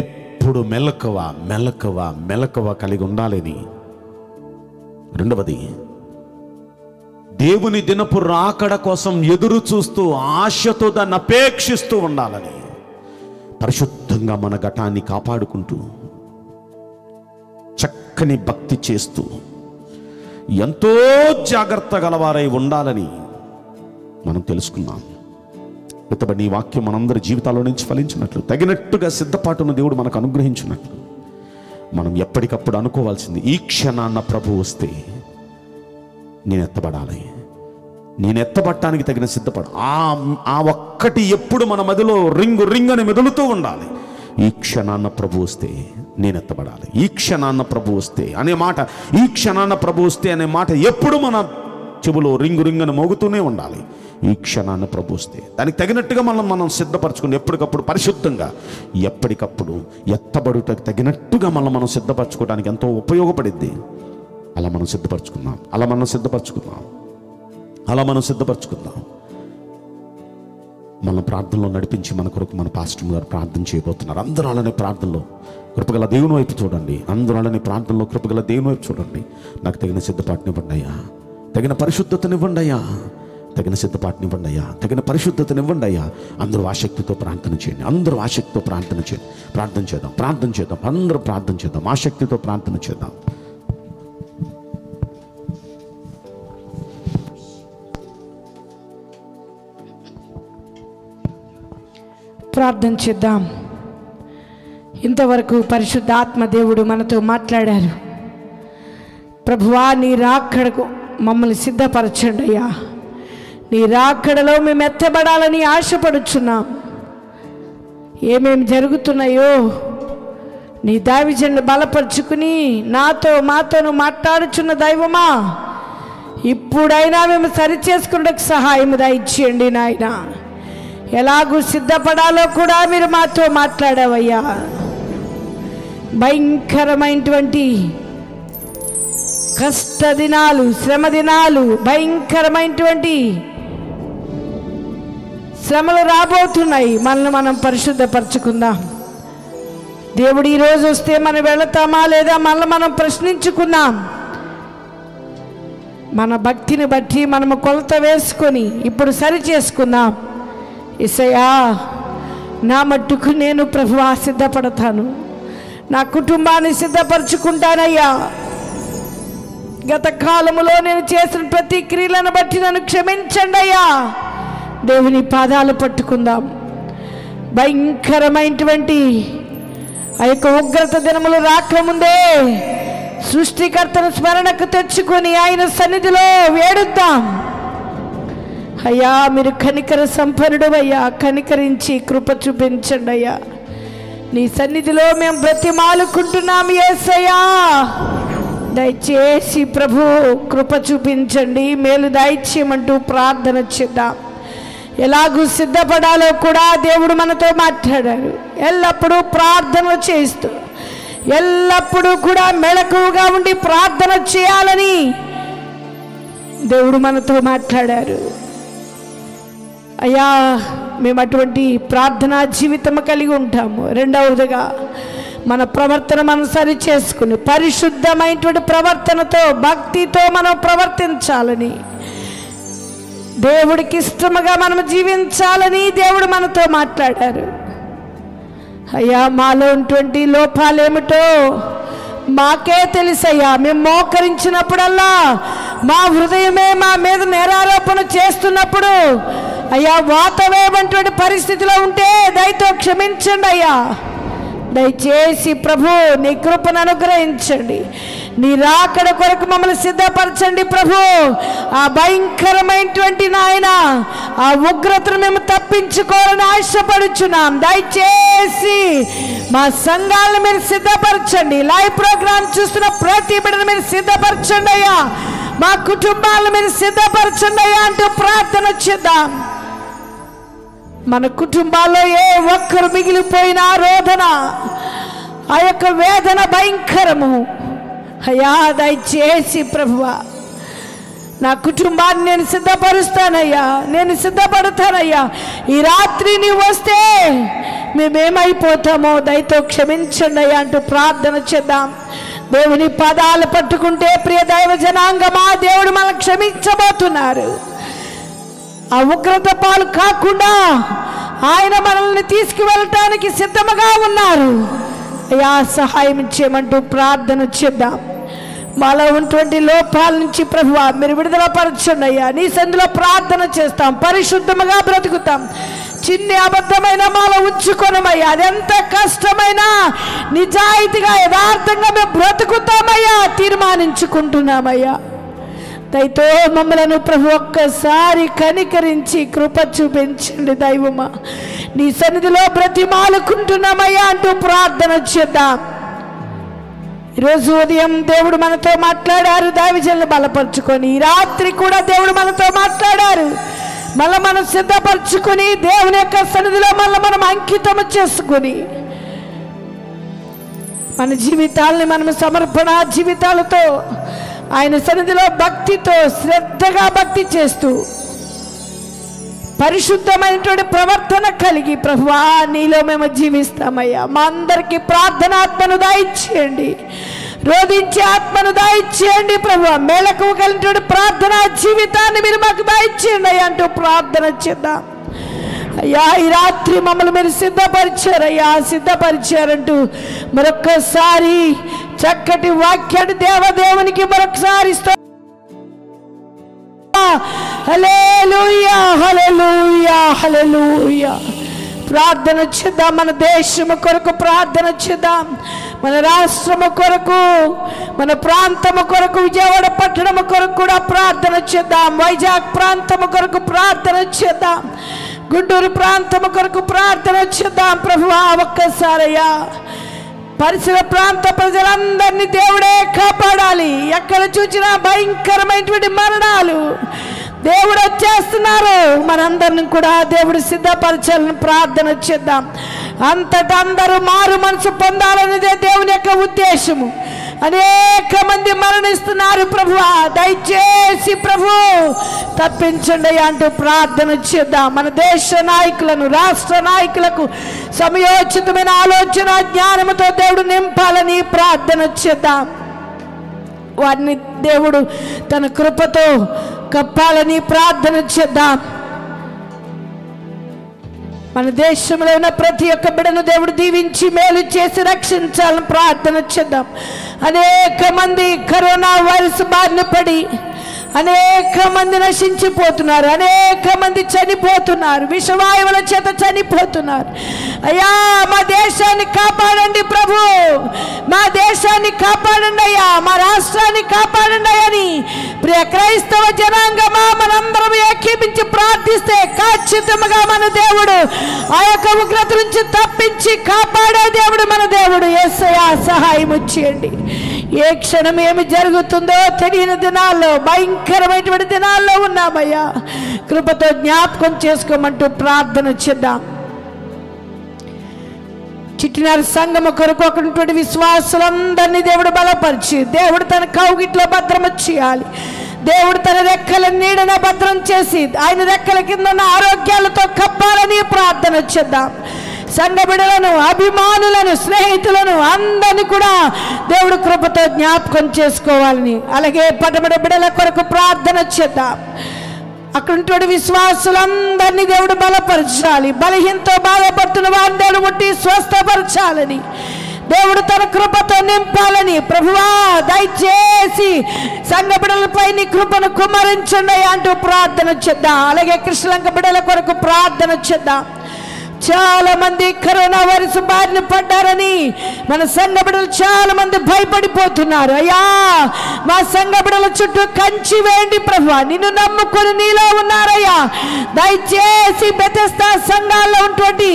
ఎప్పుడు మెలకువ కలిగి ఉండాలని. రెండవది, దేవుని దినపు రాకడ కోసం ఎదురు చూస్తూ ఆశతో దాన్ని అపేక్షిస్తూ ఉండాలని. పరిశుద్ధంగా మన ఘటాన్ని కాపాడుకుంటూ చక్కని భక్తి చేస్తూ ఎంతో జాగ్రత్త గలవారై ఉండాలని మనం తెలుసుకున్నాం. ఇతబడి ఈ వాక్యం మనందరి జీవితాల్లో నుంచి ఫలించినట్లు, తగినట్టుగా సిద్ధపాటును దేవుడు మనకు అనుగ్రహించినట్లు మనం ఎప్పటికప్పుడు అనుకోవాల్సింది, ఈ క్షణాన్న ప్రభు వస్తే నేను ఎత్తబడాలి, నేను ఎత్తబట్టడానికి తగిన సిద్ధపడు. ఆ ఒక్కటి ఎప్పుడు మన మదిలో రింగ్ అని మెదులుతూ ఉండాలి. ఈ క్షణాన్న ప్రభు వస్తే నేను ఎత్తబడాలి, ఈ క్షణాన్న ప్రభు వస్తే అనే మాట, ఈ క్షణాన్న ప్రభు వస్తే అనే మాట ఎప్పుడు మన చెవులో రింగ్ అని మోగుతూనే ఉండాలి. ఈ క్షణాన్ని ప్రభు వస్తే దానికి తగినట్టుగా మనం సిద్ధపరచుకుని ఎప్పటికప్పుడు పరిశుద్ధంగా ఎప్పటికప్పుడు ఎత్తబడుటకు తగినట్టుగా మనం సిద్ధపరచుకోవడానికి ఎంతో ఉపయోగపడిద్ది. అలా మనం సిద్ధపరచుకుందాం. మన ప్రార్థనలో నడిపించి మన కొరకు మన పాస్టర్ గారు ప్రార్థన చేయబోతున్నారు. అందరూ అలానే ప్రార్థనలో కృపగల దేవుని వైపు చూడండి. నాకు తగిన సిద్ధపాటునివ్వండి అయ్యా, తగిన పరిశుద్ధతనివ్వండియా, తగిన సిద్ధపాటునివ్వండియా, తగిన పరిశుద్ధతనివ్వండియా. అందరూ ఆసక్తితో ప్రార్థన చేయండి, అందరూ ఆసక్తితో ప్రార్థన చేయండి. ప్రార్థన చేద్దాం, అందరూ ప్రార్థన చేద్దాం, ఆసక్తితో ప్రార్థన చేద్దాం. ప్రార్థన చేద్దాం. ఇంతవరకు పరిశుద్ధాత్మ దేవుడు మనతో మాట్లాడారు. ప్రభువా, నీ రాకడకు మమ్మల్ని సిద్ధపరచండి అయ్యా. నీ రాకడలో మేము ఎత్తబడాలని ఆశపడుచున్నాం. ఏమేమి జరుగుతున్నాయో నీ దైవజనులు బలపరుచుకుని నాతో మాతోను మాట్లాడుచున్న దైవమా, ఇప్పుడైనా మేము సరిచేసుకున్నకు సహాయం దయచేయండి నాయన. ఎలాగూ సిద్ధపడాలో కూడా మీరు మాతో మాట్లాడావయ్యా. భయంకరమైనటువంటి కష్ట దినాలు, శ్రమ దినాలు, భయంకరమైనటువంటి శ్రమలు రాబోతున్నాయి. మనల్ని మనం పరిశుద్ధపరచుకుందాం. దేవుడు ఈరోజు వస్తే మనం వెళతామా లేదా మనల్ని మనం ప్రశ్నించుకుందాం. మన భక్తిని బట్టి మనము కొలత వేసుకొని ఇప్పుడు సరి చేసుకుందాం. యేసయ్యా, నా మట్టుకు నేను ప్రభువా సిద్ధపడతాను, నా కుటుంబాన్ని సిద్ధపరచుకుంటానయ్యా. గత కాలములో నేను చేసిన ప్రతి క్రియలను బట్టి నన్ను క్షమించండి అయ్యా. దేవుని పాదాలు పట్టుకుందాం. భయంకరమైనటువంటి ఆ యొక్క ఉగ్రత దినములు రాకముందే సృష్టికర్తను స్మరణకు తెచ్చుకొని ఆయన సన్నిధిలో వేడుద్దాం. అయ్యా, మీరు కనికర సంపన్నుడు అయ్యా, కనికరించి కృప చూపించండి అయ్యా. నీ సన్నిధిలో మేము బ్రతిమాలుకుంటున్నాం యేసయ్యా. దయచేసి ప్రభు కృప చూపించండి, మేలు దయచేయమంటూ ప్రార్థన చేద్దాం. ఎలాగూ సిద్ధపడాలో కూడా దేవుడు మనతో మాట్లాడారు. ఎల్లప్పుడూ ప్రార్థన చేస్తూ ఎల్లప్పుడూ కూడా మెలకువగా ఉండి ప్రార్థన చేయాలని దేవుడు మనతో మాట్లాడారు. అయ్యా, మేము అటువంటి ప్రార్థనా జీవితం కలిగి ఉంటాము. రెండవదిగా మన ప్రవర్తన మనం సరి చేసుకుని పరిశుద్ధమైనటువంటి ప్రవర్తనతో భక్తితో మనం ప్రవర్తించాలని, దేవుడికి ఇష్టముగా మనం జీవించాలని దేవుడు మనతో మాట్లాడారు. అయ్యా, మాలో ఉన్నటువంటి లోపాలేమిటో మాకే తెలుసయ్యా. మేము మోకరించినప్పుడల్లా, మా హృదయమే మా మీద నేరారోపణ చేస్తున్నప్పుడు అయ్యా, వాతవేవంటి పరిస్థితిలో ఉంటే దయతో క్షమించండి అయ్యా. దయచేసి ప్రభు నీ కృపను అనుగ్రహించండి, నీ రాకడ కొరకు మమ్మల్ని సిద్ధపరచండి ప్రభు. ఆ భయంకరమైనటువంటి నాయన ఆ ఉగ్రతను మేము తప్పించుకోవాలని ఆశపడుచున్నాం. దయచేసి మా సంఘాలను మీరు సిద్ధపరచండి. లైవ్ ప్రోగ్రాం చూస్తున్న ప్రతి బిడ్డను మీరు సిద్ధపరచండి అయ్యా. మా కుటుంబాలను మీరు సిద్ధపరచండి అయ్యా అంటూ ప్రార్థన చేద్దాం. మన కుటుంబాల్లో ఏ ఒక్కరు మిగిలిపోయినా రోదన, ఆ యొక్క వేదన భయంకరము అయ్యా. దయచేసి ప్రభువా, నా కుటుంబాన్ని నేను సిద్ధపరుస్తానయ్యా, నేను సిద్ధపడతానయ్యా. ఈ రాత్రి నీవు వస్తే మేమేమైపోతామో దయతో క్షమించండి అయ్యా అంటూ ప్రార్థన చేద్దాం. దేవుని పాదాలు పట్టుకుంటే ప్రియ దైవ జనాంగమా, దేవుడు మనం క్షమించబోతున్నారు. ఆ ఉగ్రత పాలు కాకుండా ఆయన మనల్ని తీసుకువెళ్ళటానికి సిద్ధముగా ఉన్నారు అయ్యా. సహాయం చేయమంటూ ప్రార్థన చేద్దాం. మాలో ఉన్నటువంటి లోపాల నుంచి ప్రభువా మీరు విడుదల పరచండి అయ్యా. నీ సందులో ప్రార్థన చేస్తాం, పరిశుద్ధముగా బ్రతుకుతాం. చిన్ని అబద్ధమైన మాలో ఉంచుకోనమయ్యా, అదెంత కష్టమైనా నిజాయితీగా యథార్థంగా మేము బ్రతుకుతామయ్యా, తీర్మానించుకుంటున్నామయ్యా. దయతో మమ్మలను ప్రభు ఒక్కసారి కనికరించి కృప చూపించండి దైవమా. నీ సన్నిధిలో బ్రతిమాలుకుంటున్నామయ్యా అంటూ ప్రార్థన చేద్దాం. ఈరోజు ఉదయం దేవుడు మనతో మాట్లాడారు, దైవజనులు బలపరుచుకొని. ఈ రాత్రి కూడా దేవుడు మనతో మాట్లాడారు. మళ్ళీ మనం సిద్ధపరచుకొని దేవుని యొక్క సన్నిధిలో మళ్ళీ మనం అంకితం చేసుకుని మన జీవితాలని మనం సమర్పణ జీవితాలతో ఆయన సన్నిధిలో భక్తితో శ్రద్ధగా భక్తి చేస్తూ పరిశుద్ధమైనటువంటి ప్రవర్తన కలిగి ప్రభువా నీలో మేము జీవిస్తామయ్యా. మా అందరికీ ప్రార్థనాత్మను దయచేయండి. రోధించి ఆత్మను దయచేయండి ప్రభువా, మేలకువ కలిగినటువంటి ప్రార్థన జీవితాన్ని మీరు మాకు దయచేయండి అయ్యా అంటూ ప్రార్థన చేద్దాం. అయ్యా ఈ రాత్రి మమ్మల్ని మీరు సిద్ధపరిచారయ్యా, సిద్ధపరిచారంటూ మరొక్కసారి చక్కటి వాక్యాన్ని దేవదేవునికి మరొకసారి హల్లెలూయా హల్లెలూయా హల్లెలూయా. ప్రార్థన చేద్దాం, మన దేశము కొరకు ప్రార్థన చేద్దాం, మన రాష్ట్రము కొరకు, మన ప్రాంతము కొరకు, విజయవాడ పట్టణము కొరకు కూడా ప్రార్థన చేద్దాం, వైజాగ్ ప్రాంతము కొరకు ప్రార్థన చేద్దాం, గుంటూరు ప్రాంతము కొరకు ప్రార్థన చేద్దాం ప్రభువా. ఒక్కసారయ్యా పరిసర ప్రాంత ప్రజలందరినీ దేవుడే కాపాడాలి, ఎక్కడ చూసినా భయంకరమైనటువంటి మరణాలు దేవుడు వచ్చేస్తున్నారు, మనందరిని కూడా దేవుడు సిద్ధపరచాలని ప్రార్థన చేద్దాం. అంతటా అందరూ మారు మనసు పొందాలనేదే దేవుని యొక్క ఉద్దేశము. అనేక మంది మరణిస్తున్నారు ప్రభువా, దయచేసి ప్రభు తప్పించండి అంటూ ప్రార్థన చేద్దాం. మన దేశ నాయకులను, రాష్ట్ర నాయకులకు సమయోచితమైన ఆలోచన జ్ఞానంతో దేవుడు నింపాలని ప్రార్థన చేద్దాం. వారిని దేవుడు తన కృపతో కప్పాలని ప్రార్థన చేద్దాం. మన దేశంలో ఉన్న ప్రతి ఒక్క బిడ్డను దేవుడు దీవించి మేలు చేసి రక్షించాలని ప్రార్థన చేద్దాం. అనేక మంది కరోనా వైరస్ బారిన పడి అనేక మంది నశించిపోతున్నారు, అనేక మంది చనిపోతున్నారు, విషవాయువుల చేత చనిపోతున్నారు. అయ్యా మా దేశాన్ని కాపాడండి ప్రభు, మా దేశాన్ని కాపాడండి అయ్యా, మా రాష్ట్రాన్ని కాపాడండి అని ప్రియ క్రైస్తవ జనాంగమా మనందరం ఏకీపించి ప్రార్థిస్తే ఖచ్చితంగా మన దేవుడు ఆ యొక్క ఉగ్రత నుంచి తప్పించి కాపాడే దేవుడు మన దేవుడు. యేసయ్యా సహాయం చేయండి. ఏ క్షణం ఏమి జరుగుతుందో తెలియని దినాల్లో, భయంకరమైనటువంటి దినాల్లో ఉన్నామయ్యా, కృపతో జ్ఞాపకం చేసుకోమంటూ ప్రార్థన చేద్దాం. చిట్టినారు సంఘము కొరకు ఒకటువంటి విశ్వాసులందరినీ దేవుడు బలపరిచి, దేవుడు తన కౌగిట్లో భద్రమ చేయాలి, దేవుడు తన రెక్కల నీడన భద్రం చేసి ఆయన రెక్కల కింద ఉన్న ఆరోగ్యాలతో కప్పాలని ప్రార్థన చేద్దాం. సంఘ బిడలను, అభిమానులను, స్నేహితులను అందరినీ కూడా దేవుడు కృపతో జ్ఞాపకం చేసుకోవాలని, అలాగే పడబడ బిడల కొరకు ప్రార్థన చేద్దాం. అక్కడుంటి విశ్వాసులందరినీ దేవుడు బలపరచాలి, బలహీనతో బాధపడుతున్న వారిని దేవుడు ముట్టి స్వస్థపరచాలని, దేవుడు తన కృపతో నింపాలని ప్రభువా దయచేసి సంఘ బిడలపై నీ కృపను కుమ్మరించండి అంటూ ప్రార్థన చేద్దాం. అలాగే కృష్ణలంక బిడల కొరకు ప్రార్థన చేద్దాం. చాలా మంది కరోనా వైరస్ బారిన పడ్డారని మన సంఘ బిడ్డలు చాలా మంది భయపడిపోతున్నారు. అయ్యా మా సంఘ బిడ్డల చుట్టూ కంచి వేయండి ప్రభువా, నిన్ను నమ్ముకొని నీలో ఉన్నారయ్యా, దయచేసి బెతెస్దా సంఘాల్లో ఉన్నటువంటి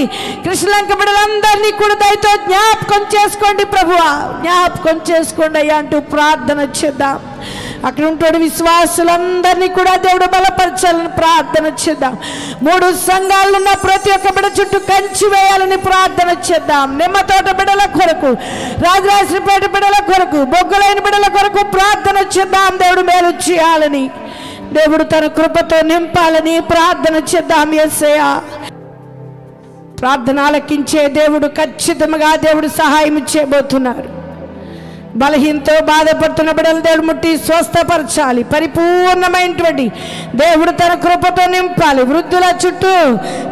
కృష్ణలంక బిడ్డలందరినీ కూడా దయతో జ్ఞాపకం చేసుకోండి ప్రభువా, జ్ఞాపకం చేసుకోండి అయ్యా అంటూ ప్రార్థన చేద్దాం. అక్కడ ఉంటోడు విశ్వాసులందరినీ కూడా దేవుడు బలపరచాలని ప్రార్థన చేద్దాం. మూడు సంఘాలున్న ప్రతి ఒక్క బిడ్డ చుట్టూ కంచి వేయాలని ప్రార్థన చేద్దాం. నిమ్మతోట బిడ్డల కొరకు, రాజరాజపేట బిడ్డల కొరకు, బొగ్గులైన బిడ్డల కొరకు ప్రార్థన చేద్దాం. దేవుడు మేలు చేయాలని, దేవుడు తన కృపతో నింపాలని ప్రార్థన చేద్దాం. యేసయ్యా ప్రార్థన ఆలకించే దేవుడు, ఖచ్చితంగా దేవుడు సహాయం చేయబోతున్నారు. బలహీనతో బాధపడుతున్న బిడ్డలు దేవుడు ముట్టి స్వస్థపరచాలి, పరిపూర్ణమైనటువంటి దేవుడు తన కృపతో నింపాలి, వృద్ధుల చుట్టూ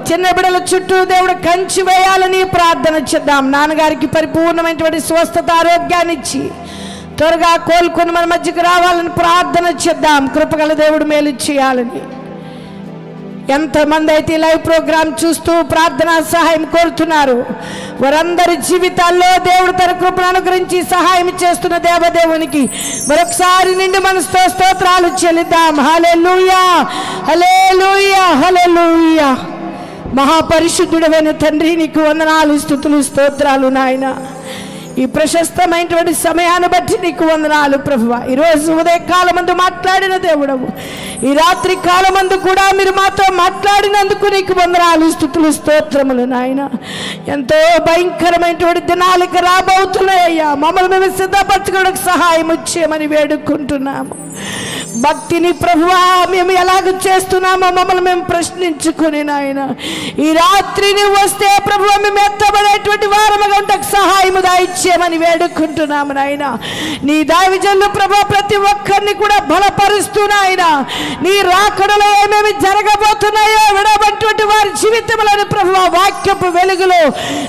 చిన్న బిడ్డల చుట్టూ దేవుడు కంచి వేయాలని ప్రార్థన చేద్దాం. నాన్నగారికి పరిపూర్ణమైనటువంటి స్వస్థత ఆరోగ్యాన్ని ఇచ్చి త్వరగా కోలుకొని మన మధ్యకు రావాలని ప్రార్థన చేద్దాం, కృపగల దేవుడు మేలు చేయాలని. ఎంతమంది అయితే లైవ్ ప్రోగ్రాం చూస్తూ ప్రార్థనా సహాయం కోరుతున్నారు వారందరి జీవితాల్లో దేవుడు తన కృపను అనుగ్రహించి సహాయం చేస్తున్న దేవదేవునికి మరొకసారి నిండు మనసుతో స్తోత్రాలు చెల్లిద్దాం. హల్లెలూయా హల్లెలూయా హల్లెలూయా. మహాపరిశుద్ధుడైన తండ్రి నీకు వందనాలు, స్తుతులు, స్తోత్రాలు నాయన. ఈ ప్రశస్తమైనటువంటి సమయాన్ని బట్టి నీకు వందనాలు ప్రభువా. ఈరోజు ఉదయకాలమందు మాట్లాడిన దేవుడవు, ఈ రాత్రి కాలమందు కూడా మీరు మాతో మాట్లాడినందుకు నీకు వందనాలు, స్తుతులు, స్తోత్రములు నాయన. ఎంతో భయంకరమైనటువంటి దినాలకు రాబోతున్నాయ్యా, మమ్మల్ని మేము సిద్ధపరచుకోవడానికి సహాయం చేయమని వేడుకుంటున్నాము. భక్తిని ప్రభువా మేము ఎలాగ చేస్తున్నామో మమ్మల్ని మేము ప్రశ్నించుకొని నాయన ఈ రాత్రి నువ్వు వస్తే ప్రభువా మేము ఎత్తబడేటువంటి వారముగా ఉండక సహాయము దయచేయమని వేడుకుంటున్నాము నాయన నీ దైవజనులు ప్రభువా ప్రతి ఒక్కరిని కూడా బలపరుస్తు నాయన నీ రాకడలో ఏమేమి జరగబోతున్నాయో విడబట్టుటి వారి జీవితములను ప్రభువా వాక్యపు వెలుగులో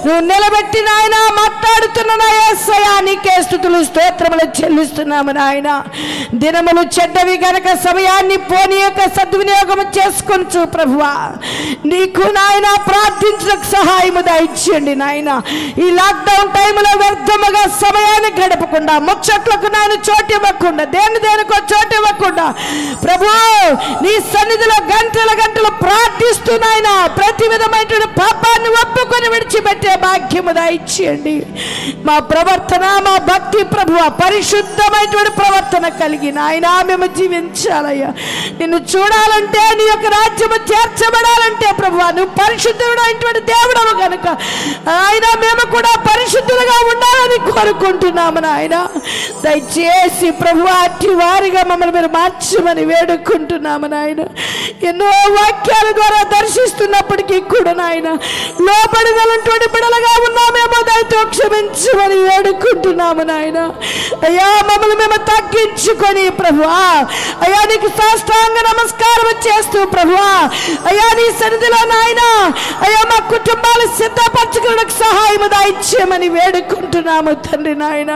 నువ్వు నిలబెట్టి నాయన మాట్లాడుతున్న నా యేసయ్యా నీకే స్తుతులు స్తోత్రములు చెల్లిస్తున్నాము నాయన దినములు చెడ్డవి గనక సమయాన్ని పోనీయక సద్వినియోగం చేసుకొంచు ప్రభువా నీకు నాయన ప్రార్థించడానికి సహాయము దయచేయండి నాయన ఈ లాక్డౌన్ టైంలో వ్యర్థముగా సమయాన్ని గడపకుండా ముచ్చట్లకు నాయన చోటు ఇవ్వకుండా దేనికో చోటు ఇవ్వకుండా ప్రభువా నీ సన్నిధిలో గంటల గంటలు ప్రార్థిస్తూ నాయన ప్రతి విధమైనటువంటి పాపాన్ని ఒప్పుకొని విడిచిపెట్టే భాగ్యము దయచేయండి మా ప్రవర్తన మా భక్తి ప్రభువా పరిశుద్ధమైనటువంటి ప్రవర్తన కలిగి నాయన మేము జీవించాలయ్యా నిన్ను చూడాలంటే నీ యొక్క రాజ్యము చేర్చబడాలంటే ప్రభువా నువ్వు పరిశుద్ధుడైనటువంటి దేవుడవు కనుక ఆయన మేము కూడా పరిశుద్ధులుగా ఉండాలని కోరుకుంటున్నాము నాయన దయచేసి ప్రభువా అట్టి వారిగా మమ్మల్ని మీరు మార్చమని వేడుకుంటున్నాము నాయన ఎన్నో వాక్యాల ద్వారా దర్శిస్తున్నప్పటికీ కూడా నాయన లోబడినటువంటి బిడలుగా ఉన్నామేమో దయతో క్షమించమని వేడుకుంటున్నాము నాయన అయ్యా మమ్మల్ని మేము తగ్గించుకొని ప్రభువా అయ్యా నీకు సాష్టాంగ నమస్కారం చేస్తూ ప్రభువా అయ్యా నీ సన్నిధిలో నాయన అయ్యా మా కుటుంబాలు సిద్ధపరచుకోవడానికి సహాయం దయచేయమని వేడుకుంటున్నాము తండ్రి నాయన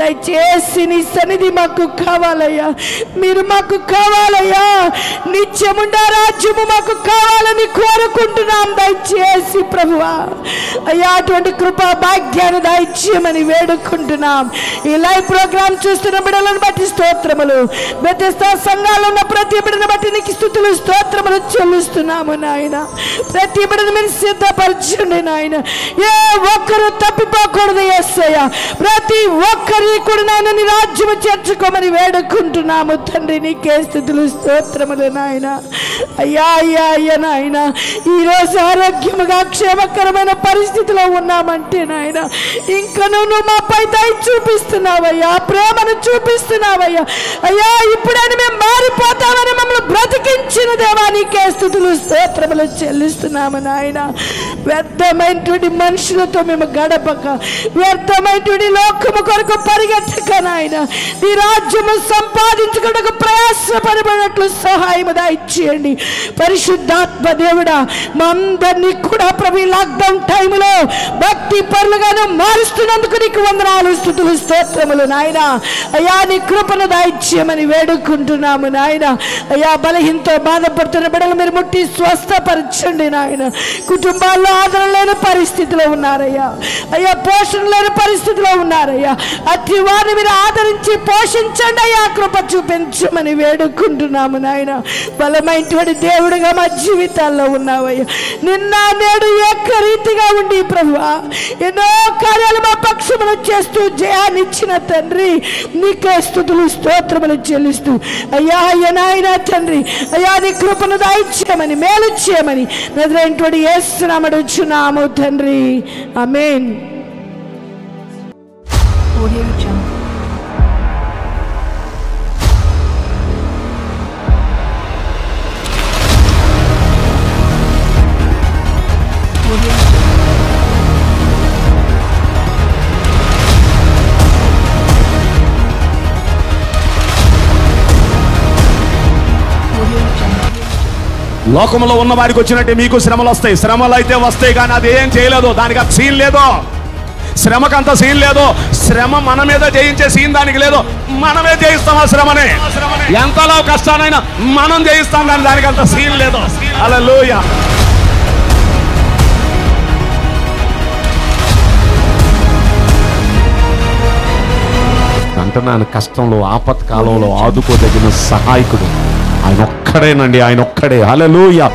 దయచేసి నీ సన్నిధి మాకు కావాలయ్యా మీరు మాకు కావాలయ్యా నిత్యముండా రాజ్యము మాకు కావాలని కోరుకుంటున్నాం దయచేసి ప్రభువా అయ్యా అటువంటి కృపా భాగ్యాన్ని దయచేయమని వేడుకుంటున్నాం ఈ లైవ్ ప్రోగ్రాం చూస్తున్న బిడ్డలను బట్టి స్తోత్రములు బెతెస్దా సంఘాలు ఉన్న ప్రతి బిడ్డను బట్టి నీకు స్తుతులు స్తోత్రములు చెల్లిస్తున్నాము నాయన ప్రతి బిడ్డను మీరు సిద్ధపరచండి నాయన ఏ ఒక్కరు తప్పిపోకూడదు యేసయ్యా ప్రతి ఒక్కరిని కూడా నాయన నీ రాజ్యము చేర్చుకోమని వేడుకుంటున్నాము తండ్రి నీకే స్తుతులు స్తోత్రములు నాయన అయ్యా అయ్యా అయ్యా నాయన ఈరోజు ఆరోగ్యముగా క్షేమకరమైన పరిస్థితిలో ఉన్నామంటే నాయన ఇంకా నువ్వు మాపై దయ చూపిస్తున్నావయ్యా ప్రేమను చూపిస్తున్నావయ్యా అయ్యా ఇప్పుడైనా మేము మారిపోతామని మమ్మల్ని బ్రతికించిన దేవా నీకే స్తుతులు స్తోత్రములు చెల్లిస్తున్నాము నాయన వ్యర్థమైనటువంటి మనుషులతో మేము గడపక వ్యర్థమైనటువంటి లోకము కొరకు పరిగెత్తక నాయన నీ రాజ్యము సంపాదించుకున్నకు ప్రయాసపడబడినట్లు సహాయం దయచేయండి పరిశుద్ధాత్మ దేవుడా మా అందరినీ కూడా ప్రభు లాక్డౌన్ టైంలో భక్తి పరులుగాను మారుస్తున్నందుకు నీకు వందనాలు స్తుతులు స్తోత్రములు నాయన అయ్యా నీ కృపను దయచేయమని వేడుకుంటున్నాము నాయన అయ్యా బలహీనతో బాధపడుతున్న బిడ్డలు మీరు ముట్టి స్వస్థపరచండి నాయన కుటుంబాల్లో ఆదరణ లేని పరిస్థితిలో ఉన్నారయ్యా అయ్యా పోషణ లేని పరిస్థితిలో ఉన్నారయ్యా అతి వారిని మీరు ఆదరించి పోషించండి అయ్యా కృప చూపించమని వేడుకుంటున్నాము నాయన బలమైనటువంటి దేవుడిగా మా జీవితాల్లో ఉన్నావయ్యా నిన్న నేడు ఏక రీతిగా ఉండి ప్రభువా ఎన్నో కార్యాలు మా పక్షములు చేస్తూ జయాన్ని ఇచ్చిన తండ్రి నీకే స్తుతులు స్తోత్రములు చెల్లిస్తూ అయ్యా అయ్యా నాయన తండ్రి అయ్యా నీ కృపను దయచేయమని మేలు చేయమని నజరేయుడైన యేసు నామమున తండ్రి ఆమేన్ లోకంలో ఉన్న వారికి వచ్చినట్టే మీకు శ్రమలు వస్తాయి శ్రమలు అయితే వస్తాయి కానీ అది ఏం చేయలేదు దానికి ఆ సీన్ లేదు శ్రమకంత సీన్ లేదు శ్రమ మన మీద జయించే సీన్ దానికి లేదు మనమే జయిస్తాం ఆ శ్రమనే ఎంతలో కష్టానైనా మనం జయిస్తాం కానీ దానికి అంత సీన్ లేదు హల్లెలూయా అంటున్నాను కష్టంలో ఆపత్కాలంలో ఆదుకోదగిన సహాయకుడు ఆయన ఒక్కడేనండి ఆయన ఒక్కడే హల్లెలూయా